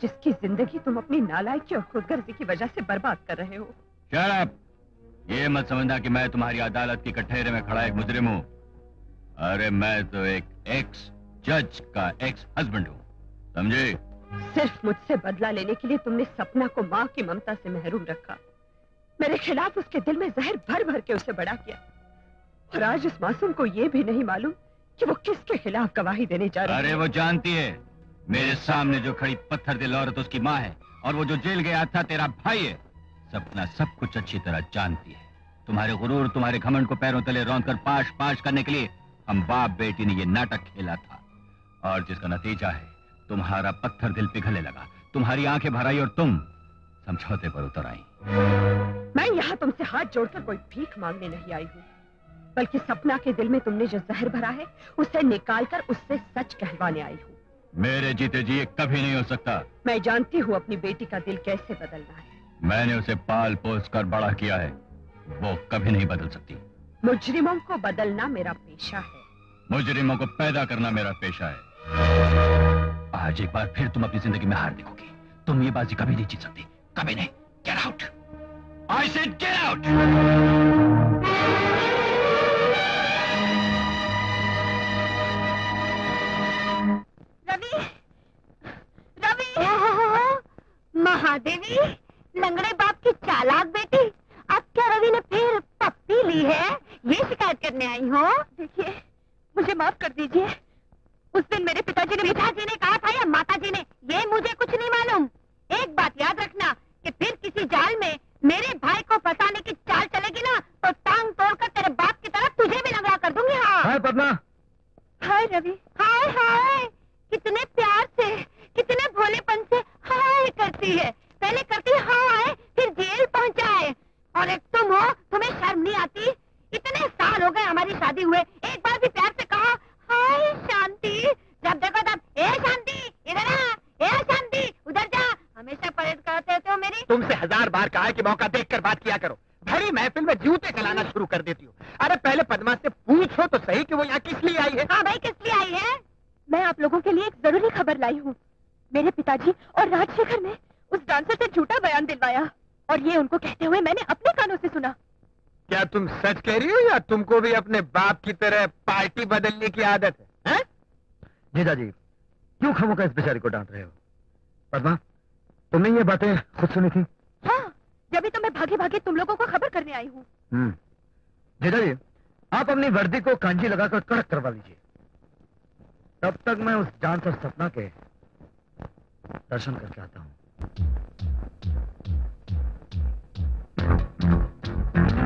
जिसकी जिंदगी तुम अपनी नालायकी और खुदगर्जी की वजह से बर्बाद कर रहे हो। शराब, ये मत समझना कि मैं तुम्हारी अदालत के कटहरे में खड़ा एक मुजरिम हूँ। अरे मैं तो एक एक्स जज का एक्स हस्बैंड हूँ, समझे? सिर्फ मुझसे बदला लेने के लिए तुमने सपना को माँ की ममता से महरूम रखा, मेरे खिलाफ उसके दिल में जहर भर भर के उसे बड़ा किया, और आज इस मासूम को ये भी नहीं मालूम कि वो किसके खिलाफ गवाही देने जा रही है। अरे वो जानती है, मेरे सामने जो खड़ी पत्थर दिल औरत उसकी माँ है, और वो जो जेल गया था तेरा भाई है। सपना सब कुछ अच्छी तरह जानती है। तुम्हारे गुरूर, तुम्हारे घमंड को पैरों तले रौंद कर पाश पाश करने के लिए हम बाप बेटी ने ये नाटक खेला था, और जिसका नतीजा है तुम्हारा पत्थर दिल पिघलने लगा, तुम्हारी आंखें भर आई और तुम समझौते पर उतर आई। मैं यहाँ तुमसे हाथ जोड़कर कोई भीख मांगने नहीं आई हूँ, बल्कि सपना के दिल में तुमने जो जहर भरा है उसे निकालकर उससे सच कहवाने आई हूँ। मेरे जीते जी कभी नहीं हो सकता। मैं जानती हूँ अपनी बेटी का दिल कैसे बदलना है। मैंने उसे पाल पोस कर बड़ा किया है, वो कभी नहीं बदल सकती। मुजरिमों को बदलना मेरा पेशा है, मुजरिमों को पैदा करना मेरा पेशा है। आज एक बार फिर तुम अपनी जिंदगी में हार दिखोगी। तुम ये बाजी कभी नहीं जीत सकती, कभी नहीं। Get out, I said get out. Mahadevi, लंगड़े बाप की चालाक बेटी, अब क्या रवि ने फिर पप्पी ली है? ये शिकायत करने आई हो? देखिए, मुझे माफ कर दीजिए, उस दिन मेरे पिताजी ने पिताजी ने कहा था या माताजी ने, ये मुझे कुछ नहीं मालूम। एक बात याद रखना कि फिर किसी जाल में मेरे भाई को फंसाने की चाल चलेगी ना, तो टांग तोड़कर तेरे बाप की तरफ तुझे भी लंगड़ा कर दूंगी। हाँ। हाय पद्मा। हाय रवि। हाय हाय, कितने प्यार से, कितने भोलेपन से हाय करती है। पहले करती हाय, फिर जेल पहुंचाए, और एक तुम हो, तुम्हें शर्म नहीं आती? इतने साल हो गए हमारी शादी हुए, एक बार भी प्यार से कहा हाय शांति? जब देखो तब ए शांति इधर आ, ए शांति उधर जा, हमेशा परेड करते रहते हो मेरी। तुमसे हजार बार कहा है कि मौका देखकर बात किया करो, भरी महफिल में जूते चलाना शुरू कर देती हो। अरे पहले पद्मा से पूछो तो सही कि वो यहाँ किस लिए आई है। हाँ भाई, किस लिए आई है? मैं आप लोगों के लिए एक जरूरी खबर लाई हूँ। मेरे पिताजी और राजशेखर ने उस डांसर से झूठा बयान दिलवाया, और ये उनको कहते हुए मैंने अपने कानों से सुना। क्या तुम सच कह रही हो या तुमको भी अपने बाप की तरह पार्टी बदलने की आदत है? हैं? जीजाजी, क्यों खामोखा इस बेचारी को डांट रहे हो? पद्मा, तुमने ये बातें खुद सुनी थी? हाँ, जब तो मैं भागी भागी तुम लोगों को खबर करने आई हूँ। जीजाजी, आप अपनी वर्दी को कांजी लगाकर कड़क करवा लीजिए, तब तक मैं उस डांसर सपना के दर्शन करके आता हूँ। Thank you.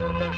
लेने के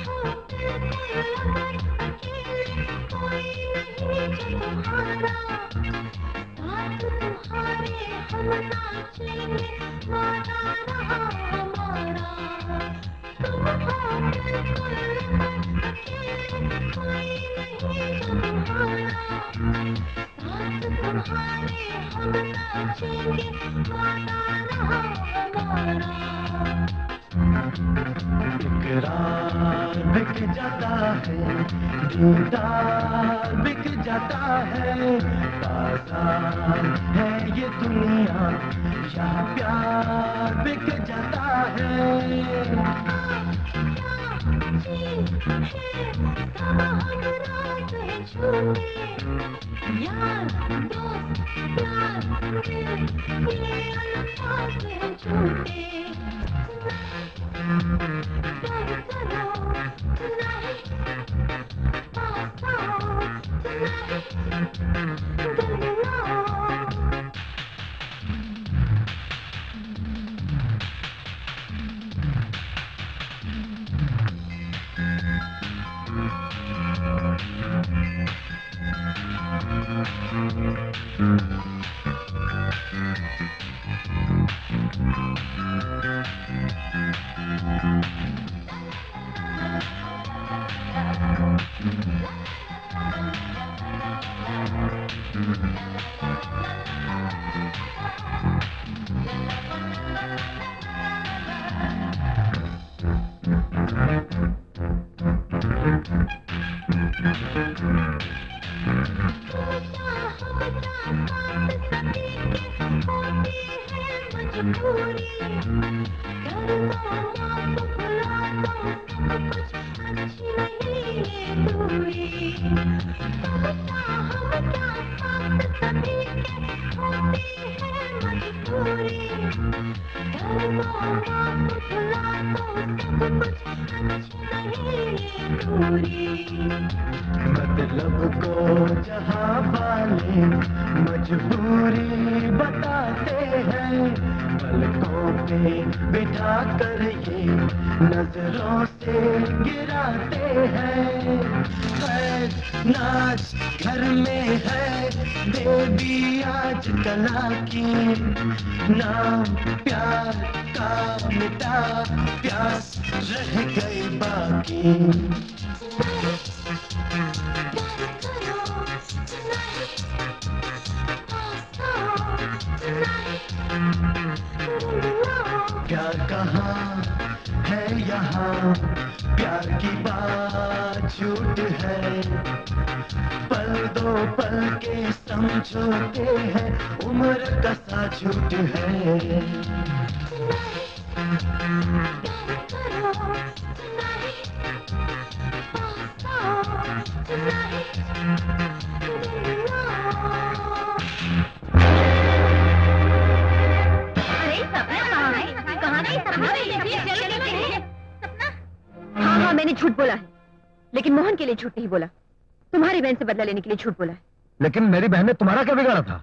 लिए झूठ बोला है। लेकिन मेरी बहन ने तुम्हारा क्या बिगाड़ा था?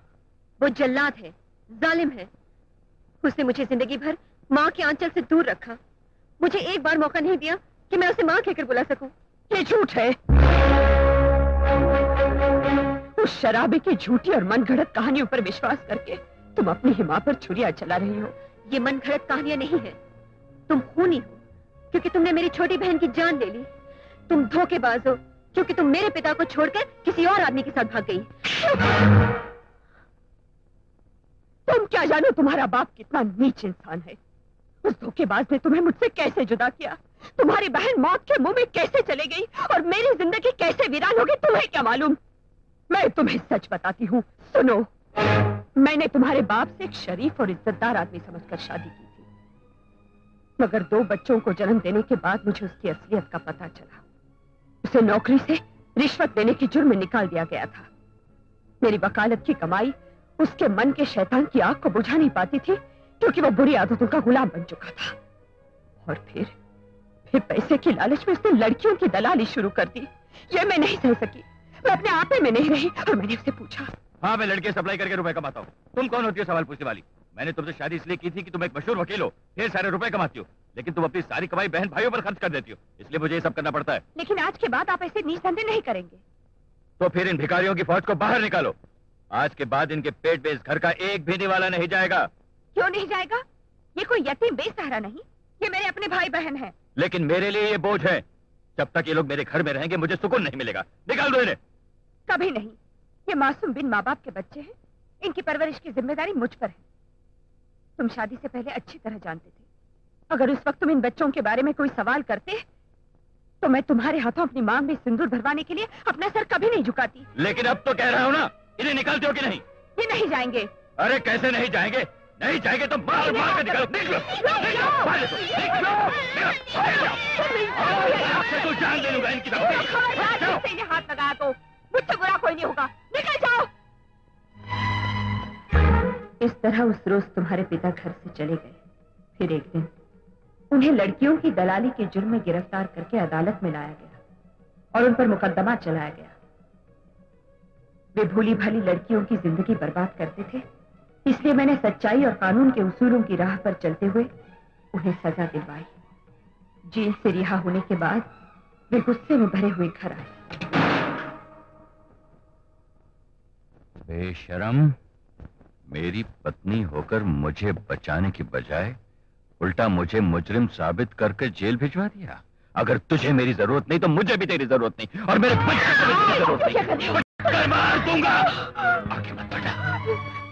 वो जल्लाद है, जालिम है। उसने मुझे जिंदगी भर माँ के आंचल से दूर रखा। मुझे एक बार मौका नहीं दिया कि मैं उसे माँ कहकर बुला सकूं। ये झूठ है। उस शराबी की झूठी और मनगढ़ंत कहानियों पर विश्वास करके तुम अपनी ही माँ पर छुरियां चला रही हो। ये मनगढ़ंत कहानियां नहीं है, तुम खूनी हो क्योंकि तुमने मेरी छोटी बहन की जान ले ली। तुम धोखेबाज हो क्योंकि तुम मेरे पिता को छोड़कर किसी और आदमी के साथ भाग गई। तुम क्या जानो तुम्हारा बाप कितना नीच इंसान है। उस धोखेबाज ने तुम्हें मुझसे कैसे जुदा किया, तुम्हारी बहन मौत के मुंह में कैसे चले गई और मेरी जिंदगी कैसे वीरान होगी तुम्हें क्या मालूम। मैं तुम्हें सच बताती हूँ, सुनो। मैंने तुम्हारे बाप से एक शरीफ और इज्जतदार आदमी समझकर शादी की थी, मगर दो बच्चों को जन्म देने के बाद मुझे उसकी असलियत का पता चला। उसे नौकरी से रिश्वत देने के जुर्म में निकाल दिया गया था। मेरी वकालत की कमाई उसके मन के शैतान की आग को बुझा नहीं पाती थी क्योंकि वो बुरी आदतों का गुलाम बन चुका था। और फिर फिर पैसे की लालच में उसने लड़कियों की दलाली शुरू कर दी। ये मैं नहीं सह सकी, मैं अपने आपे में नहीं रही और मैंने उससे पूछा। हाँ, मैं लड़के सप्लाई करके रुपए कमाता हूँ, तुम कौन होती हो सवाल पूछने वाली। मैंने तुमसे शादी इसलिए की थी कि तुम एक मशहूर वकील हो, ढेर सारे रुपए कमाती हो। लेकिन तुम अपनी सारी कमाई बहन भाइयों पर खर्च कर देती हो, इसलिए मुझे ये सब करना पड़ता है। लेकिन आज के बाद आप ऐसे नीच धंधे नहीं करेंगे। तो फिर इन भिखारियों की फौज को बाहर निकालो। आज के बाद इनके पेट में इस घर का एक भी निवाला नहीं जाएगा। क्यों नहीं जाएगा? ये कोई यतीम बेसहारा नहीं, ये मेरे अपने भाई बहन हैं। लेकिन मेरे लिए ये बोझ है। जब तक ये लोग मेरे घर में रहेंगे मुझे सुकून नहीं मिलेगा। निकाल दो इन्हें। कभी नहीं, ये मासूम बिन माँ बाप के बच्चे हैं, इनकी परवरिश की जिम्मेदारी मुझ पर है। तुम शादी से पहले अच्छी तरह जानते थे, अगर उस वक्त तुम इन बच्चों के बारे में कोई सवाल करते तो मैं तुम्हारे हाथों अपनी मांग में सिंदूर भरवाने के लिए अपना सर कभी नहीं झुकाती। लेकिन अब तो कह रहा हूँ ना, इन्हें निकालते हो कि नहीं? ये नहीं जाएंगे। अरे कैसे नहीं जाएंगे? नहीं जाएंगे तो मार मार के निकालो। निकलो, निकलो, जान दे लूंगा इनकी तरफ। इन्हें हाथ लगा दो, मुझसे बुरा कोई नहीं होगा। निकल जाओ। इस तरह उस रोज तुम्हारे पिता घर से चले गए। फिर एक दिन उन्हें लड़कियों की दलाली के जुर्म में गिरफ्तार करके अदालत में लाया गया और उन पर मुकदमा चलाया गया। वे भोली भाली लड़कियों की जिंदगी बर्बाद करते थे, इसलिए मैंने सच्चाई और कानून के उसूलों की राह पर चलते हुए उन्हें सजा दिलवाई। जेल से रिहा होने के बाद वे गुस्से में भरे हुए घर आए। बेशरम, मेरी पत्नी होकर मुझे बचाने की बजाय उल्टा मुझे मुजरिम साबित करके जेल भिजवा दिया। अगर तुझे मेरी जरूरत नहीं तो मुझे भी तेरी जरूरत नहीं, और मेरे बच्चे को भी जरूरत नहीं। कर मार दूंगा। आगे मत पड़ना,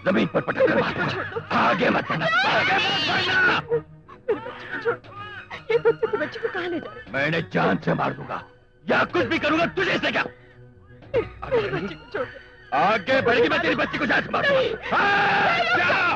जमीन पर पटक कर मार दूंगा। आगे मत पड़ना, आगे मत पड़ना। मेरे बच्चे को छोड़ दो, ये बच्चे के बच्चे को कहां ले जा रहे? मैंने जान से मार दूंगा या कुछ भी करूंगा तुझे से क्या। मेरे बच्चे को छोड़ दो। आगे बढ़ेगी मैं तेरी बच्ची को जान से मार दूंगा।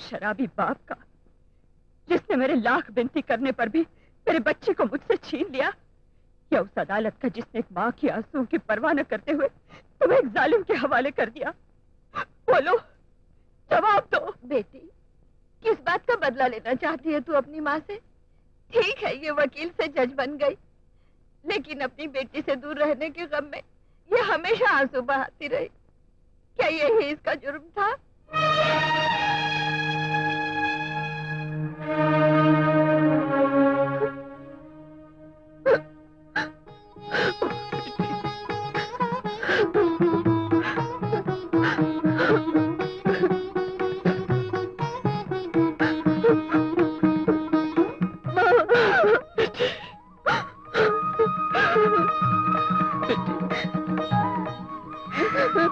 शराबी बाप का, जिसने मेरे लाख बिनती करने पर भी मेरे बच्चे को मुझसे छीन लिया, या उस अदालत का जिसने एक माँ की आंसुओं की परवाह न करते हुए तुम्हें एक जालिम के हवाले कर दिया? बोलो, जवाब दो। बेटी, किस बात का बदला लेना चाहती है तू अपनी माँ से? ठीक है, ये वकील से जज बन गई, लेकिन अपनी बेटी से दूर रहने के गम में ये हमेशा आंसू बहाती रही। क्या यही इसका जुर्म था? हेलो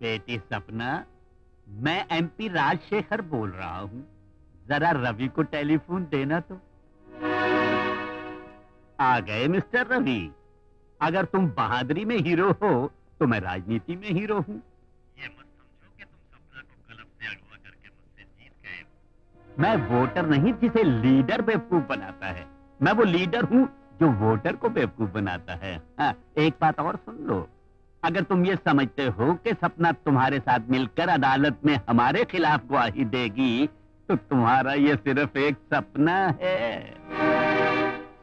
बेटी सपना, मैं एमपी राजशेखर बोल रहा हूँ। जरा रवि को टेलीफोन देना। तो आ गए मिस्टर रवि। अगर तुम बहादुरी में हीरो हो तो मैं राजनीति में हीरो हूँ। ये मत समझो कि तुम सपना को कलम से अगवा करके मुझसे जीत गए। मैं वोटर नहीं जिसे लीडर बेवकूफ बनाता है, मैं वो लीडर हूँ जो वोटर को बेवकूफ बनाता है। हाँ, एक बात और सुन लो, अगर तुम ये समझते हो कि सपना तुम्हारे साथ मिलकर अदालत में हमारे खिलाफ गवाही देगी तो तुम्हारा ये सिर्फ एक सपना है।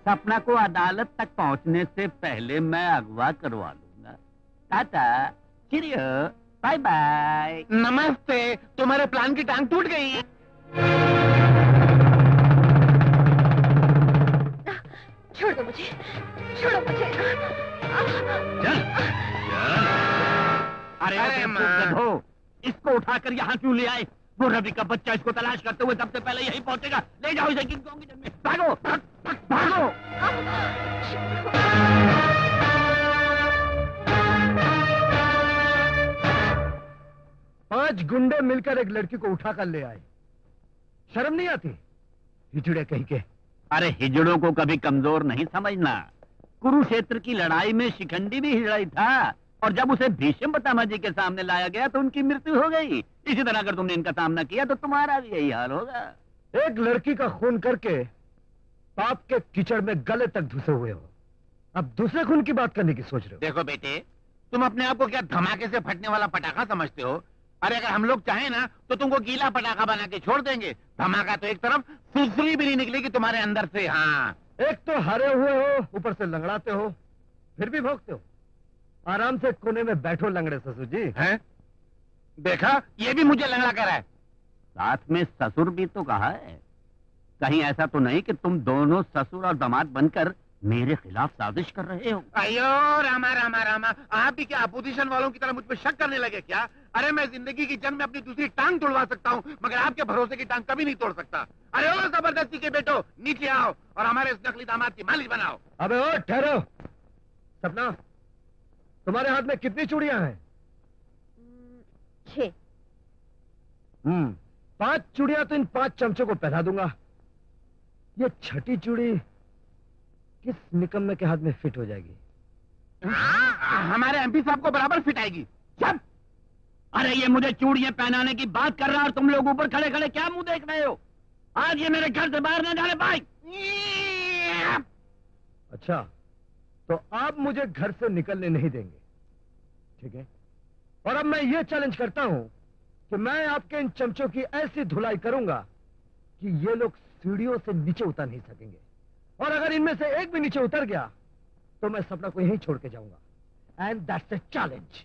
सपना को अदालत तक पहुंचने से पहले मैं अगवा करवा लूंगा। Tata, cheerio, bye bye. नमस्ते, तुम्हारे प्लान की टांग टूट गई। छोड़ दो मुझे, छोड़ो मुझे। चल, अरे अरे माँ, इसको उठाकर यहाँ क्यों ले आए? वो रवि का बच्चा इसको तलाश करते हुए सबसे पहले यही पहुंचेगा। ले जाओ इसे किंगोंग के जन्म। भागो, भाग, भागो। पांच गुंडे मिलकर एक लड़की को उठाकर ले आए। शर्म नहीं आती? हिजड़े कहीं के। अरे हिजड़ों को कभी कमजोर नहीं समझना। कुरुक्षेत्र की लड़ाई में शिखंडी भी हिजड़ा ही था, और जब उसे भीष्म पितामह जी के सामने लाया गया तो उनकी मृत्यु हो गई। इसी तरह अगर तुमने इनका सामना किया तो तुम्हारा भी यही हाल होगा। एक लड़की का खून करके पाप के कीचड़ में गले तक धुसे हुए हो, अब दूसरे खून की बात करने की सोच रहे हो? देखो बेटे, तुम अपने आप को क्या धमाके से फटने वाला पटाखा समझते हो? अरे अगर हम लोग चाहें ना तो तुमको गीला पटाखा बना के छोड़ देंगे। धमाका तो एक तरफ, सुसरी भी नहीं निकलेगी तुम्हारे अंदर से। हाँ, एक तो हरे हुए हो, ऊपर से लंगड़ाते हो, फिर भी भोगते हो। आराम से कोने में बैठो लंगड़े ससुर जी। हैं? देखा, ये भी मुझे लंगड़ा कर रहा है। साथ में ससुर भी तो कहा है। कहीं ऐसा तो नहीं कि तुम दोनों ससुर और दामाद बनकर मेरे खिलाफ साजिश कर रहे हो? अयो रामा रामा रामा, आप भी क्या अपोजिशन वालों की तरह मुझ पर शक करने लगे क्या? अरे मैं जिंदगी की जंग में अपनी दूसरी टांग तोड़वा सकता हूँ, मगर आपके भरोसे की टांग कभी नहीं तोड़ सकता। अरे ओ जबरदस्ती के बेटो, नीचे आओ और हमारे इस नकली दामाद की मालिक बनाओ। अबे ओ ठहरो। सपना, तुम्हारे हाथ में कितनी चूड़ियां हैं? छह। हम्म, पांच चूड़ियां तो इन पांच चमचों को पहना दूंगा। ये छठी चूड़ी किस निकम्मे के हाथ में फिट हो जाएगी? हाँ, हमारे एमपी साहब को बराबर फिट आएगी। चल, अरे ये मुझे चूड़ियां पहनाने की बात कर रहा है और तुम लोग ऊपर खड़े खड़े क्या मुंह देख रहे हो? आज ये मेरे घर से बाहर ना जाने पाए। अच्छा, तो आप मुझे घर से निकलने नहीं देंगे, ठीक है? और अब मैं ये चैलेंज करता हूं कि मैं आपके इन चमचों की ऐसी धुलाई करूंगा कि ये लोग सीढ़ियों से नीचे उतर नहीं सकेंगे। और अगर इनमें से एक भी नीचे उतर गया तो मैं सपना को यहीं छोड़ के जाऊंगा। And that's a challenge.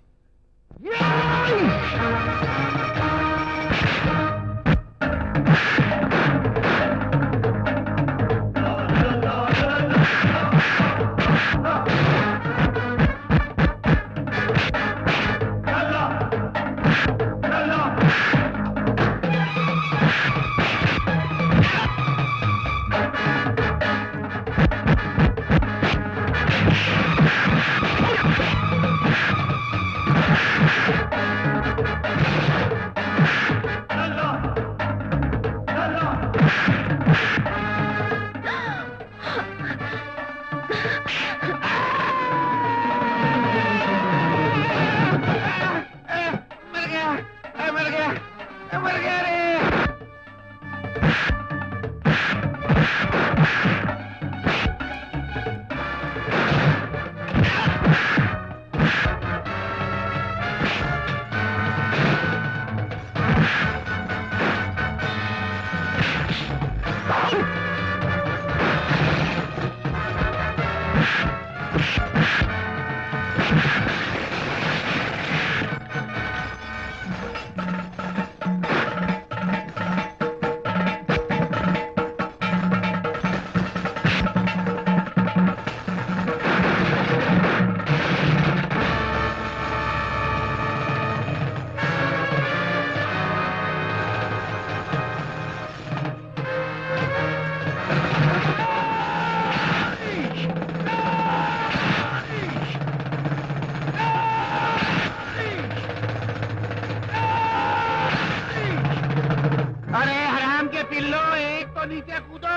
कूदो, नीचे कूदो।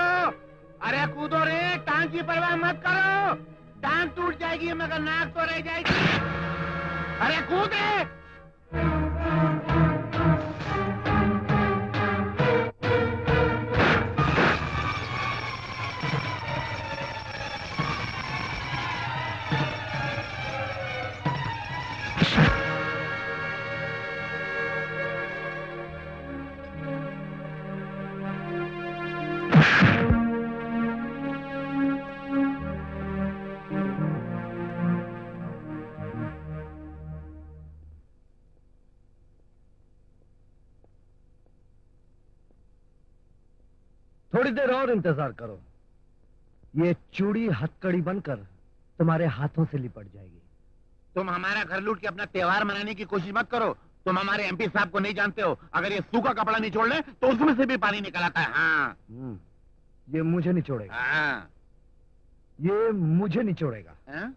अरे कूदो रे, टांग की परवाह मत करो। टांग टूट जाएगी मगर नाक तो रह जाएगी। अरे कूद रे। थोड़ी देर और इंतजार करो, ये चूड़ी हथकड़ी बनकर तुम्हारे हाथों से लिपट जाएगी। तुम हमारा घर लूट के अपना त्योहार मनाने की कोशिश मत करो। तुम हमारे एमपी साहब को नहीं जानते हो, अगर ये सूखा कपड़ा निचोड़ ले तो उसमें से भी पानी निकल आता है। हाँ। ये मुझे निचोड़ेगा। हाँ। ये मुझे निचोड़ेगा। हाँ?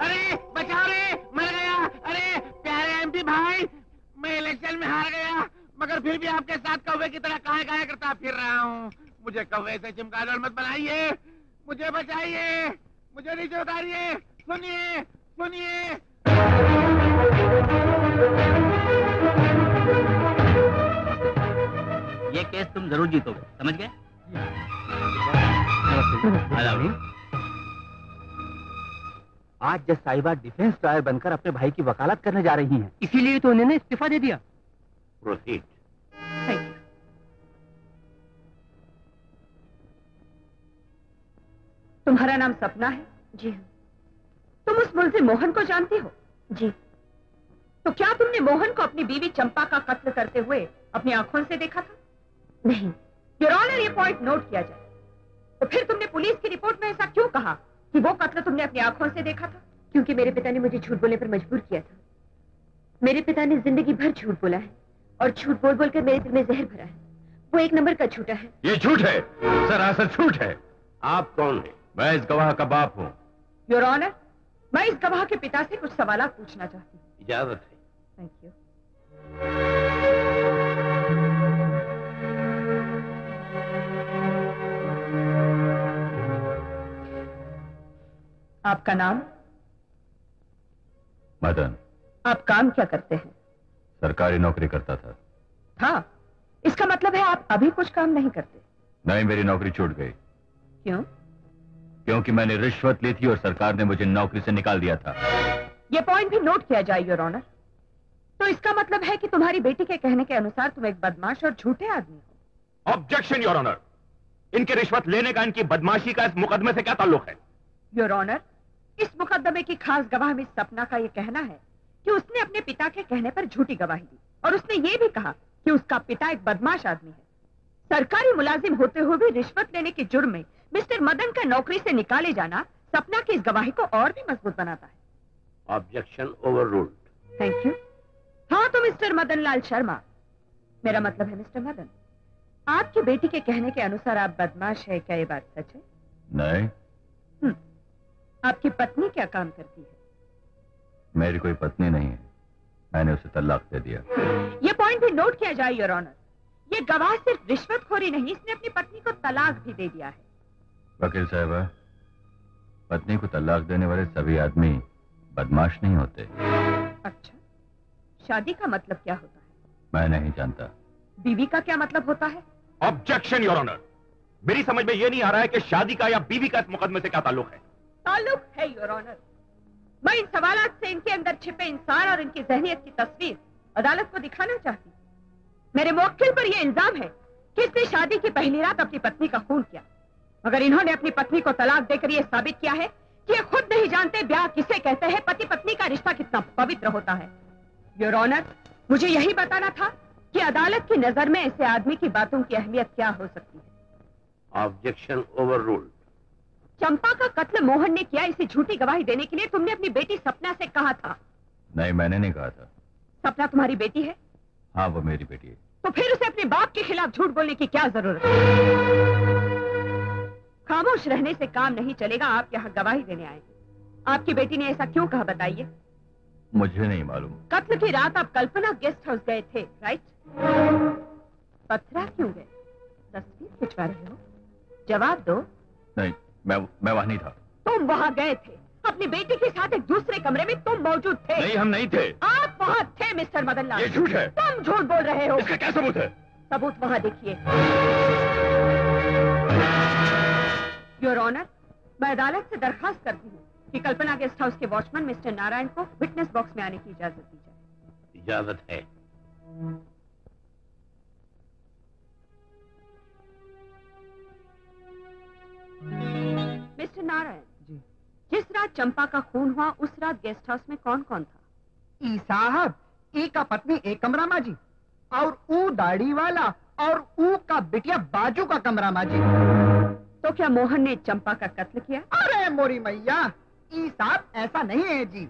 अरे बचाओ रे, मर गया। अरे प्यारे एमपी भाई, मैं इलेक्शन में हार गया मगर फिर भी आपके साथ कौवे की तरह काहे काहे करता फिर रहा हूँ। मुझे कौवे से चिमगादड़ मत बनाइए, मुझे बचाइए, मुझे नीचे उतारिए। सुनिए सुनिए, ये केस तुम जरूर जीतोगे, समझ गए? आज जज साहिबा डिफेंस लॉयर बनकर अपने भाई की वकालत करने जा रही हैं, इसीलिए तो उन्होंने इस्तीफा दे दिया। Proceed. Thank you. तुम्हारा नाम सपना है? जी। तुम उस मुलजिम मोहन को जानती हो? जी। तो क्या तुमने मोहन को अपनी बीवी चंपा का कत्ल करते हुए अपनी आंखों से देखा था? नहीं। योर ऑनर, ये पॉइंट नोट किया जाए। तो फिर तुमने पुलिस की रिपोर्ट में ऐसा क्यों कहा कि वो कत्ल तुमने अपनी आंखों से देखा था? क्योंकि मेरे पिता ने मुझे झूठ बोलने पर मजबूर किया था। मेरे पिता ने जिंदगी भर झूठ बोला है और झूठ बोल बोलकर मेरे दिल में जहर भरा है। वो एक नंबर का झूठा है। ये झूठ है, सरासर झूठ है। आप कौन हैं? मैं इस गवाह का बाप हूँ। योर ऑनर, मैं इस गवाह के पिता से कुछ सवाल पूछना चाहती हूँ। इजाजत है? Thank you. आपका नाम? मदन। आप काम क्या करते हैं? सरकारी नौकरी करता था। था? इसका मतलब है आप अभी कुछ काम नहीं करते? नहीं, मेरी नौकरी छूट गई। क्यों? क्योंकि मैंने रिश्वत ली थी और सरकार ने मुझे नौकरी से निकाल दिया था। यह पॉइंट भी नोट किया जाए योर ऑनर। तो इसका मतलब है कि तुम्हारी बेटी के कहने के अनुसार तुम एक बदमाश और झूठे आदमी हो। Objection your honour. इनके रिश्वत लेने का, इनकी बदमाशी का इस मुकदमे से क्या ताल्लुक है? योर ऑनर, इस मुकदमे की खास गवाह मिस सपना का यह कहना है कि उसने अपने पिता के कहने पर झूठी गवाही दी और उसने ये भी कहा कि उसका पिता एक बदमाश आदमी है। सरकारी मुलाजिम होते हुए भी रिश्वत लेने के जुर्म में मिस्टर मदन का नौकरी से निकाले जाना सपना की इस गवाही को और भी मजबूत बनाता है। Objection overruled. Thank you. हाँ, तो मिस्टर मदन लाल शर्मा, मेरा मतलब है मिस्टर मदन, आपकी बेटी के कहने के अनुसार आप बदमाश है, क्या ये बात सच है? नहीं। आपकी पत्नी क्या काम करती है? मेरी कोई पत्नी नहीं है, मैंने उसे तलाक दे दिया। ये पॉइंट भी नोट किया जाए योर ऑनर। ये गवाह सिर्फ रिश्वतखोरी नहीं, इसने अपनी पत्नी को तलाक भी दे दिया है। वकील साहबा, पत्नी को तलाक देने वाले सभी आदमी बदमाश नहीं होते। अच्छा, शादी का मतलब क्या होता है? मैं नहीं जानता। बीवी का क्या मतलब होता है? Objection your honour. मेरी समझ में ये नहीं आ रहा है कि शादी का या बीवी का इस मुकदमे से क्या ताल्लुक है। ताल्लुक है योर ऑनर। मैं इन सवालात से इनके अंदर छिपे इंसान और इनकी जहनियत की तस्वीर अदालत को दिखाना चाहती। मेरे मुवक्किल पर यह इल्जाम है कि इसने शादी की पहली रात अपनी पत्नी का खून किया, मगर इन्होंने अपनी पत्नी को तलाक देकर यह साबित किया है कि ये खुद नहीं जानते ब्याह किसे कहते हैं, पति पत्नी का रिश्ता कितना पवित्र होता है। योर ऑनर, मुझे यही बताना था कि अदालत की नजर में ऐसे आदमी की बातों की अहमियत क्या हो सकती है। Objection overruled. चंपा का कत्ल मोहन ने किया, इसे झूठी गवाही देने के लिए तुमने अपनी बेटी सपना से कहा था। नहीं, मैंने नहीं कहा था। सपना तुम्हारी बेटी है? हाँ, वो मेरी बेटी है। तो फिर उसे अपने बाप के खिलाफ झूठ बोलने की क्या जरूरत है? खामोश रहने से काम नहीं चलेगा, आप यहाँ गवाही देने आए। आपकी बेटी ने ऐसा क्यों कहा बताइए? मुझे नहीं मालूम। कत्ल की रात आप कल्पना गेस्ट हाउस गए थे, राइट? पथरा क्यों गए? तस्वीर खिंचवा रहे हो? जवाब दो। नहीं, मैं मैं वहाँ नहीं था। तुम वहाँ गए थे, अपनी बेटी के साथ एक दूसरे कमरे में तुम मौजूद थे। नहीं, हम नहीं थे। आप वहाँ थे मिस्टर मदन लाल। ये झूठ है। तुम झूठ बोल रहे हो। इसका क्या सबूत है? सबूत वहाँ देखिए। योर ऑनर, मैं अदालत से दरखास्त करती हूँ कि कल्पना गेस्ट हाउस के वॉचमैन मिस्टर नारायण को विटनेस बॉक्स में आने की इजाजत दी जाए। इजाजत है। मिस्टर नारायण जी, जिस रात चंपा का खून हुआ उस रात गेस्ट हाउस में कौन कौन था? ई साहब, ई का पत्नी एक कमरा माजी और ऊ दाढ़ी वाला और ऊ का बिटिया बाजू का कमरा माजी। तो क्या मोहन ने चंपा का कत्ल किया? अरे मोरी मैया, ई साहब ऐसा नहीं है जी।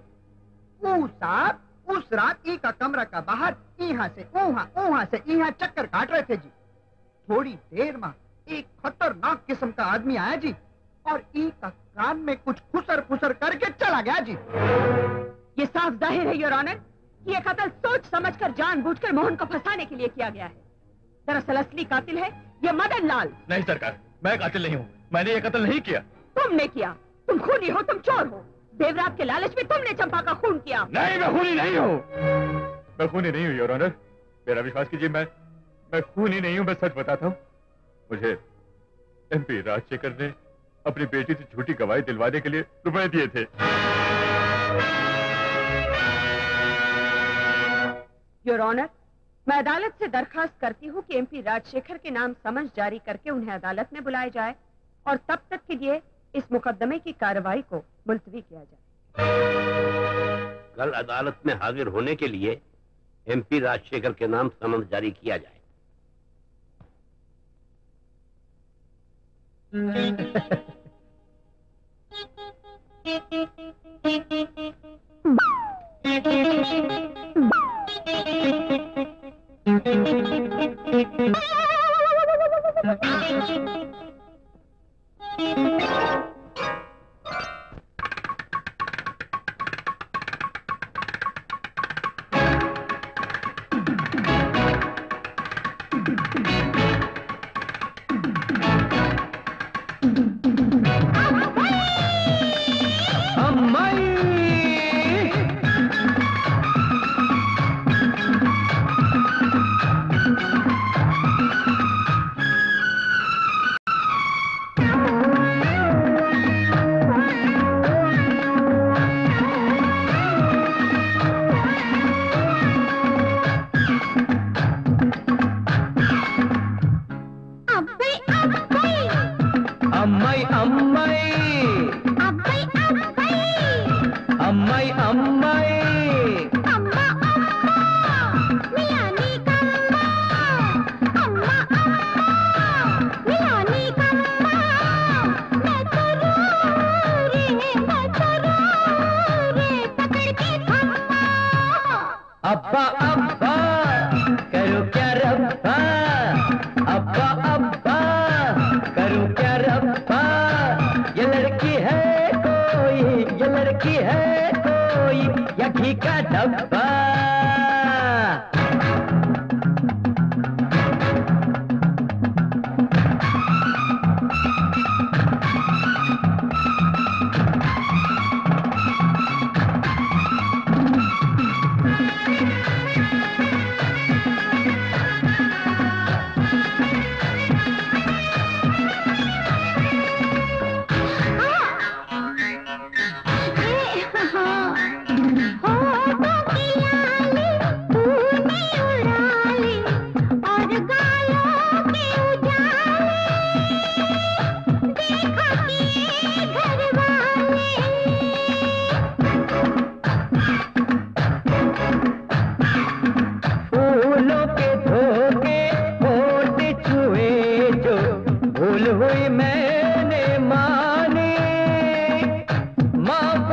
ऊ साहब उस रात ई का कमरा का बाहर यहाँ से ऊहा ऊहा से यहाँ चक्कर काट रहे थे जी। थोड़ी देर में एक खतरनाक किस्म का आदमी आया जी और ई का कान में कुछ खुसर खुसर करके चला गया जी। ये साफ जाहिर है योर ऑनर कि ये कत्ल सोच समझकर जानबूझकर मोहन को फंसाने के लिए किया गया है। दरअसल असली कातिल है ये मदन लाल। नहीं सरकार, मैं कातिल नहीं हूँ, मैंने ये कत्ल नहीं किया। तुमने किया, तुम खूनी हो, तुम चोर हो। देवरात के लालच में तुमने चंपा का खून किया। नहीं, मैं खूनी नहीं हूँ, मैं खूनी नहीं हूँ योर ऑनर। मेरा विश्वास कीजिए, मैं मैं खूनी नहीं हूँ, मैं सच बताता हूँ। मुझे एमपी राजशेखर ने अपनी बेटी से झूठी गवाही दिलवाने के लिए रुपए दिए थे। योर ऑनर, मैं अदालत से दरखास्त करती हूँ कि एमपी राजशेखर के नाम समन जारी करके उन्हें अदालत में बुलाया जाए और तब तक के लिए इस मुकदमे की कार्रवाई को मुलतवी किया जाए। कल अदालत में हाजिर होने के लिए एमपी राजशेखर के नाम समन जारी किया जाए।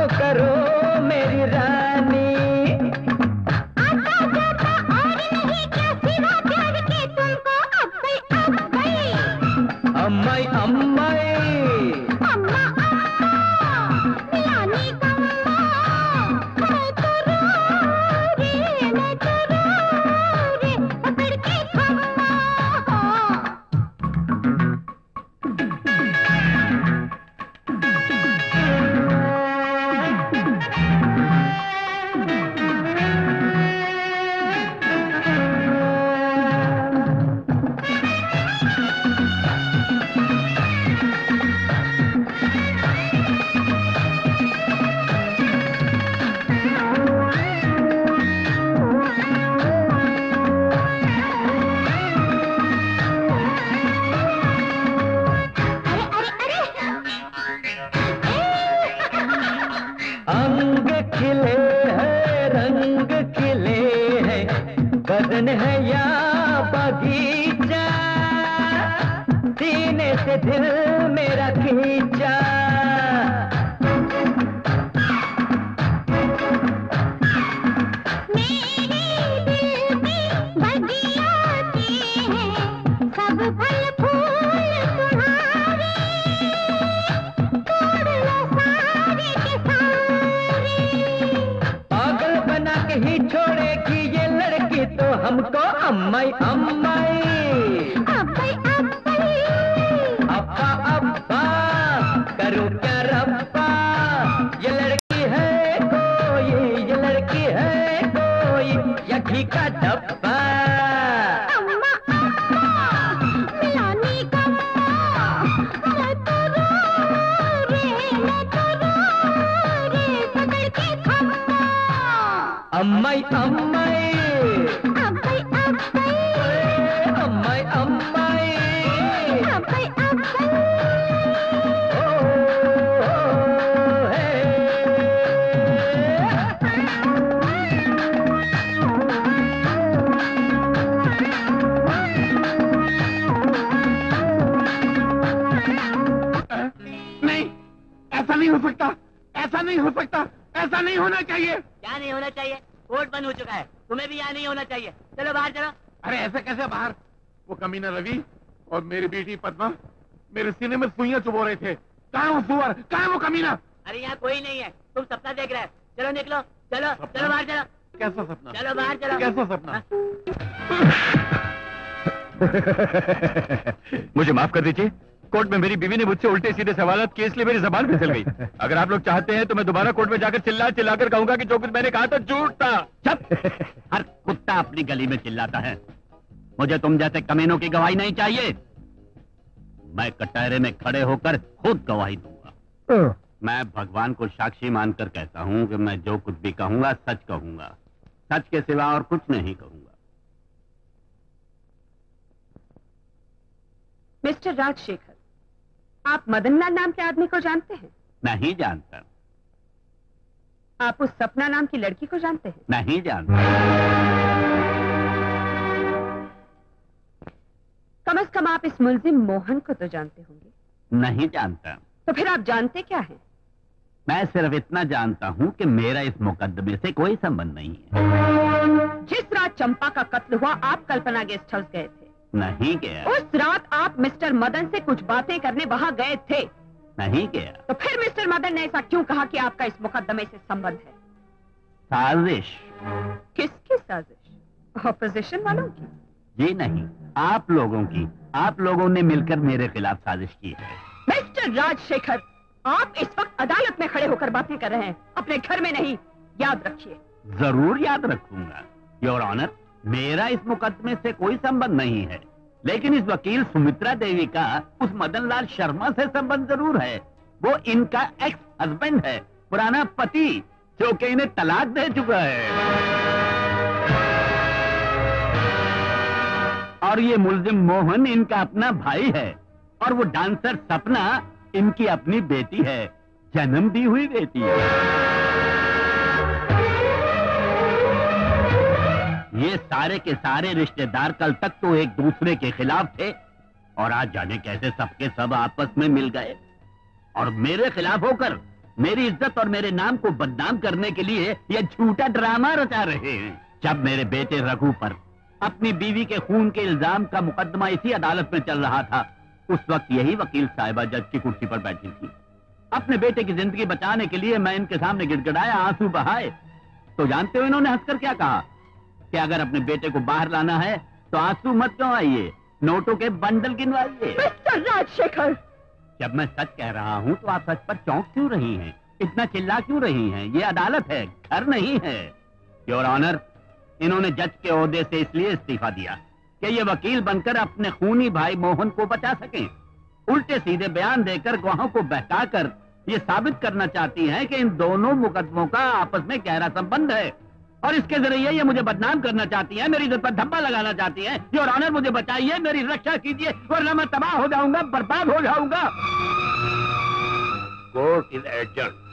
करो मेरी रानी, रंग खिले हैं, बदन है या बगीचा, सीने से दिल मेरा खींचा। हमको अम्माई अम्माई अब्बाई अब्बाई अब्बा अब्बा करूं क्या रब्बा। ये लड़की है कोई, ये लड़की है कोई यखी का डब्बा। अम्मा अम्मा मिलानी कम्मा, न तो रो रे, न तो रो रे पकड़ के खम्मा। अम्माई अम्माई रवि और मेरी बेटी पद्मा मेरे सीने में सुइयां चुभो रहे थे। कहाँ वो सुअर, कहाँ वो कमीना? अरे यहाँ कोई नहीं है, तुम सपना देख रहे हो। चलो निकलो, चलो चलो बाहर चलो। कैसा सपना? चलो बाहर चलो। कैसा सपना? मुझे माफ कर दीजिए, कोर्ट में मेरी बीवी ने मुझसे उल्टे सीधे सवाल किए, इसलिए मेरी जबान फिसल गई। अगर आप लोग चाहते हैं तो मैं दोबारा कोर्ट में जाकर चिल्ला चिल्ला कर कहूंगा कि जो कुछ मैंने कहा था झूठ था। हर कुत्ता अपनी गली में चिल्लाता है। मुझे तुम जैसे कमीनों की गवाही नहीं चाहिए। मैं कटहरे में खड़े होकर खुद गवाही दूंगा। मैं भगवान को साक्षी मानकर कहता हूं कि मैं जो कुछ भी कहूंगा सच कहूंगा, सच के सिवा और कुछ नहीं कहूंगा। मिस्टर राजशेखर, आप मदनलाल नाम के आदमी को जानते हैं? नहीं जानता। आप उस सपना नाम की लड़की को जानते हैं? नहीं जानता। कम से कम आप इस मुल्जिम मोहन को तो जानते होंगे? नहीं जानता। तो फिर आप जानते क्या हैं? मैं सिर्फ इतना जानता हूं कि मेरा इस मुकदमे से कोई संबंध नहीं है। जिस रात चंपा का कत्ल हुआ आप कल्पना गेस्ट हाउस गए थे? नहीं गया। उस रात आप मिस्टर मदन से कुछ बातें करने वहां गए थे? नहीं गया। तो फिर मिस्टर मदन ने ऐसा क्यों कहा कि आपका इस मुकदमे से संबंध है? साजिश। किसकी साजिश? ऑपोजिशन वालों की? जी नहीं, आप लोगों की। आप लोगों ने मिलकर मेरे खिलाफ साजिश की है। मिस्टर राजशेखर, आप इस वक्त अदालत में खड़े होकर बातें कर रहे हैं, अपने घर में नहीं। याद रखिए। जरूर याद रखूंगा योर ऑनर। मेरा इस मुकदमे से कोई संबंध नहीं है, लेकिन इस वकील सुमित्रा देवी का उस मदन लाल शर्मा से संबंध जरूर है। वो इनका एक्स हस्बैंड है, पुराना पति, जो कि इन्हें तलाक दे चुका है। और ये मुल्जिम मोहन इनका अपना भाई है, और वो डांसर सपना इनकी अपनी बेटी है, जन्म दी हुई बेटी है। ये सारे के सारे रिश्तेदार कल तक तो एक दूसरे के खिलाफ थे, और आज जाने कैसे सबके सब आपस में मिल गए और मेरे खिलाफ होकर मेरी इज्जत और मेरे नाम को बदनाम करने के लिए ये झूठा ड्रामा रचा रहे हैं। जब मेरे बेटे रघु पर अपनी बीवी के खून के इल्जाम का मुकदमा इसी अदालत में चल रहा था, उस वक्त यही वकील साहिबा जज की कुर्सी पर बैठी थी। अपने बेटे की जिंदगी बचाने के लिए मैं इनके सामने गिड़गिड़ाया, आंसू बहाए। तो जानते हो इन्होंने हंसकर क्या कहा कि अगर अपने बेटे को बाहर लाना है तो आंसू मत गवाइए, नोटों के बंडल गिनवाइए। मिस्टर राजशेखर, जब मैं सच कह रहा हूँ तो आप सच पर चौंक क्यों रही है, इतना चिल्ला क्यों रही है? ये अदालत है, घर नहीं है। योर ऑनर, इन्होंने जज के ओहदे से इसलिए इस्तीफा दिया कि ये वकील बनकर अपने खूनी भाई मोहन को बचा सके। उल्टे सीधे बयान देकर गवाहों को बहकाकर ये साबित करना चाहती हैं कि इन दोनों मुकदमों का आपस में गहरा संबंध है, और इसके जरिए ये मुझे बदनाम करना चाहती हैं, मेरी इज्जत पर धब्बा लगाना चाहती हैं। योर ऑनर, मुझे बचाइए, मेरी रक्षा कीजिए, वरना मैं तबाह हो जाऊंगा, बर्बाद हो जाऊंगा। Court is adjourn.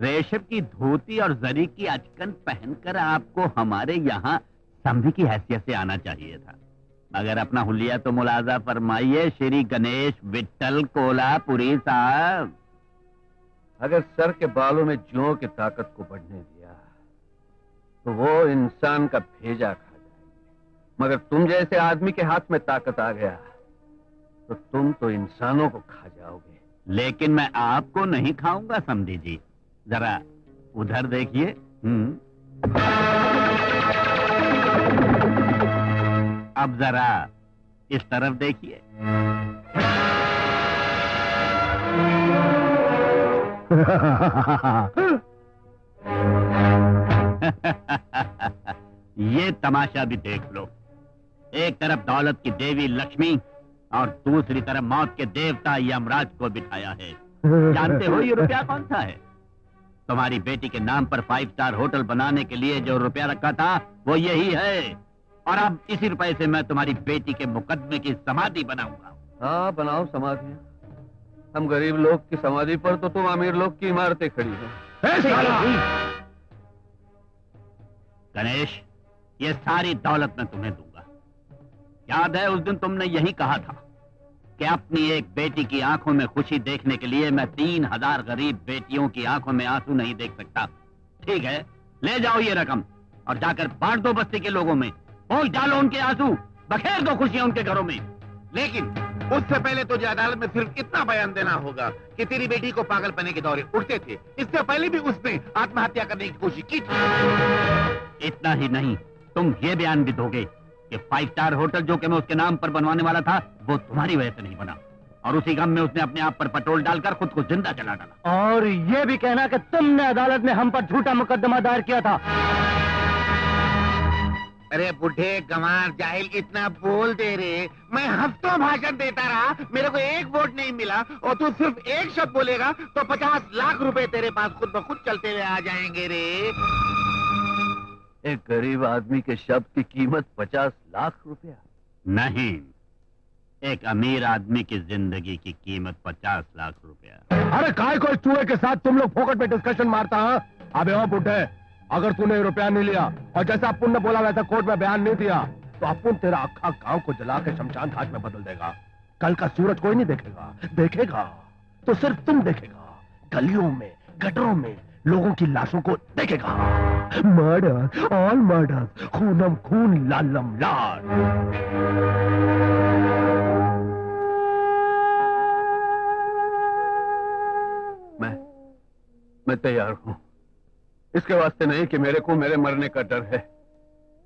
रेशम की धोती और जरी की अचकन पहनकर आपको हमारे यहाँ समधी की हैसियत से आना चाहिए था। मगर अपना हुलिया तो मुलाजा फरमाइए श्री गणेश विट्ठल कोल्हापुरी साहब। अगर सर के बालों में जौ की ताकत को बढ़ने दिया तो वो इंसान का भेजा खा जाएंगे, मगर तुम जैसे आदमी के हाथ में ताकत आ गया तो तुम तो इंसानों को खा जाओगे। लेकिन मैं आपको नहीं खाऊंगा समधी जी, जरा उधर देखिए। अब जरा इस तरफ देखिए। ये तमाशा भी देख लो। एक तरफ दौलत की देवी लक्ष्मी और दूसरी तरफ मौत के देवता यमराज को बिठाया है। जानते हो ये रुपया कौन सा है? तुम्हारी बेटी के नाम पर फाइव स्टार होटल बनाने के लिए जो रुपया रखा था वो यही है। और अब इसी रुपए से मैं तुम्हारी बेटी के मुकदमे की समाधि बनाऊंगा। हाँ बनाओ समाधि। हम गरीब लोग की समाधि पर तो तुम अमीर लोग की इमारतें खड़ी हैं। गणेश, ये सारी दौलत मैं तुम्हें दूंगा। याद है उस दिन तुमने यही कहा था कि अपनी एक बेटी की आंखों में खुशी देखने के लिए मैं तीन हजार गरीब बेटियों की आंखों में आंसू नहीं देख सकता। ठीक है, ले जाओ ये रकम और जाकर बांट दो बस्ती के लोगों में। बोल डालो उनके आंसू, बखेर दो खुशियां उनके घरों में। लेकिन उससे पहले तुझे अदालत में सिर्फ इतना बयान देना होगा कि तेरी बेटी को पागलपने के दौरे उठते थे, इससे पहले भी उसने आत्महत्या करने की कोशिश की थी। इतना ही नहीं, तुम ये बयान भी दोगे कि फाइव स्टार होटल जो कि मैं उसके नाम पर बनवाने वाला था वो तुम्हारी वजह से नहीं बना और उसी गम में उसने अपने आप पर पेट्रोल डालकर खुद को जिंदा जला डाला। और ये भी कहना कि तुमने अदालत में हम पर झूठा मुकदमा दायर किया था। अरे बुढ़े गंवार जाहिल, इतना बोल दे रे। मैं हफ्तों भाषण देता रहा, मेरे को एक वोट नहीं मिला, और तू सिर्फ एक शब्द बोलेगा तो पचास लाख रुपए तेरे पास खुद ब खुद चलते हुए आ जाएंगे रे। एक गरीब आदमी के शब्द की कीमत पचास लाख रुपया नहीं, एक अमीर आदमी की जिंदगी की कीमत पचास लाख रुपया। अरे काय को चूहे के साथ तुम लोग फोकट पे डिस्कशन मारता है। अबे ओ बुढ़े, अगर तूने रुपया नहीं लिया और जैसा अपुन ने बोला वैसा कोर्ट में बयान नहीं दिया तो अपुन तेरा अखा गांव को जला के शमशान घाट में बदल देगा। कल का सूरज कोई नहीं देखेगा, देखेगा तो सिर्फ तुम देखेगा। गलियों में, गटरों में लोगों की लाशों को देखेगा। मर्डर ऑल मर्डर, खूनम खून लालम लाल। मैं मैं तैयार हूं। इसके वास्ते नहीं कि मेरे को मेरे मरने का डर है,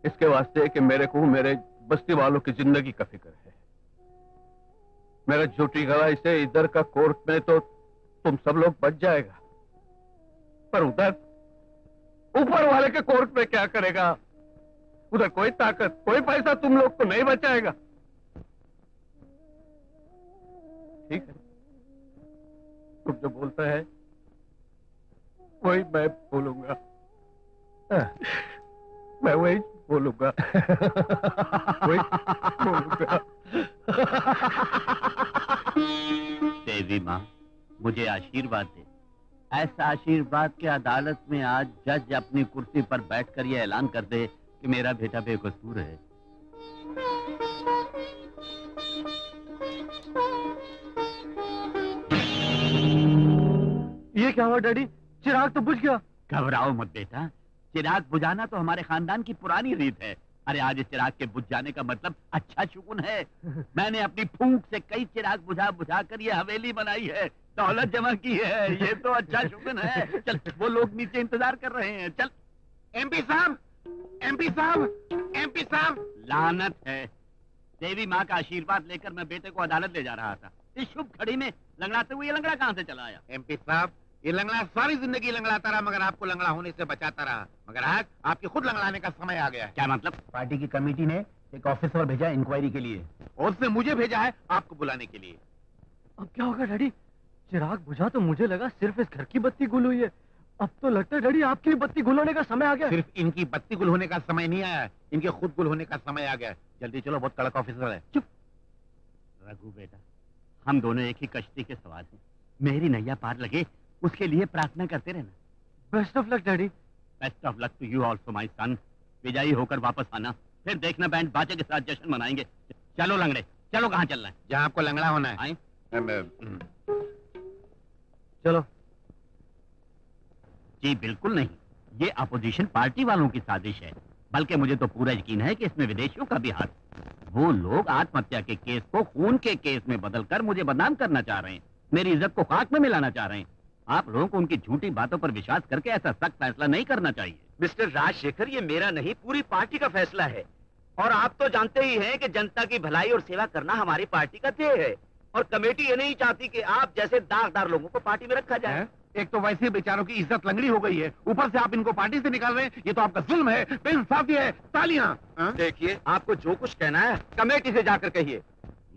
इसके वास्ते कि मेरे को मेरे बस्ती वालों की जिंदगी का फिक्र है। मेरा झूठी गवाही से इधर का कोर्ट में तो तुम सब लोग बच जाएगा, पर उधर ऊपर वाले के कोर्ट में क्या करेगा? उधर कोई ताकत, कोई पैसा तुम लोग को नहीं बचाएगा। ठीक है, तुम जो बोलता है वही मैं बोलूंगा, मैं वही बोलूंगा, वही बोलूंगा। देवी माँ, मुझे आशीर्वाद दे। ऐसा आशीर्वाद के अदालत में आज जज अपनी कुर्सी पर बैठकर यह ऐलान कर दे कि मेरा बेटा बेकसूर है। ये क्या हुआ डैडी? चिराग तो बुझ गया। घबराओ मत बेटा, चिराग बुझाना तो हमारे खानदान की पुरानी रीत है। अरे आज इस चिराग के बुझ जाने का मतलब अच्छा शगुन है। मैंने अपनी फूंक से कई चिराग बुझा बुझा कर ये हवेली बनाई है, दौलत जमा की है। ये तो अच्छा शगुन है। चल, वो लोग नीचे इंतजार कर रहे हैं। चल। एमपी साहब, एमपी साहब, एमपी साहब। लानत है। देवी माँ का आशीर्वाद लेकर मैं बेटे को अदालत ले जा रहा था, इस शुभ घड़ी में लंगड़ाते हुए लंगड़ा कहाँ से चला आया? एमपी साहब, ये लंगड़ा सारी जिंदगी लंगड़ाता रहा, मगर आपको लंगड़ा होने से बचाता रहा, मगर आज आपके खुद लंगड़ाने का समय आ गया। क्या मतलब? पार्टी की कमेटी ने एक ऑफिसर भेजा इंक्वायरी के लिए, और उसने मुझे भेजा है आपको बुलाने के लिए। अब क्या होगा डैडी? चिराग बुझा तो मुझे लगा सिर्फ इस घर की बत्ती गुल हुई है, अब तो लगता है डैडी आपकी बत्ती गुल होने का समय आ गया। सिर्फ इनकी बत्ती गुल होने का समय नहीं आया, इनके खुद गुल होने का समय आ गया। जल्दी चलो, बहुत कड़क ऑफिसर है। चुप रघु बेटा, हम दोनों एक ही कश्ती के सवार हैं। मेरी नैया पार लगे उसके लिए प्रार्थना करते रहना। Best of luck daddy. Best of luck to you also my son. विजयी होकर वापस आना, फिर देखना बैंड बाजे के साथ जश्न मनाएंगे। चलो लंगड़े, चलो कहाँ चलना है? जहाँ आपको लंगड़ा होना है। चलो। जी बिल्कुल नहीं, ये अपोजिशन पार्टी वालों की साजिश है, बल्कि मुझे तो पूरा यकीन है कि इसमें विदेशियों का भी हाथ। वो लोग आत्महत्या के केस को खून के केस में बदलकर मुझे बदनाम करना चाह रहे हैं, मेरी इज्जत को खाक में मिलाना चाह रहे हैं। आप लोगों को उनकी झूठी बातों पर विश्वास करके ऐसा सख्त फैसला नहीं करना चाहिए। मिस्टर राजशेखर, ये मेरा नहीं पूरी पार्टी का फैसला है, और आप तो जानते ही हैं कि जनता की भलाई और सेवा करना हमारी पार्टी का ध्येय है, और कमेटी ये नहीं चाहती कि आप जैसे दागदार लोगों को पार्टी में रखा जाए। एक तो वैसे बेचारों की इज्जत लंगड़ी हो गई है, ऊपर से आप इनको पार्टी से निकाल रहे हैं, ये तो आपका जुल्म है, बेइंसाफी है। तालियां। देखिए, आपको जो कुछ कहना है कमेटी से जाकर कहिए,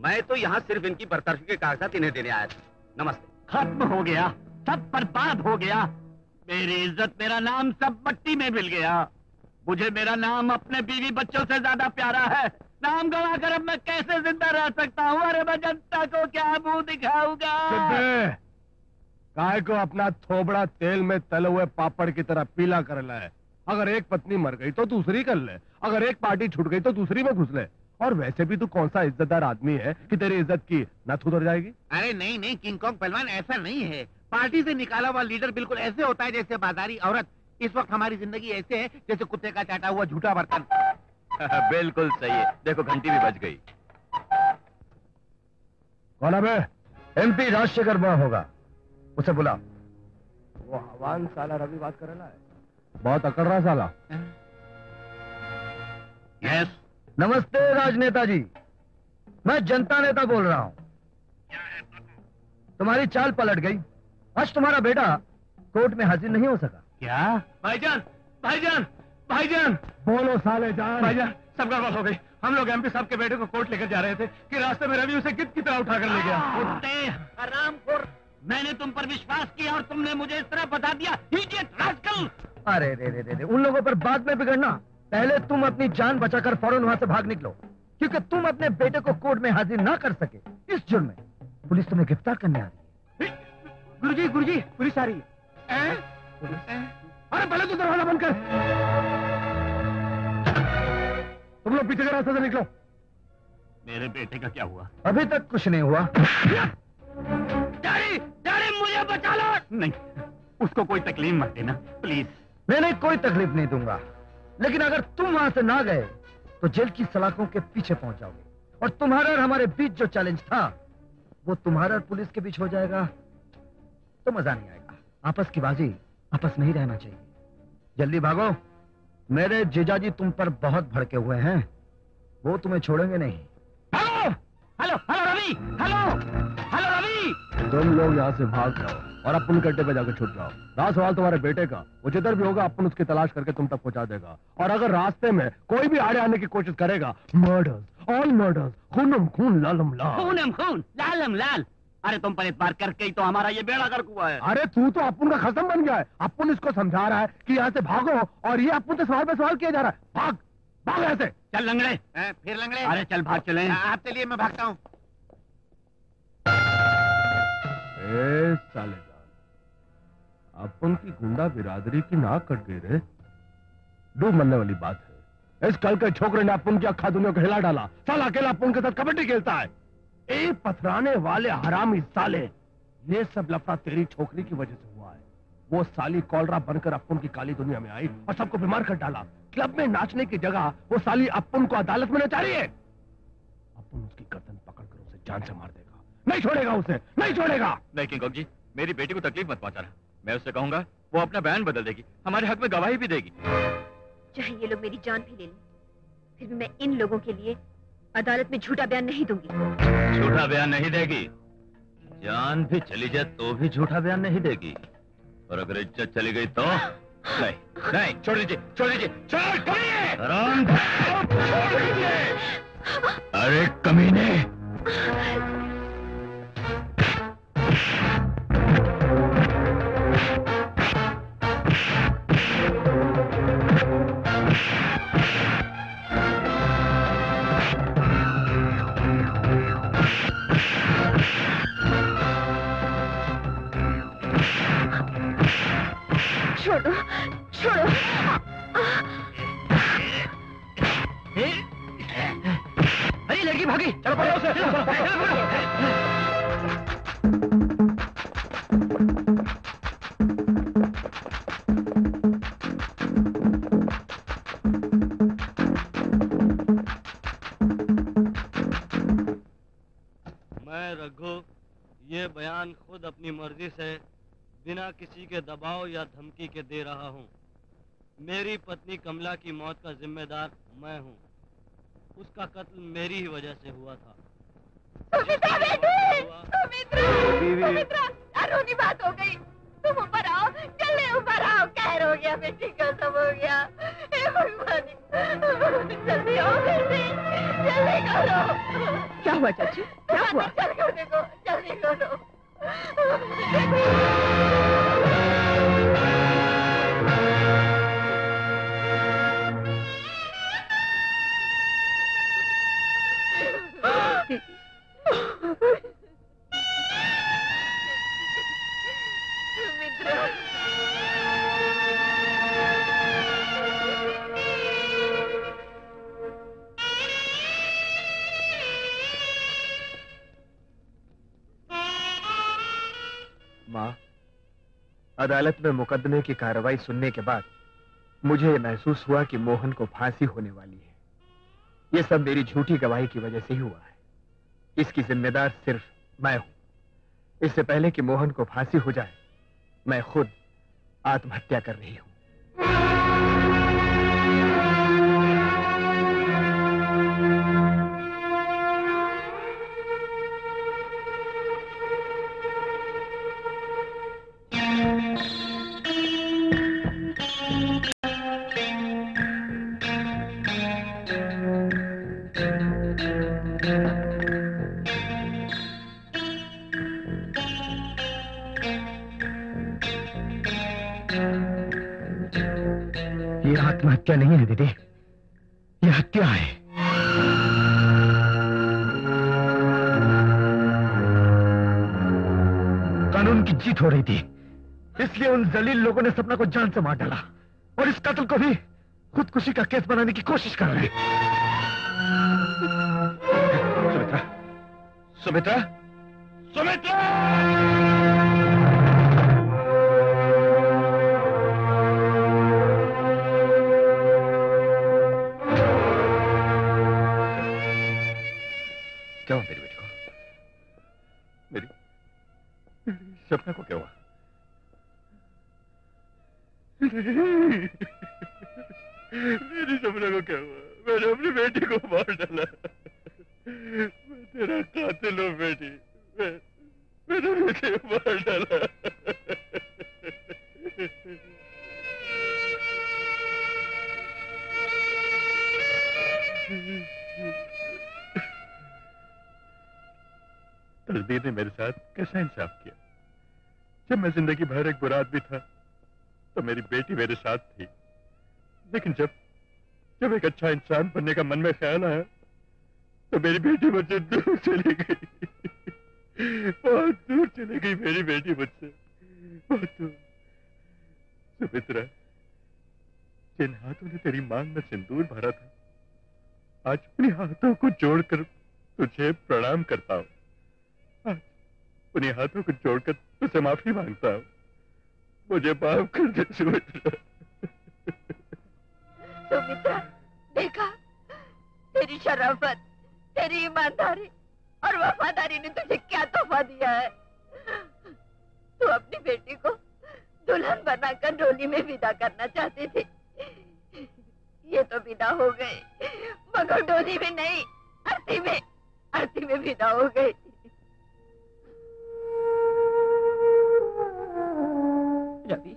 मैं तो यहाँ सिर्फ इनकी बरतरफी के कागजात इन्हें देने आया था। नमस्ते। खत्म हो गया, सब बर्बाद हो गया, मेरी इज्जत मेरा नाम सब मट्टी में मिल गया। मुझे मेरा नाम अपने बीवी बच्चों से ज्यादा प्यारा है, नाम गवा कर अब मैं कैसे जिंदा रह सकता हूँ? अरे मैं जनता को क्या मुंह दिखाऊंगा? गाय को अपना थोबड़ा तेल में तले हुए पापड़ की तरह पीला कर ला है। अगर एक पत्नी मर गई तो दूसरी कर ले, अगर एक पार्टी छूट गई तो दूसरी में घुस ले। और वैसे भी तू कौन सा इज्जतदार आदमी है कि तेरी इज्जत की नथ उतर जाएगी। अरे नहीं नहीं किंगकॉन्ग पहलवान, ऐसा नहीं है। पार्टी से निकाला हुआ लीडर बिल्कुल ऐसे होता है जैसे बाजारी औरत। इस वक्त हमारी जिंदगी ऐसे है जैसे कुत्ते का चाटा हुआ झूठा बर्तन। बिल्कुल सही है, देखो घंटी भी बज गई। कौन अब एमपी राजशेखर मां होगा, उसे बुला। वो हवान साला रवि बात कर रहा है, बहुत अकड़ रहा साला। यस। नमस्ते राजनेता जी, मैं जनता नेता बोल रहा हूँ। तुम्हारी चाल पलट गई, आज तुम्हारा बेटा कोर्ट में हाजिर नहीं हो सका। क्या? भाईजान भाईजान भाईजान बोलो साले जान। भाईजान सब गड़बड़ हो गई, हम लोग एमपी साहब के बेटे को कोर्ट लेकर जा रहे थे कि रास्ते में रवि उसे कित की तरह उठाकर ले गया। कुत्ते हरामखोर, मैंने तुम पर विश्वास किया और तुमने मुझे इस तरह बता दिया, इडियट रास्कल। अरे रे रे रे, उन लोगों पर बाद में बिगड़ना, पहले तुम अपनी जान बचाकर फौरन वहाँ से भाग निकलो, क्योंकि तुम अपने बेटे को कोर्ट में हाजिर ना कर सके इस जुर्म में पुलिस तुम्हें गिरफ्तार करने आ रही है। गुरुजी गुरुजी पुलिस आ रही है। अरे पहले तो दरवाजा बंद कर। तुम लोग पीछे के रास्ते से निकलो। मेरे बेटे का क्या हुआ? अभी तक कुछ नहीं हुआ। डैडी, डैडी मुझे बचा लो। नहीं, उसको कोई तकलीफ मत देना प्लीज। मैं नहीं, कोई तकलीफ नहीं दूंगा, लेकिन अगर तुम वहां से ना गए तो जेल की सलाखों के पीछे पहुंच जाओगे, और तुम्हारा और हमारे बीच जो चैलेंज था वो तुम्हारा और पुलिस के बीच हो जाएगा, तो मजा नहीं आएगा। आपस की बाजी आपस में ही रहना चाहिए। जल्दी भागो, मेरे जीजाजी तुम पर बहुत भड़के हुए हैं, वो तुम्हें छोड़ेंगे नहीं। Hello hello hello Ravi, hello hello Ravi, तुम लोग यहाँ से भाग जाओ और अपन कट्टे पे जाकर छुट जाओ। रहा सवाल तुम्हारे बेटे का, वो जिधर भी होगा अपन उसकी तलाश करके तुम तक पहुंचा देगा, और अगर रास्ते में कोई भी आड़े आने की कोशिश करेगा, मर्डर्स ऑल मर्डर्स, खूनम खून लालम लाल, खूनम खून लालम लाल। अरे तुम पर इतबार करके ही तो हमारा ये बेड़ा गर्क हुआ है। अरे तू तो अपन का खसम बन गया है, अपन इसको समझा रहा है कि यहाँ से भागो और ये अपन से सवाल पे सवाल किया जा रहा है। भाग भाग यहाँ से। चल लंगड़े। फिर लंगड़े? अरे चल भाग, चले आप, चलिए मैं भागता हूँ। साले जान, अपन की गुंडा बिरादरी की नाक कट गई रे। डूब मरने वाली बात है, इस कल के छोकरे ने अपन की अखा दुनिया को हिला डाला। साला अकेला अपन के साथ कबड्डी खेलता है। ए पथराने वाले हरामी साले, ये सब लफड़ा तेरी छोकरी की वजह से हुआ है। वो साली कॉलरा बनकर अपन की काली दुनिया में आई और सबको बीमार कर डाला। क्लब में नाचने की जगह वो साली अपन को अदालत में नचारी है। अपन उसकी गर्दन पकड़कर उसे जान से मार देगा, नहीं छोड़ेगा, उसे नहीं छोड़ेगा। नहीं किंगकॉन्ग जी, मेरी बेटी को तकलीफ मत पहुंचाना। मैं उससे कहूंगा वो अपना बयान बदल देगी, हमारे हक में गवाही भी देगी। चाहे ये लोग मेरी जान भी ले लें, फिर भी मैं इन लोगों के लिए अदालत में झूठा बयान नहीं दूंगी। झूठा बयान नहीं देगी? जान भी चली जाए तो भी झूठा बयान नहीं देगी, और अगर इज्जत चली गई तो? नहीं नहीं, छोड़ दीजिए छोड़ दीजिए छोड़ दीजिए। अरे कमीने, छोड़ो, छोड़ो। अरे लड़की भागी, चलो पकड़ो उसे, चलो पकड़ो। ये बयान खुद अपनी मर्जी से बिना किसी के दबाव या धमकी के दे रहा हूँ। मेरी पत्नी कमला की मौत का जिम्मेदार मैं हूँ। उसका कत्ल मेरी ही वजह से हुआ था। सुमित्रा बेटी, सुमित्रा, सुमित्रा, अरूनी बात हो गई। तुम ऊपर आओ, चले ऊपर आओ। कहर हो गया बेटी, गजब हो गया। हे भगवान, जल्दी आओ बेटी, जल्दी करो। क्या हुआ चाची? क्या हुआ? जल्दी करो, जल्दी करो। माँ, अदालत में मुकदमे की कार्रवाई सुनने के बाद मुझे महसूस हुआ कि मोहन को फांसी होने वाली है। ये सब मेरी झूठी गवाही की वजह से ही हुआ है। इसकी जिम्मेदार सिर्फ मैं हूं। इससे पहले कि मोहन को फांसी हो जाए, मैं खुद आत्महत्या कर रही हूं। हत्या नहीं है दीदी, ये हत्या है। कानून की जीत हो रही थी, इसलिए उन जलील लोगों ने सपना को जान से मार डाला और इस कत्ल को भी खुदकुशी का केस बनाने की कोशिश कर रहे हैं। सुमित्रा, सुमित्रा, सुमित्रा! क्या हुआ मेरी बेटी को? मेरी, मेरी सपना को क्या हुआ? मेरी सपना को क्या हुआ? मैंने अपनी बेटी को मार डाला। मैं तेरा कातिल हूँ बेटी, मैं मैंने बेटी को मार डाला। तकदीर ने मेरे साथ कैसा इंसाफ किया। जब मैं जिंदगी भर एक बुरा आदमी था तो मेरी बेटी मेरे साथ थी, लेकिन जब जब एक अच्छा इंसान बनने का मन में ख्याल आया तो मेरी बेटी मुझसे दूर चली गई। बहुत दूर चली गई मेरी बेटी मुझसे, बहुत दूर। सुमित्रा, जिन हाथों ने तेरी मांग में सिंदूर भरा था, आज अपने हाथों को जोड़कर तुझे प्रणाम करता हूँ। उन्हीं हाथों को जोड़कर तुझसे माफी मांगता हूँ। मुझे माफ कर दे सुमित्रा। सुमित्रा, देखा, तेरी शराफत, तेरी ईमानदारी और वफादारी ने तुझे क्या तोहफा दिया है। तू अपनी बेटी को दुल्हन बनाकर डोली में विदा करना चाहती थी। ये तो विदा हो गई, मगर डोली में नहीं, आरती में, आरती में विदा हो गई। रवि,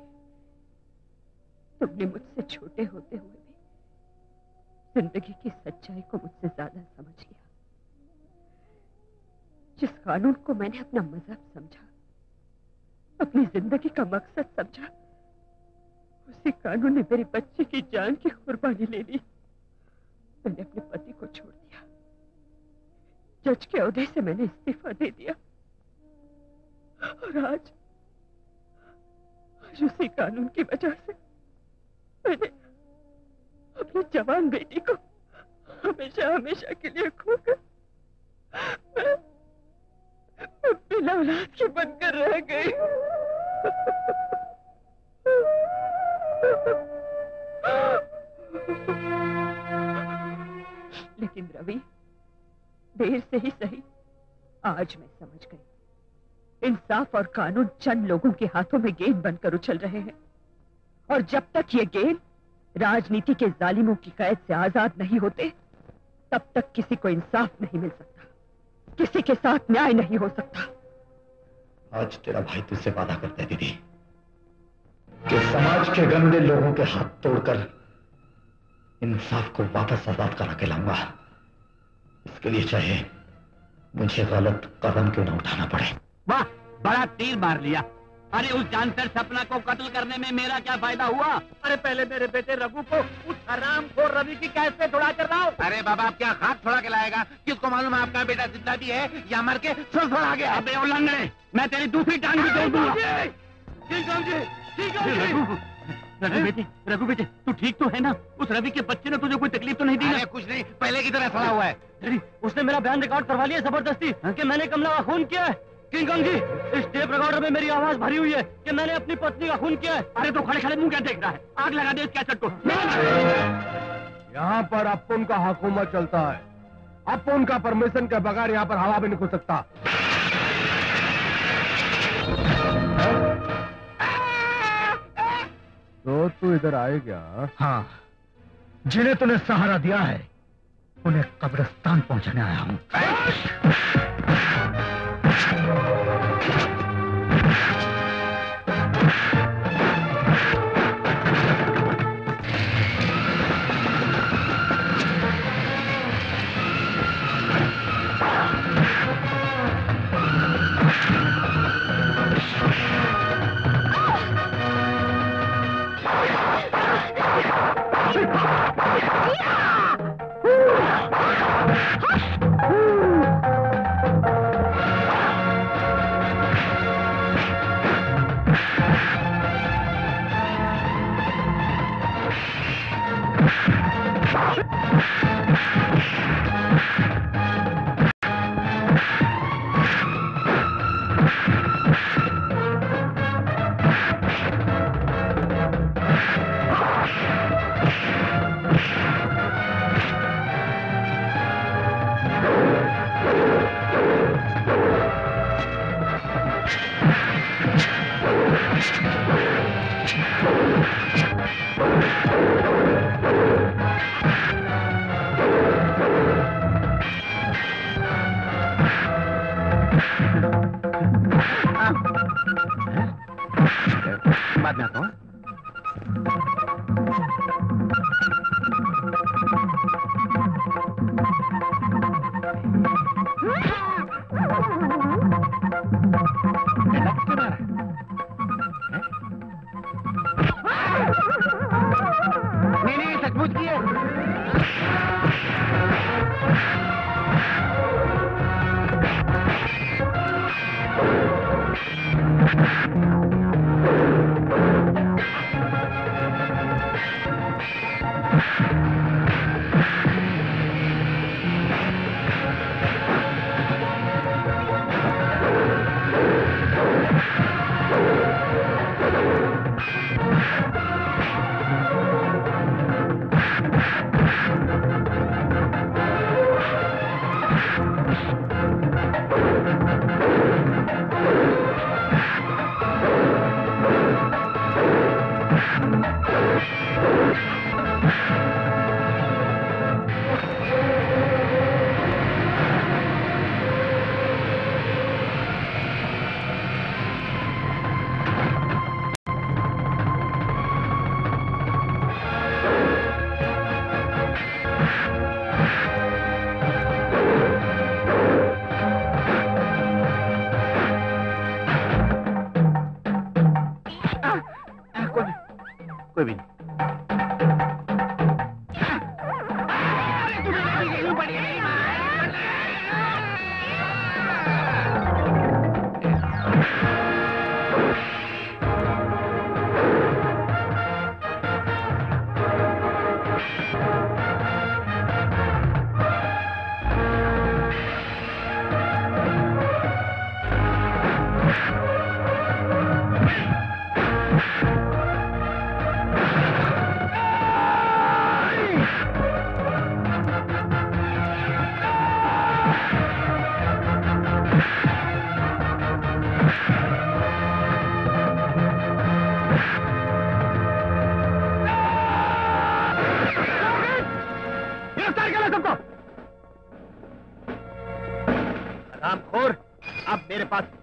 तुमने मुझसे छोटे होते हुए भी जिंदगी की सच्चाई को मुझसे ज्यादा समझ लिया। जिस कानून को मैंने अपना मजाक समझा, अपनी जिंदगी का मकसद समझा, उसी कानून ने मेरे बच्चे की जान की कुर्बानी ले ली। मैंने अपने पति को छोड़ दिया, जज के अहदे से मैंने इस्तीफा दे दिया और आज आज उसी कानून की वजह से मैंने अपनी जवान बेटी को हमेशा हमेशा के लिए खोकर मैं, मैं बिना औलाद के बनकर रह गई हूं। लेकिन रवि, देर से ही सही, आज मैं समझ गई, इंसाफ और कानून चंद लोगों के हाथों में गेंद बनकर उछल रहे हैं, और जब तक ये गेंद राजनीति के जालिमों की कैद से आजाद नहीं होते, तब तक किसी को इंसाफ नहीं मिल सकता, किसी के साथ न्याय नहीं हो सकता। आज तेरा भाई तुझसे वादा करता है दीदी कि समाज के गंदे लोगों के हाथ तोड़कर इंसाफ को वापस आजाद करा के लाऊंगा। इसके लिए चाहे मुझे गलत कदम क्यों ना उठाना पड़े। वाह, बड़ा तीर मार लिया। अरे उस जानकर सपना को कत्ल करने में मेरा क्या फायदा हुआ? अरे पहले मेरे बेटे रघु को उस हराम को रवि की कैद से छुड़ा कर लाओ। अरे बाबा, आप क्या खाक छोड़ा के लाएगा? किसको मालूम है आपका बेटा जिंदा भी है या मर के सुस्त आ गया? अबे उल्लंघने, मैं तेरी दूसरी टांग भी तोड़ दूंगा। रघु बेटे, रघु बेटे, तू ठीक तो है ना? उस रवि के बच्चे ने तुझे कोई तकलीफ तो नहीं दी ना? कुछ नहीं, पहले की तरह खड़ा हुआ है। उसने मेरा बयान रिकॉर्ड करवा लिया जबरदस्ती कि मैंने कमला का खून किया है। किंगंग जी, इस टेप रिकॉर्डर में मेरी आवाज भरी हुई है कि मैंने अपनी पत्नी का खून किया है। अरे तो खड़े खड़े मुंह क्या देख रहा है? आग लगा दे इस कैसेट को। यहाँ पर अपुन का हुकूमत चलता है। अपुन का परमिशन के बगैर यहाँ पर हवा भी नहीं हो सकता। तो तू इधर आए क्या? हाँ, जिन्हें तूने सहारा दिया है उन्हें कब्रिस्तान पहुँचाने आया हूँ।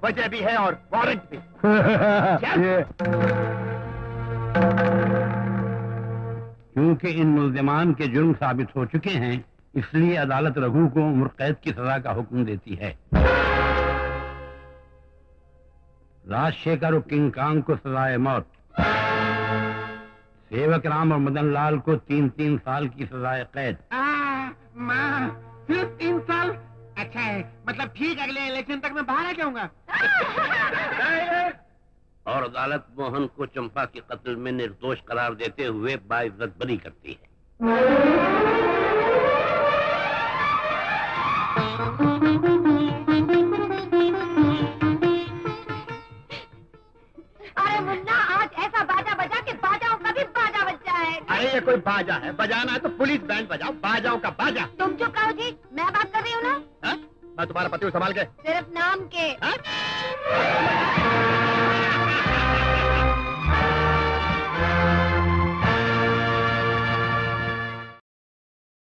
वजह भी है और वारंट भी। क्योंकि इन मुल्जिमान के जुर्म साबित हो चुके हैं, इसलिए अदालत रघु को उम्र कैद की सजा का हुक्म देती है। राजशेखर और किंगकांग को सजाए मौत, सेवकराम और मदन लाल को तीन तीन साल की सजाए कैद। माँ, फिर तीन साल? अच्छा है, मतलब ठीक, अगले इलेक्शन तक मैं बाहर आ जाऊंगा। और अदालत मोहन को चंपा के कत्ल में निर्दोष करार देते हुए बाइज्जत बरी करती है। अरे मुन्ना, आज ऐसा बाजा बजा के बाजाओं का भी बाजा बजा है। अरे ये कोई बाजा है? बजाना है तो पुलिस बैंड बजाओ, बाजाओं का बाजा। तुम चुप करो जी, मैं बात कर रही हूँ ना। मैं तुम्हारा पति हूँ, संभाल के। सिर्फ नाम के।